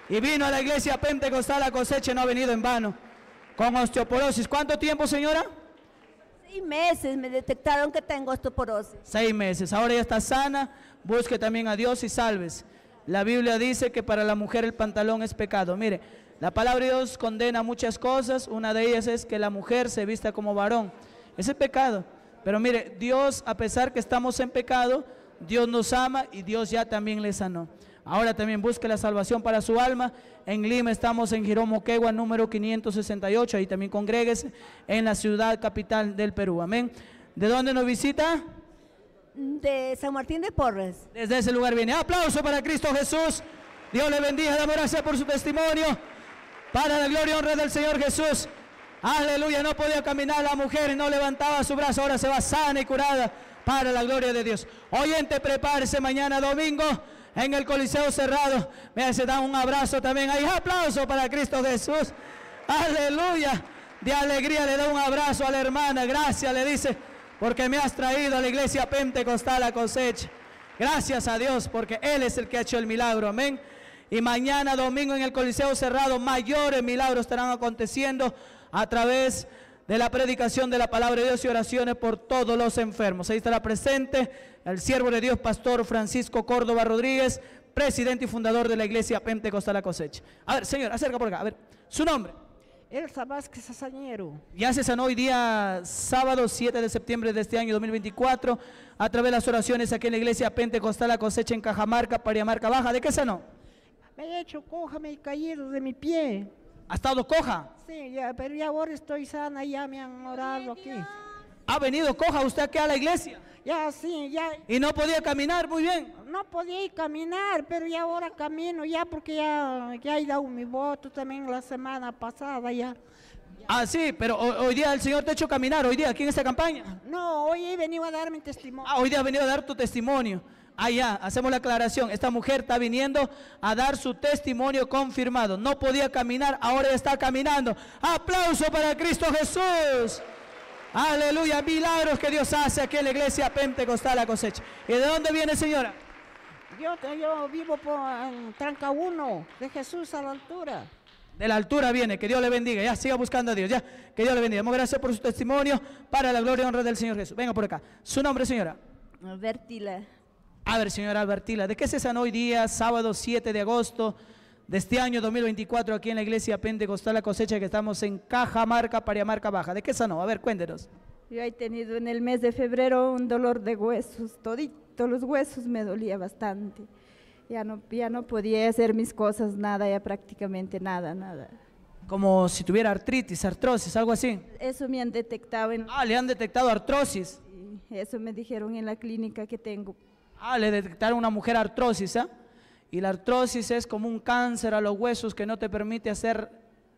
Y vino a la Iglesia Pentecostal La Cosecha, no ha venido en vano. Con osteoporosis. ¿Cuánto tiempo, señora? 6 meses me detectaron que tengo osteoporosis. 6 meses, ahora ya está sana. Busque también a Dios y salves. La Biblia dice que para la mujer el pantalón es pecado. Mire, la palabra de Dios condena muchas cosas. Una de ellas es que la mujer se vista como varón. Ese es pecado. Pero mire, Dios, a pesar que estamos en pecado, Dios nos ama y Dios ya también le sanó. Ahora también busque la salvación para su alma. En Lima estamos en Jirón Moquegua, número 568. Ahí también congréguese en la ciudad capital del Perú. Amén. ¿De dónde nos visita? De San Martín de Porres. Desde ese lugar viene. Aplauso para Cristo Jesús. Dios le bendiga. Damos gracias por su testimonio. Para la gloria y honra del Señor Jesús. Aleluya. No podía caminar la mujer y no levantaba su brazo. Ahora se va sana y curada para la gloria de Dios. Oyente, prepárese mañana domingo. En el Coliseo Cerrado, mira, se da un abrazo también. Hay aplauso para Cristo Jesús. Aleluya. De alegría le da un abrazo a la hermana. Gracias, le dice, porque me has traído a la Iglesia Pentecostal La Cosecha. Gracias a Dios, porque Él es el que ha hecho el milagro. Amén. Y mañana domingo en el Coliseo Cerrado, mayores milagros estarán aconteciendo a través de la predicación de la palabra de Dios y oraciones por todos los enfermos. Ahí estará presente el siervo de Dios, pastor Francisco Córdova Rodríguez, presidente y fundador de la Iglesia Pentecostal La Cosecha. A ver, señor, acerca por acá, a ver, su nombre. Elsa Vázquez Azañero. Ya se sanó hoy día sábado 7 de septiembre de este año 2024, a través de las oraciones aquí en la Iglesia Pentecostal La Cosecha en Cajamarca, Pariamarca Baja. ¿De qué sanó? Me he hecho coja, me he caído de mi pie. ¿Ha estado coja? Sí, ya, pero ya ahora estoy sana, ya me han orado aquí. ¿Ha venido coja usted aquí a la iglesia? Ya, sí, ya. ¿Y no podía caminar muy bien? No podía ir caminar, pero ya ahora camino ya porque ya he dado mi voto también la semana pasada ya. Ah, sí, pero hoy día el Señor te ha hecho caminar, hoy día, aquí en esta campaña. No, hoy he venido a dar mi testimonio. Ah, hoy día has venido a dar tu testimonio. Ah, ya, hacemos la aclaración, esta mujer está viniendo a dar su testimonio confirmado. No podía caminar, ahora está caminando. ¡Aplauso para Cristo Jesús! ¡Aleluya! Milagros que Dios hace aquí en la iglesia Pentecostal La Cosecha. ¿Y de dónde viene, señora? Yo vivo en Tranca 1, de Jesús a la altura. De la altura viene, que Dios le bendiga, ya siga buscando a Dios, ya, que Dios le bendiga. Muchas gracias por su testimonio, para la gloria y honra del Señor Jesús. Venga por acá. ¿Su nombre, señora? Albertila. A ver, señora Albertila, ¿de qué se sanó hoy día, sábado 7 de agosto de este año 2024, aquí en la iglesia Pentecostal La Cosecha, que estamos en Cajamarca, Pariamarca Baja? ¿De qué sanó? A ver, cuéntenos. Yo he tenido en el mes de febrero un dolor de huesos, toditos los huesos me dolía bastante. Ya no podía hacer mis cosas, nada, ya prácticamente nada. Como si tuviera artritis, artrosis, algo así. Eso me han detectado. Ah, le han detectado artrosis. Sí, eso me dijeron en la clínica que tengo. Ah, le detectaron una mujer artrosis, ¿ah? Y la artrosis es como un cáncer a los huesos que no te permite hacer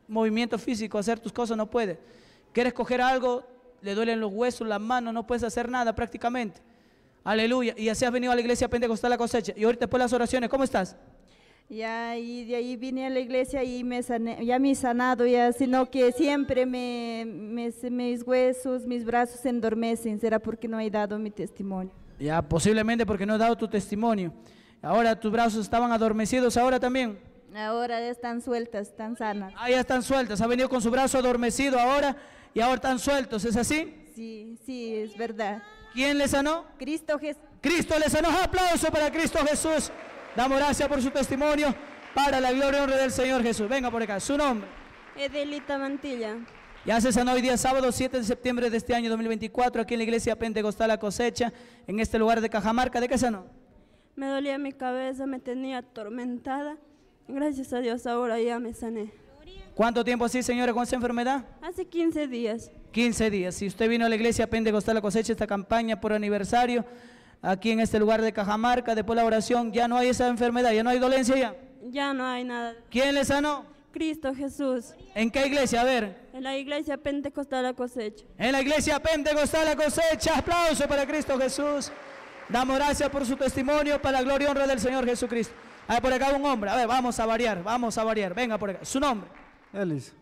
movimiento físico, hacer tus cosas, no puedes. Quieres coger algo, le duelen los huesos, las manos, no puedes hacer nada prácticamente. Aleluya, y así has venido a la iglesia Pentecostal La Cosecha. Y ahorita después de las oraciones, ¿cómo estás? Ya, y de ahí vine a la iglesia y me sané, ya me he sanado, ya, sino que siempre mis huesos, mis brazos se endormecen. ¿Será porque no he dado mi testimonio? Ya, posiblemente porque no he dado tu testimonio. Ahora tus brazos estaban adormecidos, ¿ahora también? Ahora ya están sueltas, están sanas. Ah, ya están sueltas, ha venido con su brazo adormecido ahora y ahora están sueltos, ¿es así? Sí, sí, es verdad. ¿Quién le sanó? Cristo Jesús. Cristo le sanó. Aplauso para Cristo Jesús. Damos gracias por su testimonio para la gloria y honra del Señor Jesús. Venga por acá. ¿Su nombre? Edelita Mantilla. Ya se sanó hoy día sábado 7 de septiembre de este año 2024 aquí en la iglesia Pentecostal La Cosecha, en este lugar de Cajamarca. ¿De qué sanó? Me dolía mi cabeza, me tenía atormentada. Gracias a Dios ahora ya me sané. ¿Cuánto tiempo así, señora, con esa enfermedad? Hace 15 días. 15 días. Si usted vino a la iglesia Pentecostal La Cosecha, esta campaña por aniversario, aquí en este lugar de Cajamarca, después de la oración, ya no hay esa enfermedad, ya no hay dolencia ya. Ya no hay nada. ¿Quién le sanó? Cristo Jesús. ¿En qué iglesia? A ver. En la iglesia Pentecostal La Cosecha. En la iglesia Pentecostal La Cosecha. Aplauso para Cristo Jesús. Damos gracias por su testimonio, para la gloria y honra del Señor Jesucristo. A ver, por acá un hombre. A ver, vamos a variar. Venga por acá. ¿Su nombre? Elis.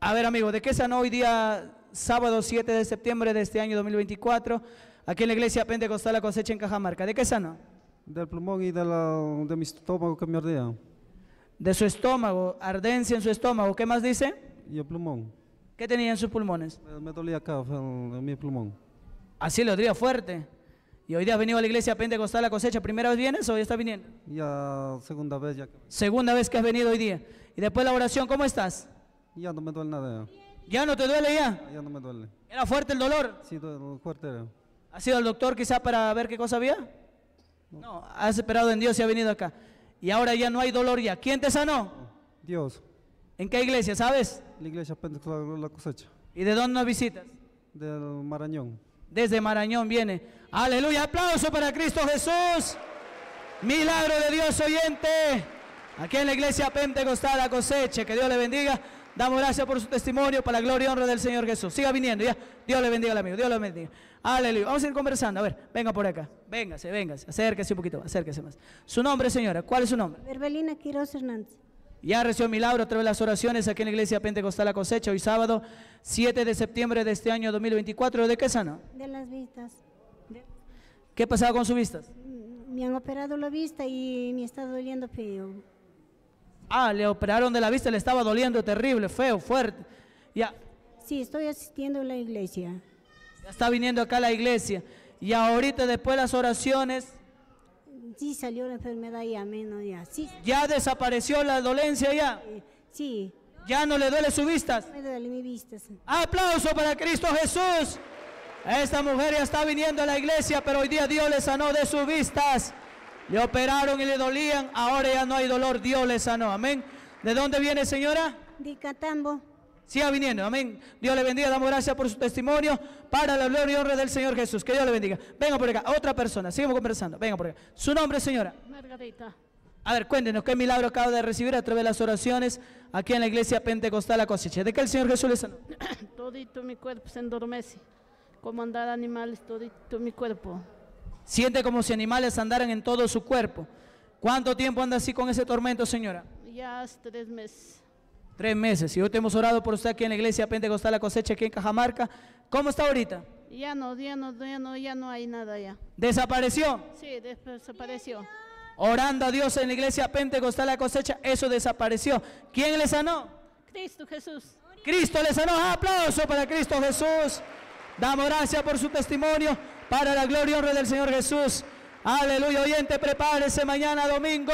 A ver, amigo, ¿de qué sanó hoy día sábado 7 de septiembre de este año 2024 aquí en la iglesia Pentecostal La Cosecha en Cajamarca? ¿De qué sanó? Del pulmón y de mi estómago que me ardea. De su estómago, ardencia en su estómago. ¿Qué más dice? Y el pulmón. ¿Qué tenía en sus pulmones? Me dolía acá, en mi pulmón. Así le dolía fuerte. Y hoy día has venido a la iglesia Pentecostal La Cosecha. ¿Primera vez vienes o ya estás viniendo? Ya, segunda vez ya. Segunda vez que has venido hoy día. Y después de la oración, ¿cómo estás? Ya no me duele nada ya. ¿Ya no te duele ya? Ya no me duele. ¿Era fuerte el dolor? Sí, fuerte era. ¿Has ido al doctor quizá para ver qué cosa había? No, has esperado en Dios y has venido acá. Y ahora ya no hay dolor ya. ¿Quién te sanó? Dios. ¿En qué iglesia, sabes? La iglesia Pentecostal La Cosecha. ¿Y de dónde nos visitas? Del Marañón. Desde Marañón viene. Aleluya, aplauso para Cristo Jesús. Milagro de Dios, oyente. Aquí en la iglesia Pentecostal La Cosecha, que Dios le bendiga. Damos gracias por su testimonio, para la gloria y honra del Señor Jesús. Siga viniendo, ya. Dios le bendiga al amigo, Dios le bendiga. Aleluya. Vamos a ir conversando. A ver, venga por acá. Véngase. Acérquese un poquito, acérquese más. Su nombre, señora, ¿cuál es su nombre? Verbelina Quiroz Hernández. Ya recibió milagro a través de las oraciones aquí en la iglesia Pentecostal La Cosecha, hoy sábado 7 de septiembre de este año 2024. ¿De qué sana? De las vistas. ¿Qué pasaba con sus vistas? Me han operado la vista y me está doliendo feo. Ah, le operaron de la vista, le estaba doliendo terrible, feo, fuerte. Ya. Sí, estoy asistiendo a la iglesia. Ya está viniendo acá a la iglesia. Y ahorita después de las oraciones... Sí, salió la enfermedad ya menos ya. Sí. ¿Ya desapareció la dolencia ya? Sí. ¿Ya no le duele sus vistas? No me duele mi vistas. ¡Aplauso para Cristo Jesús! Esta mujer ya está viniendo a la iglesia, pero hoy día Dios le sanó de sus vistas. Le operaron y le dolían, ahora ya no hay dolor, Dios le sanó. Amén. ¿De dónde viene, señora? De Catambo. Siga viniendo, amén. Dios le bendiga, damos gracias por su testimonio para la gloria y honra del Señor Jesús. Que Dios le bendiga. Venga por acá, otra persona, sigamos conversando. Venga por acá. ¿Su nombre, señora? Margarita. A ver, cuéntenos qué milagro acaba de recibir a través de las oraciones aquí en la Iglesia Pentecostal La Cosecha. ¿De qué el Señor Jesús le sanó? Todito mi cuerpo se endormece, como andar animales, todito mi cuerpo. Siente como si animales andaran en todo su cuerpo. ¿Cuánto tiempo anda así con ese tormento, señora? Ya hace 3 meses. 3 meses. Y hoy te hemos orado por usted aquí en la Iglesia Pentecostal La Cosecha, aquí en Cajamarca. ¿Cómo está ahorita? Ya no hay nada ya. ¿Desapareció? Sí, desapareció. Orando a Dios en la Iglesia Pentecostal La Cosecha, eso desapareció. ¿Quién le sanó? Cristo Jesús. Cristo le sanó. Aplauso para Cristo Jesús. Damos gracias por su testimonio para la gloria y honra del Señor Jesús. Aleluya, oyente, prepárese mañana domingo.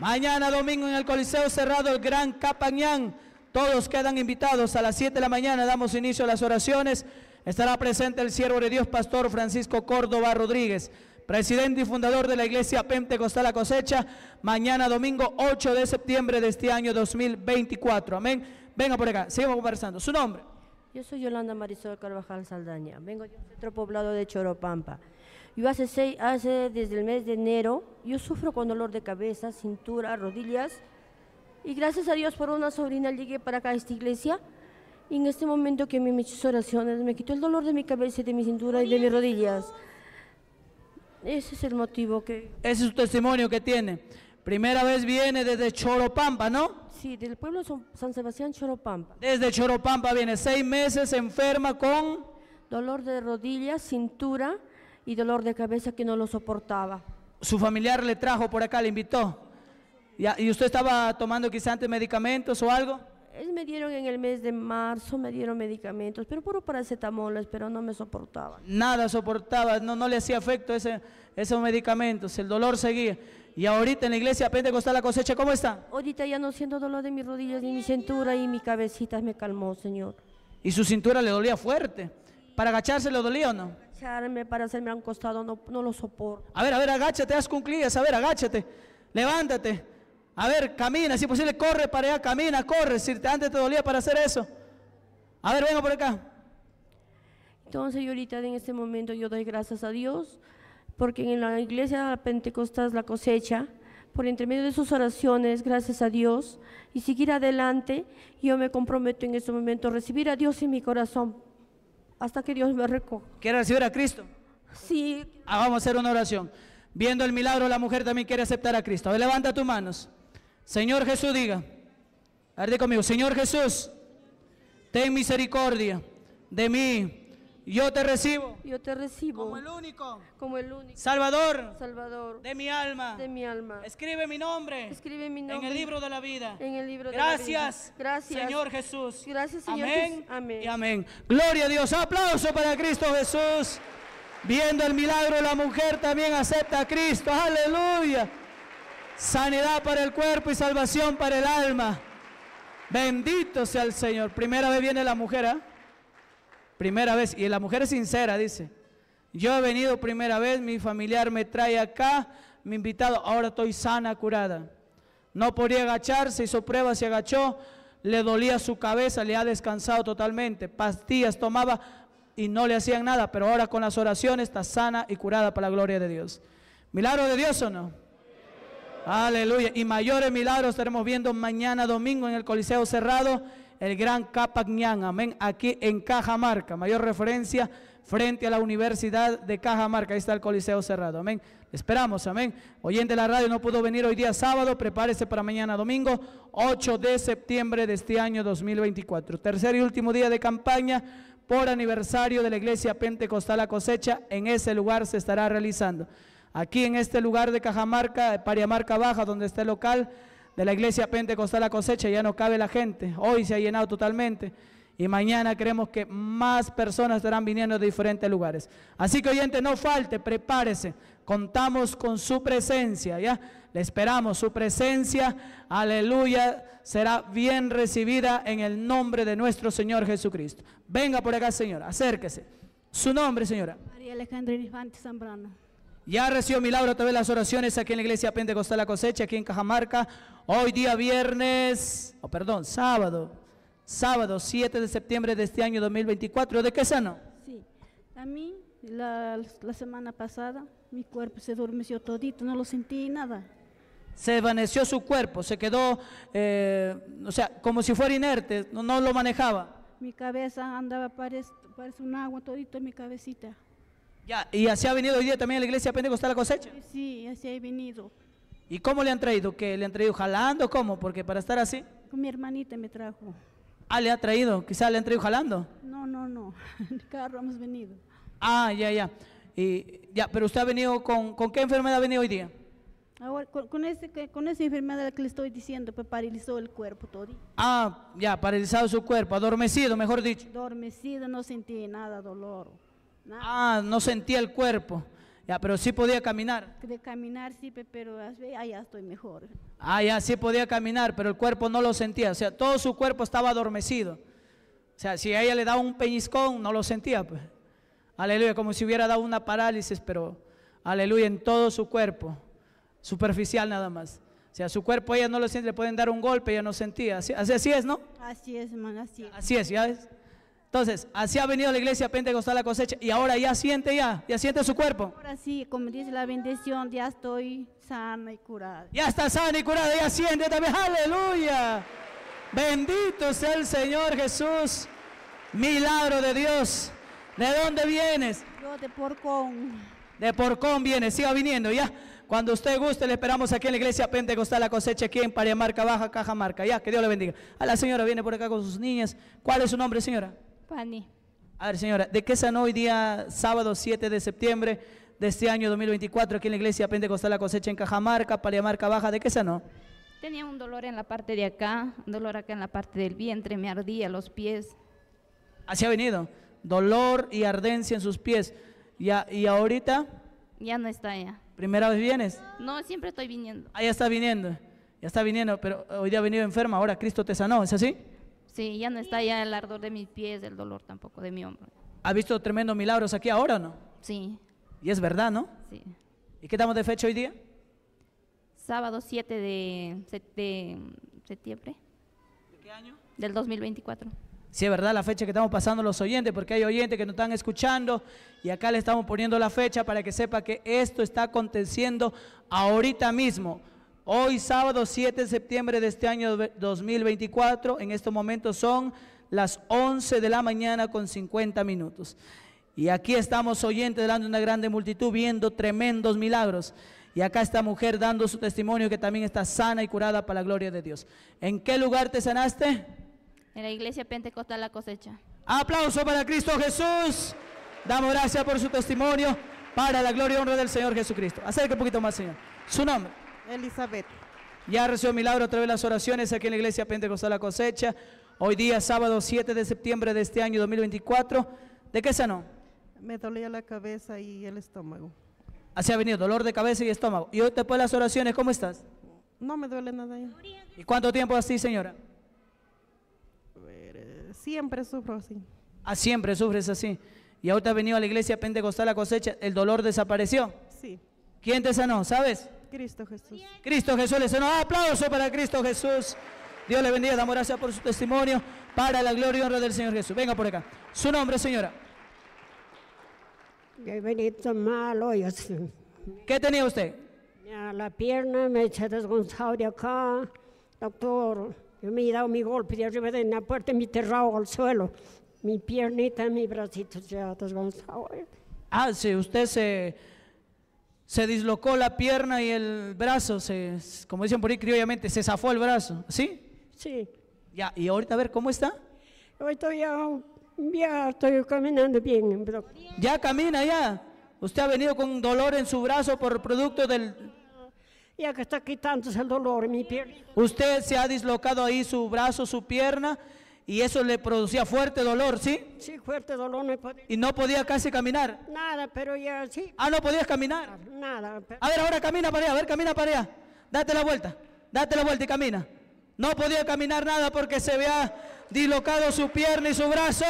Mañana domingo en el Coliseo Cerrado, el Gran Qhapaq Ñan. Todos quedan invitados. A las 7 de la mañana damos inicio a las oraciones. Estará presente el siervo de Dios, pastor Francisco Córdova Rodríguez, presidente y fundador de la Iglesia Pentecostal La Cosecha, mañana domingo 8 de septiembre de este año 2024. Amén. Venga por acá, sigamos conversando. ¿Su nombre? Yo soy Yolanda Marisol Carvajal Saldaña. Vengo de un centro poblado de Choropampa. Yo desde el mes de enero, yo sufro con dolor de cabeza, cintura, rodillas. Y gracias a Dios por una sobrina llegué para acá a esta iglesia. Y en este momento que me hizo oraciones, me quitó el dolor de mi cabeza, de mi cintura y de mis rodillas. Ese es el motivo que... Ese es su testimonio que tiene. Primera vez viene desde Choropampa, ¿no? Sí, del pueblo San Sebastián Choropampa. Desde Choropampa viene, 6 meses enferma con... dolor de rodillas, cintura y dolor de cabeza que no lo soportaba. Su familiar le trajo por acá, le invitó. ¿Y usted estaba tomando quizá antes medicamentos o algo? Me dieron en el mes de marzo, me dieron medicamentos, pero puro paracetamol, pero no me soportaba. Nada soportaba, no le hacía efecto esos medicamentos, el dolor seguía. Y ahorita en la Iglesia Pentecostal La Cosecha, ¿cómo está? Ahorita ya no siento dolor de mis rodillas, ni mi cintura y mi cabecita me calmó, Señor. ¿Y su cintura le dolía fuerte? ¿Para agacharse le dolía o no? Para agacharme, para hacerme a un costado, no lo soporto. A ver, agáchate, haz cuclillas, a ver, agáchate, levántate. A ver, camina, si posible, corre para allá, camina, corre, si antes te dolía para hacer eso. A ver, venga por acá. Entonces, yo ahorita en este momento yo doy gracias a Dios, porque en la Iglesia Pentecostal La Cosecha, por intermedio de sus oraciones, gracias a Dios, y seguir adelante, yo me comprometo en este momento a recibir a Dios en mi corazón, hasta que Dios me recoja. ¿Quiere recibir a Cristo? Sí. Ah, vamos a hacer una oración. Viendo el milagro, la mujer también quiere aceptar a Cristo. A ver, levanta tus manos. Señor Jesús, diga, a ver, di conmigo, Señor Jesús, ten misericordia de mí, yo te recibo. Yo te recibo. Como el único. Salvador. De mi alma. Escribe mi nombre. En el libro de la vida. Gracias, Señor Jesús. Gracias, Señor Jesús. Amén. Y amén. Gloria a Dios. Aplauso para Cristo Jesús. Viendo el milagro, la mujer también acepta a Cristo. Aleluya. Sanidad para el cuerpo y salvación para el alma. Bendito sea el Señor. Primera vez viene la mujer, ¿eh? Primera vez. Y la mujer es sincera, dice. Yo he venido primera vez, mi familiar me trae acá, mi invitado, ahora estoy sana, curada. No podía agacharse, hizo pruebas, se agachó, le dolía su cabeza, le ha descansado totalmente. Pastillas tomaba y no le hacían nada, pero ahora con las oraciones está sana y curada para la gloria de Dios. ¿Milagro de Dios o no? Aleluya, y mayores milagros estaremos viendo mañana domingo en el Coliseo Cerrado, el Gran Qhapaq Ñan, amén, aquí en Cajamarca, mayor referencia frente a la Universidad de Cajamarca, ahí está el Coliseo Cerrado, amén, esperamos, amén. Oyente de la radio, no pudo venir hoy día sábado, prepárese para mañana domingo, 8 de septiembre de este año 2024, tercer y último día de campaña por aniversario de la Iglesia Pentecostal La Cosecha, en ese lugar se estará realizando. Aquí en este lugar de Cajamarca, Pariamarca Baja, donde está el local de la Iglesia Pentecostal La Cosecha, ya no cabe la gente, hoy se ha llenado totalmente y mañana creemos que más personas estarán viniendo de diferentes lugares. Así que oyente, no falte, prepárese, contamos con su presencia, ¿ya? Le esperamos, su presencia, aleluya, será bien recibida en el nombre de nuestro Señor Jesucristo. Venga por acá, señora, acérquese. Su nombre, señora. María Alejandra Infante Zambrano. Ya recibió milagro a través de las oraciones aquí en la Iglesia Pentecostal La Cosecha, aquí en Cajamarca. Hoy día sábado sábado 7 de septiembre de este año 2024. ¿De qué sano? Sí, a mí la semana pasada mi cuerpo se adormeció todito, no lo sentí nada. Se desvaneció su cuerpo, se quedó, o sea, como si fuera inerte, no lo manejaba. Mi cabeza andaba, parece un agua todito en mi cabecita. Ya, ¿y así ha venido hoy día también a la iglesia Pentecostal La Cosecha? Sí, así he venido. ¿Y cómo le han traído? ¿Qué le han traído jalando? ¿Cómo? Porque para estar así. Mi hermanita me trajo. Ah, ¿le ha traído? ¿Quizás le han traído jalando? No, en carro hemos venido. Ah, ya. Y, ya, pero usted ha venido, ¿con qué enfermedad ha venido hoy día? Ahora, con esa enfermedad que le estoy diciendo, pues paralizó el cuerpo todo. Ah, ya, paralizado su cuerpo, adormecido, mejor dicho. Adormecido, no sentí nada, dolor. Nada. Ah, no sentía el cuerpo. Ya, pero sí podía caminar. De caminar sí, pero allá estoy mejor. Ah, ya, sí podía caminar, pero el cuerpo no lo sentía. O sea, todo su cuerpo estaba adormecido. O sea, si a ella le daba un pellizcón, no lo sentía, pues. Aleluya, como si hubiera dado una parálisis, pero aleluya, en todo su cuerpo. Superficial nada más. O sea, su cuerpo ella no lo siente, le pueden dar un golpe, ella no sentía. Así es, ¿no? Así es, hermano, así es. Así es, ya ves. Entonces, así ha venido la iglesia Pentecostal La Cosecha y ahora ya siente su cuerpo. Ahora sí, como dice la bendición, ya estoy sana y curada. Ya está sana y curada, ya siente también, aleluya. Bendito sea el Señor Jesús, milagro de Dios. ¿De dónde vienes? Yo de Porcón. De Porcón vienes, siga viniendo, ya. Cuando usted guste, le esperamos aquí en la iglesia Pentecostal La Cosecha, aquí en Pariamarca Baja, Cajamarca. Ya, que Dios le bendiga. A la señora viene por acá con sus niñas. ¿Cuál es su nombre, señora? Fanny. A ver, señora, ¿de qué sanó hoy día, sábado 7 de septiembre de este año 2024, aquí en la iglesia Pentecostal La Cosecha, en Cajamarca, Pariamarca Baja? ¿De qué sanó? Tenía un dolor en la parte de acá, un dolor acá en la parte del vientre, me ardía los pies. Así ha venido, dolor y ardencia en sus pies. ¿Y ahorita? Ya no está ya. ¿Primera vez vienes? No, siempre estoy viniendo. Ah, ya está viniendo, pero hoy día ha venido enferma, ahora Cristo te sanó, ¿es así? Sí, ya no está ya el ardor de mis pies, el dolor tampoco de mi hombro. ¿Ha visto tremendos milagros aquí ahora o no? Sí. Y es verdad, ¿no? Sí. ¿Y qué estamos de fecha hoy día? Sábado 7 de septiembre. ¿De qué año? Del 2024. Sí, es verdad la fecha que estamos pasando los oyentes, porque hay oyentes que nos están escuchando y acá le estamos poniendo la fecha para que sepa que esto está aconteciendo ahorita mismo. Hoy sábado 7 de septiembre de este año 2024, en estos momentos son las 11 de la mañana con 50 minutos. Y aquí estamos oyentes delante de una grande multitud viendo tremendos milagros. Y acá esta mujer dando su testimonio que también está sana y curada para la gloria de Dios. ¿En qué lugar te sanaste? En la iglesia Pentecostal La Cosecha. Aplauso para Cristo Jesús. Damos gracias por su testimonio para la gloria y honra del Señor Jesucristo. Acérquese un poquito más, señor. Su nombre. Elizabeth. Ya recibió milagro a través de las oraciones aquí en la iglesia Pentecostal La Cosecha. Hoy día sábado 7 de septiembre de este año 2024. ¿De qué sanó? Me dolía la cabeza y el estómago. Así ha venido, dolor de cabeza y estómago. Y hoy después de las oraciones, ¿cómo estás? No me duele nada ya. ¿Y cuánto tiempo así, señora? Siempre sufro así. Ah, siempre sufres así. Y ahorita has venido a la iglesia Pentecostal La Cosecha, ¿el dolor desapareció? Sí. ¿Quién te sanó, sabes? Cristo Jesús. Cristo Jesús le sanó. Aplauso para Cristo Jesús. Dios le bendiga, damos gracias por su testimonio para la gloria y honra del Señor Jesús. Venga por acá. Su nombre, señora. Bienvenido malo. ¿Qué tenía usted? La pierna me eché desgonzado de acá, doctor. Yo me he dado mi golpe de arriba de la puerta, mi terrao al suelo, mi piernita, mi bracito ya desgonzado. Ah, sí, usted se dislocó la pierna y el brazo, como dicen por ahí criollamente, se zafó el brazo, ¿sí? Sí. Ya, y ahorita a ver, ¿cómo está? Ahorita ya estoy caminando bien. Ya camina, ya. Usted ha venido con dolor en su brazo por producto del... Ya que está quitándose el dolor en mi pierna. Usted se ha dislocado ahí su brazo, su pierna, y eso le producía fuerte dolor, ¿sí? Sí, fuerte dolor. No podía. ¿Y no podía casi caminar? Nada, pero ya sí. Ah, ¿no podías caminar? Nada. Pero... A ver, ahora camina para allá, a ver, camina para allá. Date la vuelta y camina. No podía caminar nada porque se había dislocado su pierna y su brazo.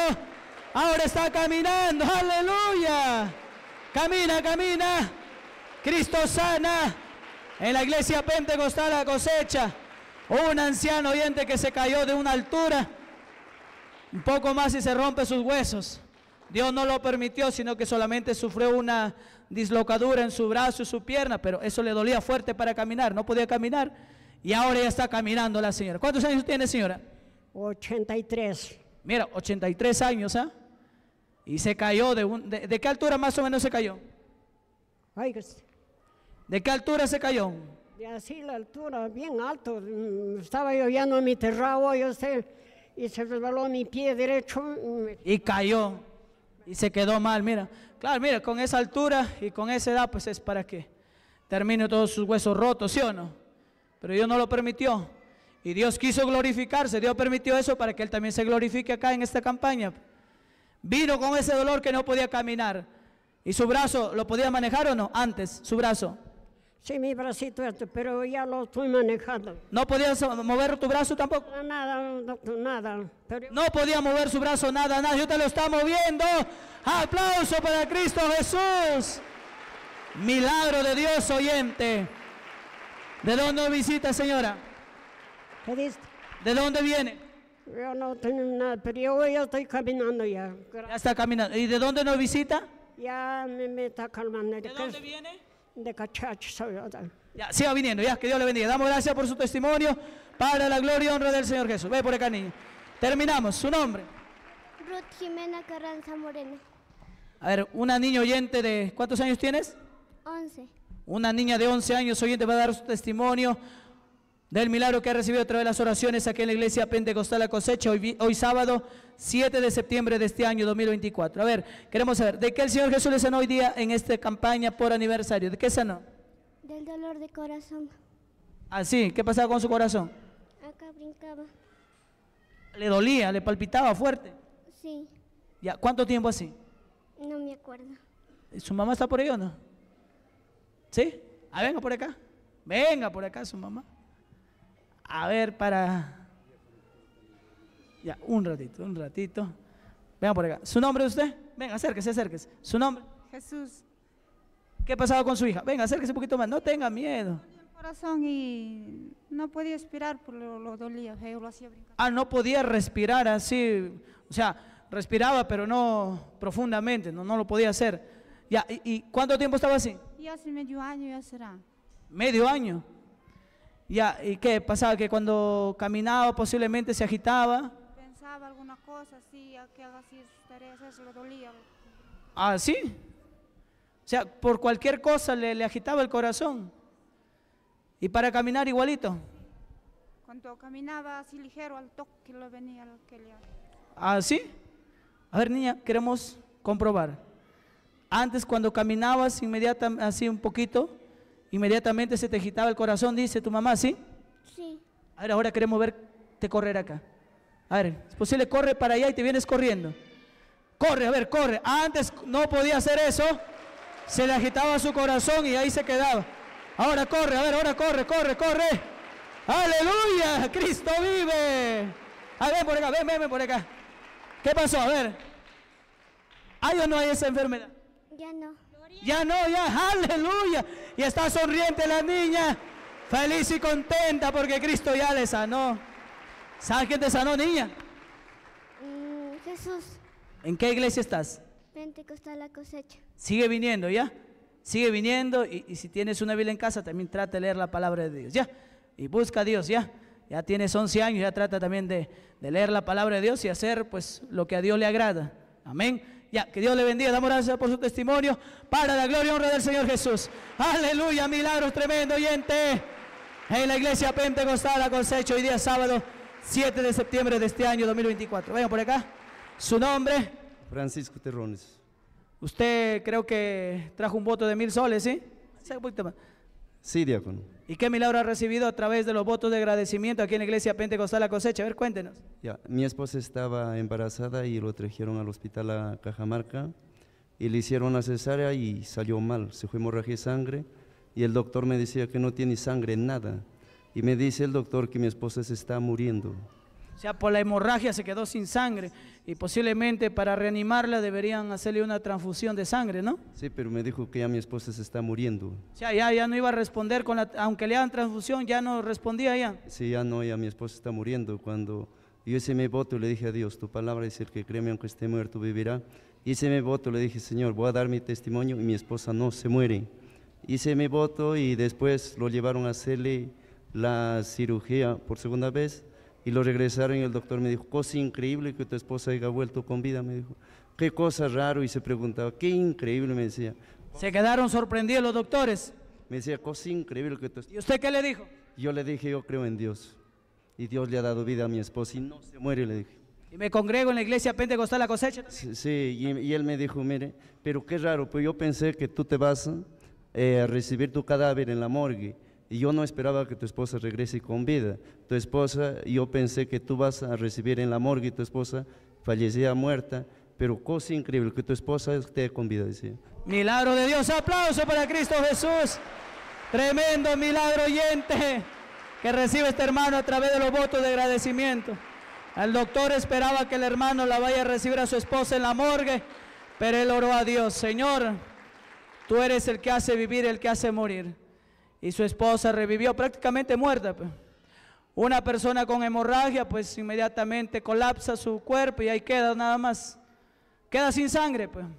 Ahora está caminando, aleluya. Camina, camina. Cristo sana. En la iglesia Pentecostal La Cosecha, un anciano oyente que se cayó de una altura Un poco más y se rompe sus huesos. Dios no lo permitió, sino que solamente sufrió una dislocadura en su brazo y su pierna, pero eso le dolía fuerte para caminar, no podía caminar, y ahora ya está caminando la señora. ¿Cuántos años tiene, señora? 83. Mira, 83 años, ¿ah? Y se cayó ¿de qué altura más o menos se cayó? Ay, ¿de qué altura se cayó? De así la altura, bien alto. Estaba yo ya en mi terrao, yo sé, y se resbaló mi pie derecho. Y cayó, y se quedó mal, mira. Claro, mira, con esa altura y con esa edad, pues es para que termine todos sus huesos rotos, ¿sí o no? Pero Dios no lo permitió. Y Dios quiso glorificarse, Dios permitió eso para que Él también se glorifique acá en esta campaña. Vino con ese dolor que no podía caminar. ¿Y su brazo lo podía manejar o no? Antes, su brazo. Sí, mi bracito este, pero ya lo estoy manejando. ¿No podías mover tu brazo tampoco? Nada, doctor, nada. Pero... no podía mover su brazo, nada, nada. Yo te lo está moviendo. ¡Aplauso para Cristo Jesús! Milagro de Dios, oyente. ¿De dónde visita, señora? ¿Qué dice? ¿De dónde viene? Yo no tengo nada, pero yo ya estoy caminando ya. Ya está caminando. ¿Y de dónde nos visita? Ya me está calmando. ¿De dónde viene? De Cachach, Sayotan. Ya, siga viniendo, ya, que Dios le bendiga. Damos gracias por su testimonio, para la gloria y honra del Señor Jesús. Ve por acá, niño. Terminamos, su nombre. Ruth Jimena Carranza Moreno. A ver, una niña oyente de, ¿cuántos años tienes? 11. Una niña de 11 años oyente va a dar su testimonio del milagro que ha recibido a través de las oraciones aquí en la Iglesia Pentecostal La Cosecha, hoy sábado 7 de septiembre de este año 2024. A ver, queremos saber, ¿de qué el Señor Jesús le sanó hoy día en esta campaña por aniversario? ¿De qué sanó? Del dolor de corazón. ¿Ah, sí? ¿Qué pasaba con su corazón? Acá brincaba. ¿Le dolía? ¿Le palpitaba fuerte? Sí. ¿Ya cuánto tiempo así? No me acuerdo. ¿Su mamá está por ahí o no? ¿Sí? Ah, venga por acá. Venga por acá su mamá. A ver, para... ya, un ratito. Venga por acá. ¿Su nombre usted? Venga, acérquese. ¿Su nombre? Jesús. ¿Qué pasaba con su hija? Venga, acérquese un poquito más. No tenga miedo. El corazón y no podía respirar, por lo dolía. Lo hacía brincar. Ah, no podía respirar así. O sea, respiraba, pero no profundamente. No lo podía hacer. Ya, ¿y cuánto tiempo estaba así? Y hace medio año ya será. ¿Medio año? Ya, ¿y qué pasaba? ¿Que cuando caminaba posiblemente se agitaba? Pensaba alguna cosa, sí, que haga así sus tareas, eso le dolía. ¿Ah, sí? O sea, por cualquier cosa le agitaba el corazón. ¿Y para caminar igualito? Cuando caminaba así ligero, al toque le venía lo que le... ¿Ah, sí? A ver, niña, queremos comprobar. Antes, cuando caminabas inmediatamente, así un poquito... inmediatamente se te agitaba el corazón, dice tu mamá, ¿sí? Sí. A ver, ahora queremos verte correr acá. A ver, es posible, corre para allá y te vienes corriendo. Corre, a ver, corre. Antes no podía hacer eso, se le agitaba su corazón y ahí se quedaba. Ahora corre, a ver, ahora corre. ¡Aleluya! ¡Cristo vive! A ver, por acá, ven por acá. ¿Qué pasó? A ver. ¿Hay o no hay esa enfermedad? Ya no. Ya no, ya, aleluya. Y está sonriente la niña, feliz y contenta porque Cristo ya le sanó. ¿Sabes quién te sanó, niña? Jesús. ¿En qué iglesia estás? Pentecostal La Cosecha. Sigue viniendo, ¿ya? Sigue viniendo y si tienes una Biblia en casa también trata de leer la palabra de Dios, ¿ya? Y busca a Dios, ¿ya? Ya tienes 11 años, ya trata también de leer la palabra de Dios y hacer pues lo que a Dios le agrada. Amén. Ya, que Dios le bendiga, damos gracias por su testimonio, para la gloria y honra del Señor Jesús. Aleluya, milagros tremendo, oyente. En la Iglesia Pentecostal La Cosecha, hoy día sábado 7 de septiembre de este año 2024. Venga por acá. ¿Su nombre? Francisco Terrones. Usted creo que trajo un voto de 1,000 soles, ¿sí? Un poquito más. Sí, diácono. ¿Y qué milagro ha recibido a través de los votos de agradecimiento aquí en la Iglesia Pentecostal La Cosecha? A ver, cuéntenos. Ya, mi esposa estaba embarazada y lo trajeron al hospital a Cajamarca y le hicieron la cesárea y salió mal, se fue hemorragia de sangre y el doctor me decía que no tiene sangre, nada. Y me dice el doctor que mi esposa se está muriendo. O sea, por la hemorragia se quedó sin sangre y posiblemente para reanimarla deberían hacerle una transfusión de sangre, ¿no? Sí, pero me dijo que ya mi esposa se está muriendo. O sea, ya no iba a responder, aunque le hagan transfusión, ya no respondía ya. Sí, ya no, ya mi esposa está muriendo. Cuando Y yo hice mi voto y le dije a Dios, tu palabra dice, el que créeme aunque esté muerto vivirá. Hice mi voto, le dije, Señor, voy a dar mi testimonio y mi esposa no se muere. Hice mi voto y después lo llevaron a hacerle la cirugía por segunda vez y lo regresaron y el doctor me dijo, cosa increíble que tu esposa haya vuelto con vida, me dijo. Qué cosa raro, y se preguntaba, qué increíble, me decía. Se quedaron sorprendidos los doctores. Me decía, cosa increíble que tu esposa... ¿Y usted qué le dijo? Yo le dije, yo creo en Dios. Y Dios le ha dado vida a mi esposa y no se muere, le dije. ¿Y me congrego en la Iglesia Pentecostal La Cosecha también? Sí, y él me dijo, mire, pero qué raro, pues yo pensé que tú te vas a recibir tu cadáver en la morgue. Y yo no esperaba que tu esposa regrese con vida. Tu esposa, yo pensé que tú vas a recibir en la morgue y tu esposa fallecía muerta. Pero cosa increíble, que tu esposa esté con vida, decía. Milagro de Dios, aplauso para Cristo Jesús. Tremendo milagro, oyente, que recibe este hermano a través de los votos de agradecimiento. El doctor esperaba que el hermano la vaya a recibir a su esposa en la morgue, pero él oró a Dios, Señor, tú eres el que hace vivir, el que hace morir. Y su esposa revivió prácticamente muerta. Una persona con hemorragia, pues inmediatamente colapsa su cuerpo y ahí queda nada más. Queda sin sangre.